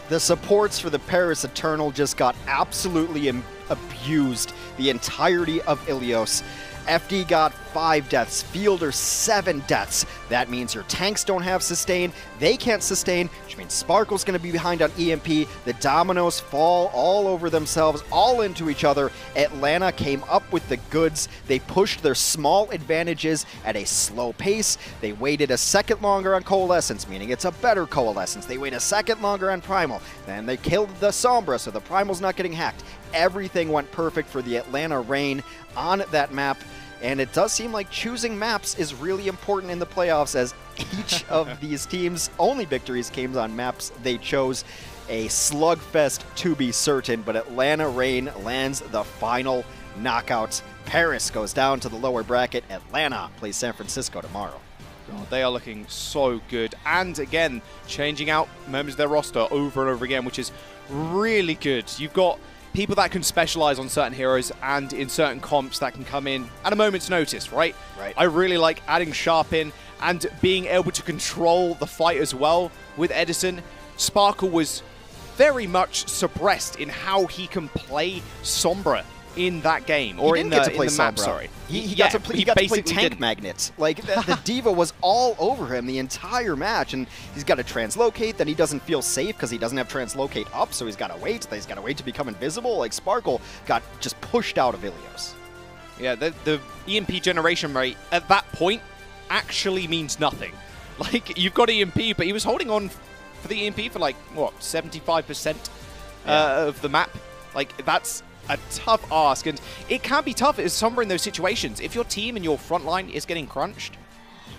the supports for the Paris Eternal just got absolutely abused the entirety of Ilios. F D got five deaths, Fielder seven deaths. That means your tanks don't have sustain, they can't sustain, which means Sparkle's gonna be behind on E M P. The dominoes fall all over themselves, all into each other. Atlanta came up with the goods. They pushed their small advantages at a slow pace. They waited a second longer on Coalescence, meaning it's a better Coalescence. They wait a second longer on Primal. Then they killed the Sombra, so the Primal's not getting hacked. Everything went perfect for the Atlanta Reign on that map. And it does seem like choosing maps is really important in the playoffs, as each of these teams' only victories came on maps they chose. A slugfest to be certain, but Atlanta Reign lands the final knockout. Paris goes down to the lower bracket. Atlanta plays San Francisco tomorrow. Oh, they are looking so good, and again, changing out members of their roster over and over again, which is really good. You've got people that can specialize on certain heroes and in certain comps that can come in at a moment's notice, right? Right. I really like adding Sharp in and being able to control the fight as well with Edison. Sparkle was very much suppressed in how he can play Sombra in that game, or in the, in the map, sorry. He, he yeah, got to play, he he got to play tank didn't. magnets. Like, the, the D.Va was all over him the entire match, and he's got to translocate, then he doesn't feel safe because he doesn't have translocate up, so he's got to wait, he's got to wait to become invisible. Like, Sparkle got just pushed out of Ilios. Yeah, the, the E M P generation rate at that point actually means nothing. Like, you've got E M P, but he was holding on for the E M P for, like, what, seventy-five percent yeah. uh, of the map? Like, that's a tough ask, and it can be tough as Sombra in those situations. If your team and your front line is getting crunched,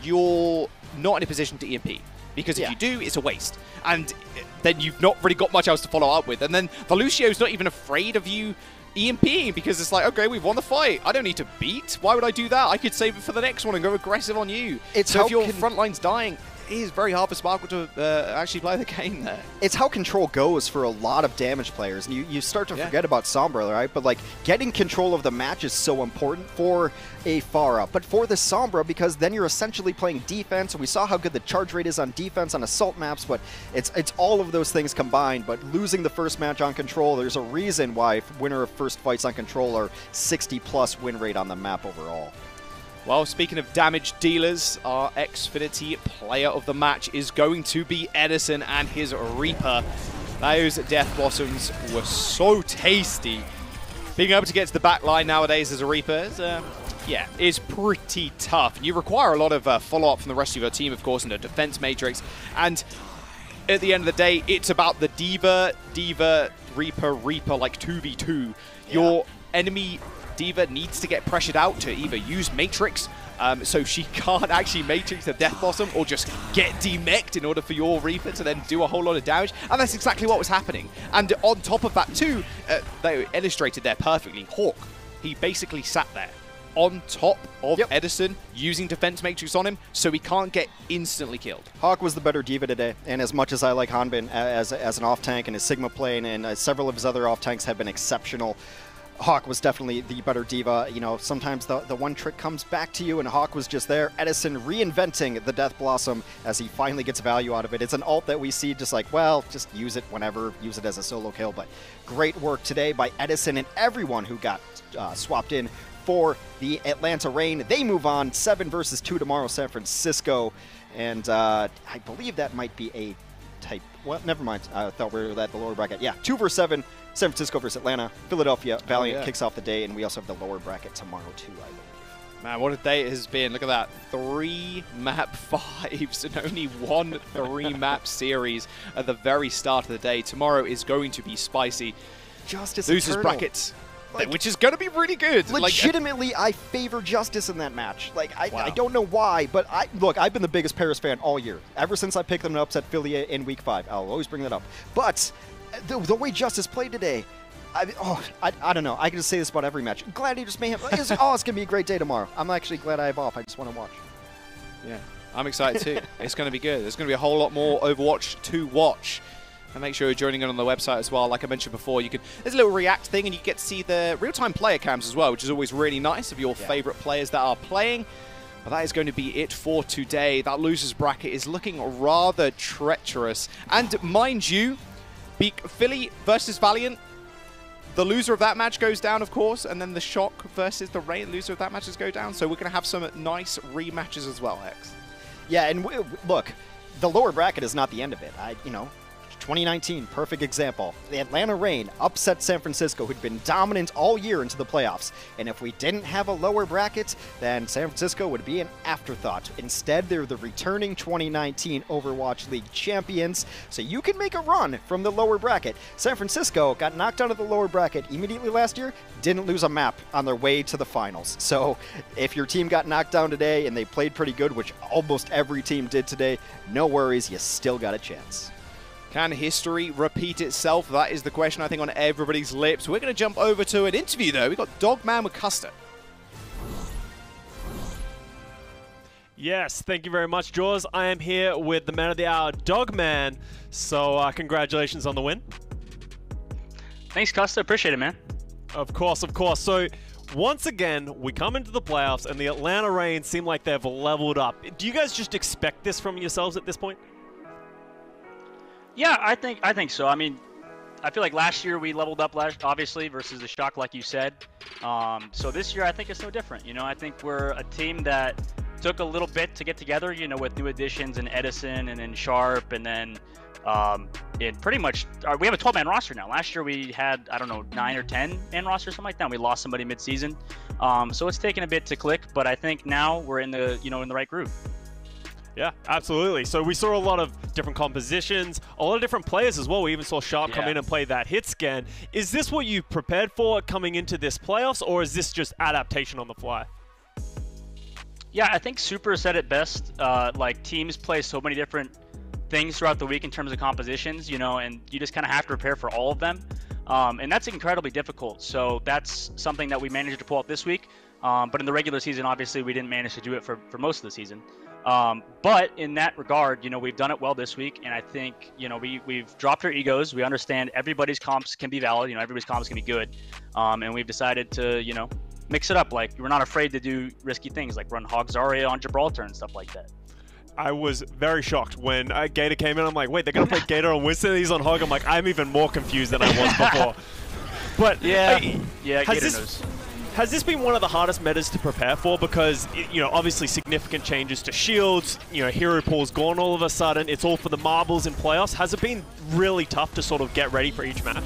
you're not in a position to E M P, because if yeah. you do, it's a waste, and then you've not really got much else to follow up with. And then Volucio's not even afraid of you EMPing, because it's like, okay, we've won the fight. I don't need to beat. Why would I do that? I could save it for the next one and go aggressive on you. It's so if your front line's dying, it is very hard for Sparkle to uh, actually play the game there. It's how control goes for a lot of damage players. And you, you start to yeah. forget about Sombra, right? But like, getting control of the match is so important for a Pharah, but for the Sombra, because then you're essentially playing defense. We saw how good the charge rate is on defense on assault maps, but it's it's all of those things combined. But losing the first match on control, there's a reason why winner of first fights on control are sixty plus win rate on the map overall. Well, speaking of damage dealers, our Xfinity player of the match is going to be Edison and his Reaper. Those Death Blossoms were so tasty. Being able to get to the back line nowadays as a Reaper is, uh, yeah, is pretty tough. You require a lot of uh, follow-up from the rest of your team, of course, in a defense matrix. And at the end of the day, it's about the D.Va, D.Va, Reaper, Reaper, like two v two. Yeah. Your enemy D.Va needs to get pressured out to either use Matrix, um, so she can't actually Matrix the Death Blossom, or just get demech'd in order for your Reaper to then do a whole lot of damage, and that's exactly what was happening. And on top of that too, uh, they illustrated there perfectly. Hawk, he basically sat there on top of yep. Edison, using defense matrix on him, so he can't get instantly killed. Hawk was the better D.Va today, and as much as I like Hanbin as, as an off-tank, and his Sigma plane, and uh, several of his other off-tanks have been exceptional, Hawk was definitely the better D.Va. You know, sometimes the, the one trick comes back to you, and Hawk was just there. Edison reinventing the Death Blossom as he finally gets value out of it. It's an ult that we see just like, well, just use it whenever, use it as a solo kill. But great work today by Edison and everyone who got uh, swapped in for the Atlanta Reign. They move on, seven versus two tomorrow, San Francisco. And uh, I believe that might be a type. Well, never mind. I thought we were at the lower bracket. Yeah, two versus seven. San Francisco versus Atlanta. Philadelphia, Valiant oh, yeah. kicks off the day, and we also have the lower bracket tomorrow, too, I believe. Man, what a day it has been. Look at that. Three map fives and only one three map series at the very start of the day. Tomorrow is going to be spicy. Justice Losers brackets. Like, which is going to be really good. Legitimately, like, I favor Justice in that match. Like, I, wow. I don't know why, but I look, I've been the biggest Paris fan all year. Ever since I picked them to upset Philly in week five. I'll always bring that up. But the, the way Justice played today, I, oh, I, I don't know. I can just say this about every match. Gladiators Mayhem. Oh, it's going to be a great day tomorrow. I'm actually glad I have off. I just want to watch. Yeah, I'm excited too. It's going to be good. There's going to be a whole lot more Overwatch to watch. And make sure you're joining in on the website as well. Like I mentioned before, you can there's a little React thing, and you get to see the real-time player cams as well, which is always really nice of your yeah. favorite players that are playing. But that is going to be it for today. That loser's bracket is looking rather treacherous. And mind you, Philly versus Valiant, the loser of that match goes down, of course, and then the Shock versus the Reign, loser of that match goes down. So we're going to have some nice rematches as well, X. Yeah, and we, look, the lower bracket is not the end of it. I, you know. twenty nineteen, perfect example. The Atlanta Reign upset San Francisco, who'd been dominant all year into the playoffs. And if we didn't have a lower bracket, then San Francisco would be an afterthought. Instead, they're the returning twenty nineteen Overwatch League champions. So you can make a run from the lower bracket. San Francisco got knocked out of the lower bracket immediately last year, didn't lose a map on their way to the finals. So if your team got knocked down today and they played pretty good, which almost every team did today, no worries, you still got a chance. Can history repeat itself? That is the question, I think, on everybody's lips. We're going to jump over to an interview, though. We've got Dogman with Custer. Yes, thank you very much, Jaws. I am here with the man of the hour, Dogman. So uh, congratulations on the win. Thanks, Custer. Appreciate it, man. Of course, of course. So once again, we come into the playoffs, and the Atlanta Reign seem like they've leveled up. Do you guys just expect this from yourselves at this point? Yeah, I think I think so. I mean, I feel like last year we leveled up, last, obviously, versus the Shock, like you said. Um, so this year, I think it's no different. You know, I think we're a team that took a little bit to get together, you know, with new additions and Edison and then Sharp. And then um, it pretty much, uh, we have a twelve-man roster now. Last year we had, I don't know, nine or ten-man roster, something like that. We lost somebody mid-season. Um, so it's taken a bit to click, but I think now we're in the, you know, in the right groove. Yeah, absolutely. So we saw a lot of different compositions, a lot of different players as well. We even saw Sharp yeah. come in and play that hit scan. Is this what you prepared for coming into this playoffs, or is this just adaptation on the fly? Yeah, I think Super said it best. Uh, like, teams play so many different things throughout the week in terms of compositions, you know, and you just kind of have to prepare for all of them. Um, and that's incredibly difficult. So that's something that we managed to pull out this week. Um, but in the regular season, obviously, we didn't manage to do it for, for most of the season. Um, but in that regard, you know, we've done it well this week. And I think, you know, we, we've dropped our egos. We understand everybody's comps can be valid. You know, everybody's comps can be good. Um, and we've decided to, you know, mix it up. Like, we're not afraid to do risky things like run Hawk Zarya on Gibraltar and stuff like that. I was very shocked when uh, Gator came in. I'm like, wait, they're going to play Gator on Winston. He's on Hog. I'm like, I'm even more confused than I was before. But yeah, I, yeah, Gator this, knows. Has this been one of the hardest metas to prepare for? Because, you know, obviously significant changes to shields, you know, hero pool's gone all of a sudden, it's all for the marbles in playoffs. Has it been really tough to sort of get ready for each match?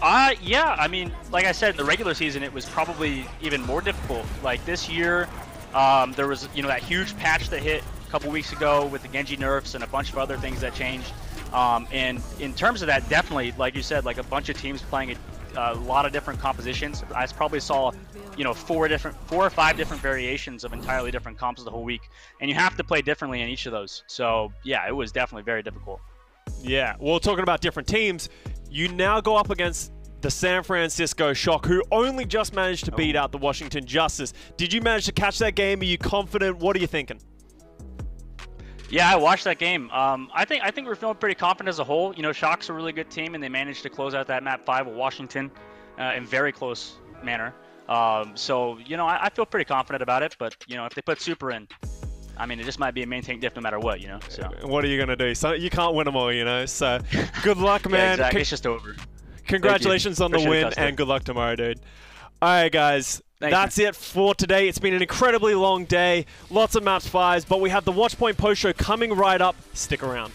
Uh, yeah, I mean, like I said, in the regular season, it was probably even more difficult. Like this year, um, there was, you know, that huge patch that hit a couple weeks ago with the Genji nerfs and a bunch of other things that changed. Um, and in terms of that, definitely, like you said, like a bunch of teams playing it, a lot of different compositions. I probably saw, you know, four different, four or five different variations of entirely different comps the whole week, and you have to play differently in each of those. So yeah, it was definitely very difficult. Yeah, well, talking about different teams, you now go up against the San Francisco Shock, who only just managed to oh. beat out the Washington Justice. Did you manage to catch that game? Are you confident? What are you thinking? Yeah, I watched that game. Um, I think I think we're feeling pretty confident as a whole. You know, Shock's a really good team, and they managed to close out that map five with Washington uh, in very close manner. Um, so, you know, I, I feel pretty confident about it. But, you know, if they put Super in, I mean, it just might be a main tank diff no matter what, you know. So what are you going to do? So you can't win them all, you know. So good luck, man. Yeah, exactly. Con it's just over. Congratulations on the win, and good luck tomorrow, dude. All right, guys. Thank That's you. it for today. It's been an incredibly long day. Lots of match fires, but we have the Watchpoint post show coming right up. Stick around.